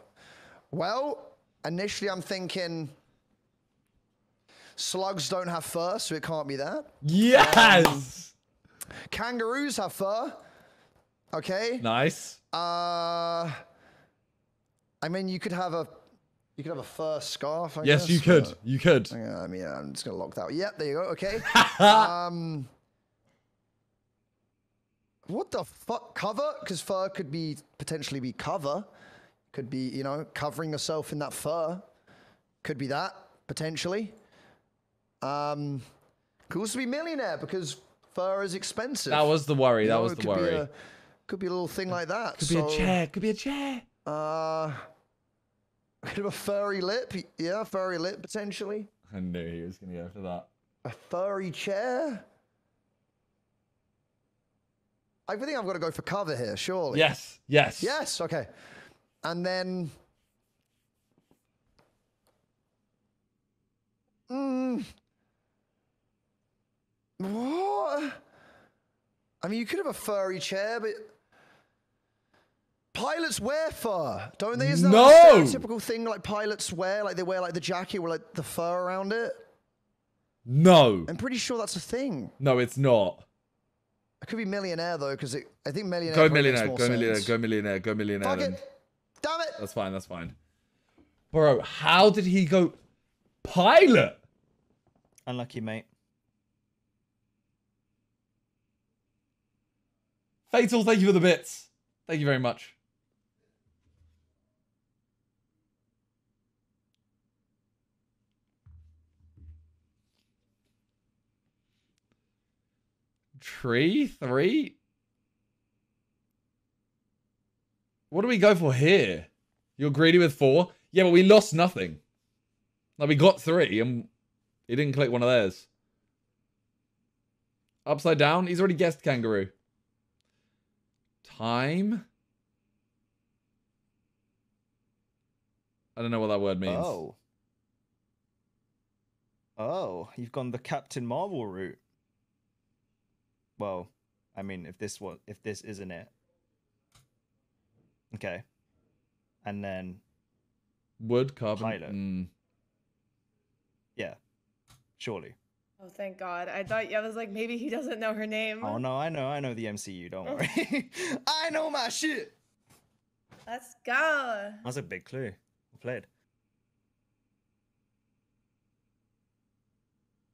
Well, initially I'm thinking slugs don't have fur, so it can't be that. Yes! Um, kangaroos have fur. Okay. Nice. Uh I mean you could have a you could have a fur scarf, I yes, guess. Yes, you could. You could. I mean, yeah, I'm just gonna lock that out. Yep, there you go, okay. um What the fuck? Cover? Because fur could be potentially be cover. Could be, you know, covering yourself in that fur. Could be that, potentially. Um, could also be millionaire because fur is expensive. That was the worry. You that know, was the could worry. Be a, could be a little thing like that. Could so, be a chair. Could be a chair. Uh, could have a furry lip. Yeah, furry lip, potentially. I knew he was going to go for that. A furry chair? I think I've got to go for cover here, surely. Yes, yes. Yes, okay. And then... Mm, what? I mean, you could have a furry chair, but... Pilots wear fur, don't they? Isn't that no! Like a stereotypical thing like pilots wear? Like they wear like the jacket with like the fur around it? No. I'm pretty sure that's a thing. No, it's not. I could be millionaire though, because I think millionaire. Go millionaire, go sense. millionaire, go millionaire, go millionaire. Fuck it. Damn it! That's fine, that's fine. Bro, how did he go pilot? Unlucky, mate. Fatal, thank you for the bits. Thank you very much. Tree three. What do we go for here? You're greedy with four. Yeah, but we lost nothing. Like we got three and he didn't click one of theirs. Upside down. He's already guessed kangaroo. Time. I don't know what that word means. Oh. Oh, you've gone the Captain Marvel route. Well, I mean, if this was, if this isn't it, okay, and then wood carbon, pilot. Mm. Yeah, surely. Oh, thank God. I thought, yeah, I was like, maybe he doesn't know her name. Oh, no, I know. I know the M C U. Don't worry. I know my shit. Let's go. That was a big clue. Well played.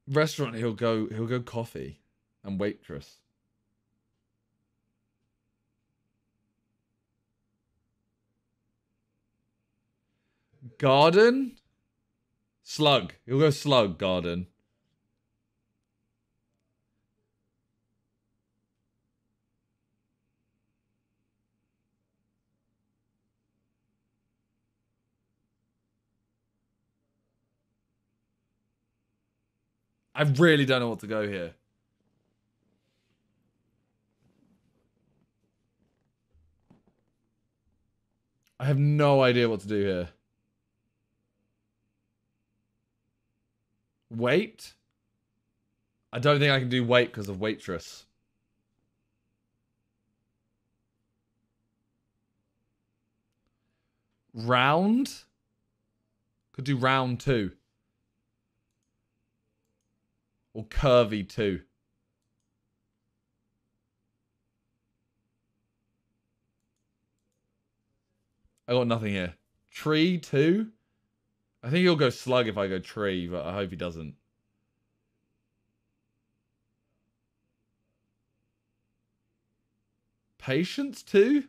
Restaurant, he'll go, he'll go coffee and waitress. Garden? Slug. He'll go slug garden. I really don't know what to go here. I have no idea what to do here. Wait? I don't think I can do wait because of waitress. Round? Could do round two. Or curvy two. I got nothing here. Tree two? I think he'll go slug if I go tree, but I hope he doesn't. Patience two?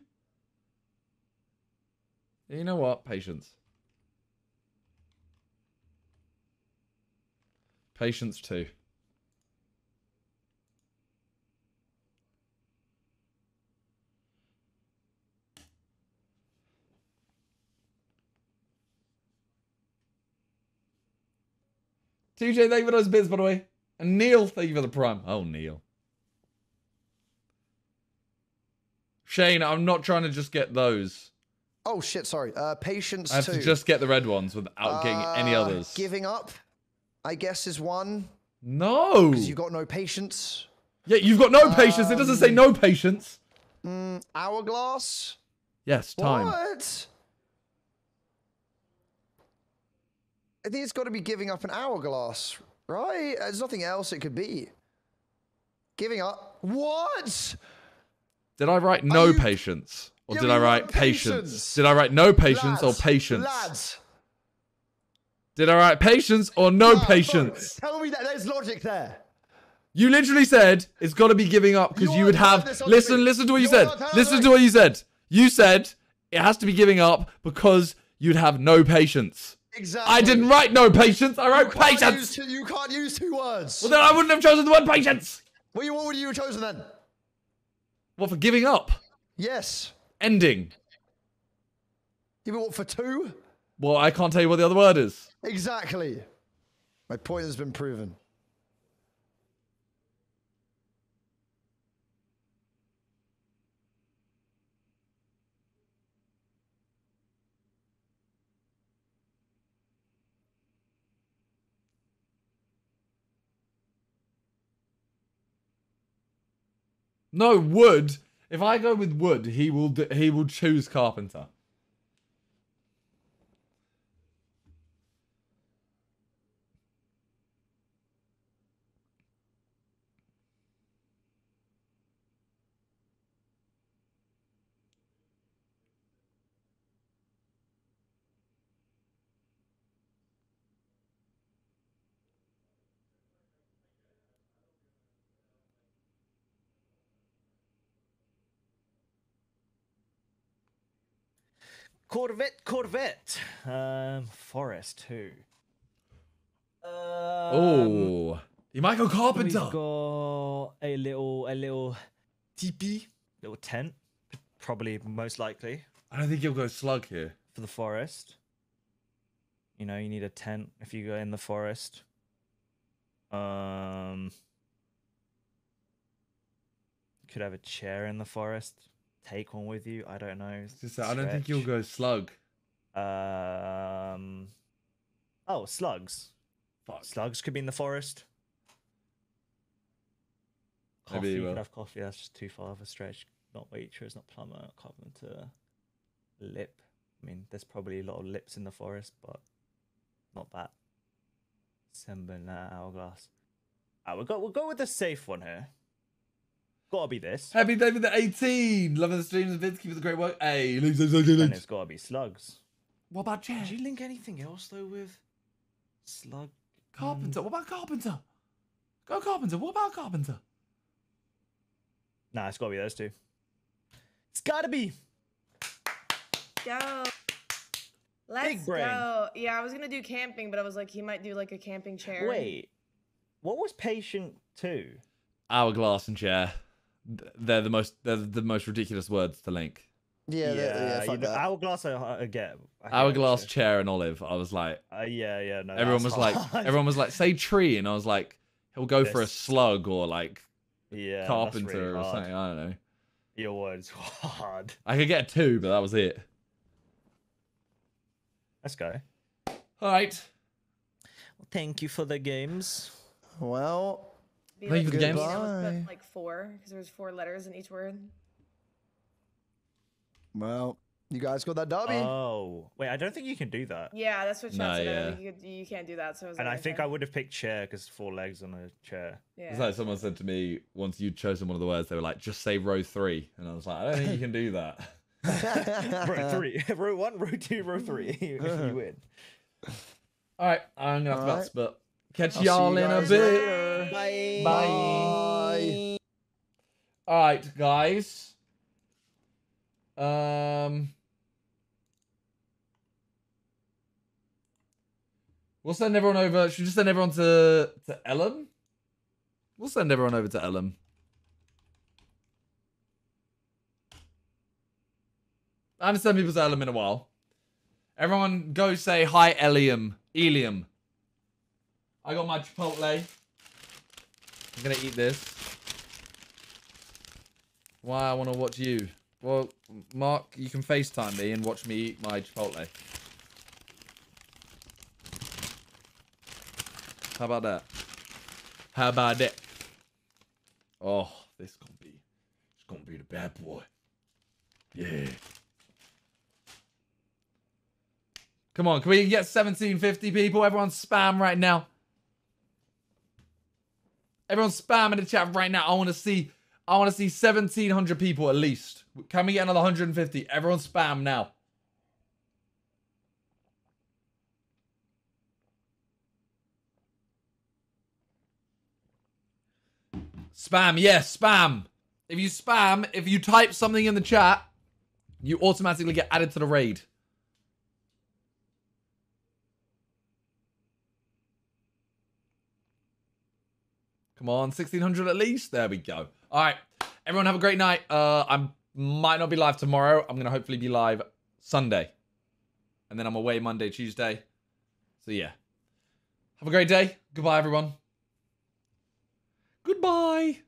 You know what? Patience. Patience two. T J, thank you for those bits, by the way. And Neil, thank you for the prime. Oh, Neil. Shane, I'm not trying to just get those. Oh, shit, sorry. Uh, patience, I have too. to just get the red ones without uh, getting any others. Giving up, I guess, is one. No. Because you've got no patience. Yeah, you've got no um, patience. It doesn't say no patience. Mm, hourglass? Yes, time. What? I think it's got to be giving up an hourglass, right? There's nothing else it could be. Giving up. What? Did I write no you... patience? Or yeah, did I write patience? patience? Did I write no patience lads, or patience? Lads. Did I write patience or no yeah, patience? Tell me that there's logic there. You literally said it's got to be giving up because you would have... Listen, listen to what you said. Listen to what you said. You said it has to be giving up because you'd have no patience. Exactly. I didn't write no patience. I wrote you patience. Two, you can't use two words. Well, then I wouldn't have chosen the word patience. Well, you, what would you have chosen then? What, for giving up? Yes. Ending. You mean what, for two? Well, I can't tell you what the other word is. Exactly. My point has been proven. No, wood. If I go with wood, he will do, he will choose carpenter. Corvette, Corvette. Um, forest, who? Um, oh, you might go carpenter. We've got a little, a little teepee, little tent, probably most likely. I don't think you'll go slug here. For the forest. You know, you need a tent if you go in the forest. Um, you could have a chair in the forest. Take one with you. I don't know. Just, I don't think you'll go slug. Um. Oh, slugs. Fuck. Slugs could be in the forest. Coffee. Maybe you could have coffee. That's just too far of a stretch. Not waitress. Not plumber. Not carpenter. Lip. I mean, there's probably a lot of lips in the forest, but not that. Semblance, hourglass. Uh, we'll, go, we'll go with the safe one here. Gotta be this. Happy David the eighteen. Loving the streams and Vince. Keep up the great work. Hey, and it's gotta be slugs. What about Jen? Did you link anything else though with slug? Carpenter. What about Carpenter? Go Carpenter. What about Carpenter? Nah, it's gotta be those two. It's gotta be. Go. Let's Big brain. go. Yeah, I was gonna do camping, but I was like, he might do like a camping chair. Wait, what was patient two? Hourglass and chair. They're the most. They're the most ridiculous words to link. Yeah, yeah. yeah you know, hourglass, I, I get. I hourglass, get chair, and olive. I was like, uh, yeah, yeah. No. Everyone was hard. like, everyone was like, say tree, and I was like, he'll go this. for a slug or like, yeah, carpenter really or something. I don't know. Your words were hard. I could get a two, but that was it. Let's go. All right. Well, thank you for the games. Well. Thank like you for the games. But like four, because there was four letters in each word. Well, you guys got that W. Oh, wait, I don't think you can do that. Yeah, that's what Chad said. No, yeah. you, you can't do that. So I was and like, I think okay. I would have picked chair because four legs on a chair. Yeah. It's like someone said to me once you'd chosen one of the words, they were like, just say row three. And I was like, I don't think you can do that. row three, row one, row two, row three. If you win. All right, I'm going to have to but catch y'all in a bit. Bye. Bye. Bye. All right, guys. Um, we'll send everyone over. Should we just send everyone to to Elm? We'll send everyone over to Elm. I haven't sent people to Elm in a while. Everyone, go say hi, Elium. Elium. I got my Chipotle. I'm gonna eat this. Why I wanna watch you. Well, Mark, you can FaceTime me and watch me eat my Chipotle. How about that? How about that? Oh, this gonna be, it's gonna be the bad boy. Yeah. Come on, can we get seventeen fifty people? Everyone spam right now. Everyone spam in the chat right now. I wanna see, I wanna see seventeen hundred people at least. Can we get another one hundred fifty? Everyone spam now. Spam, yes, spam. If you spam, if you type something in the chat, you automatically get added to the raid. Come on, sixteen hundred at least. There we go. All right, everyone have a great night. Uh, I'm might not be live tomorrow. I'm going to hopefully be live Sunday. And then I'm away Monday, Tuesday. So, yeah. Have a great day. Goodbye, everyone. Goodbye.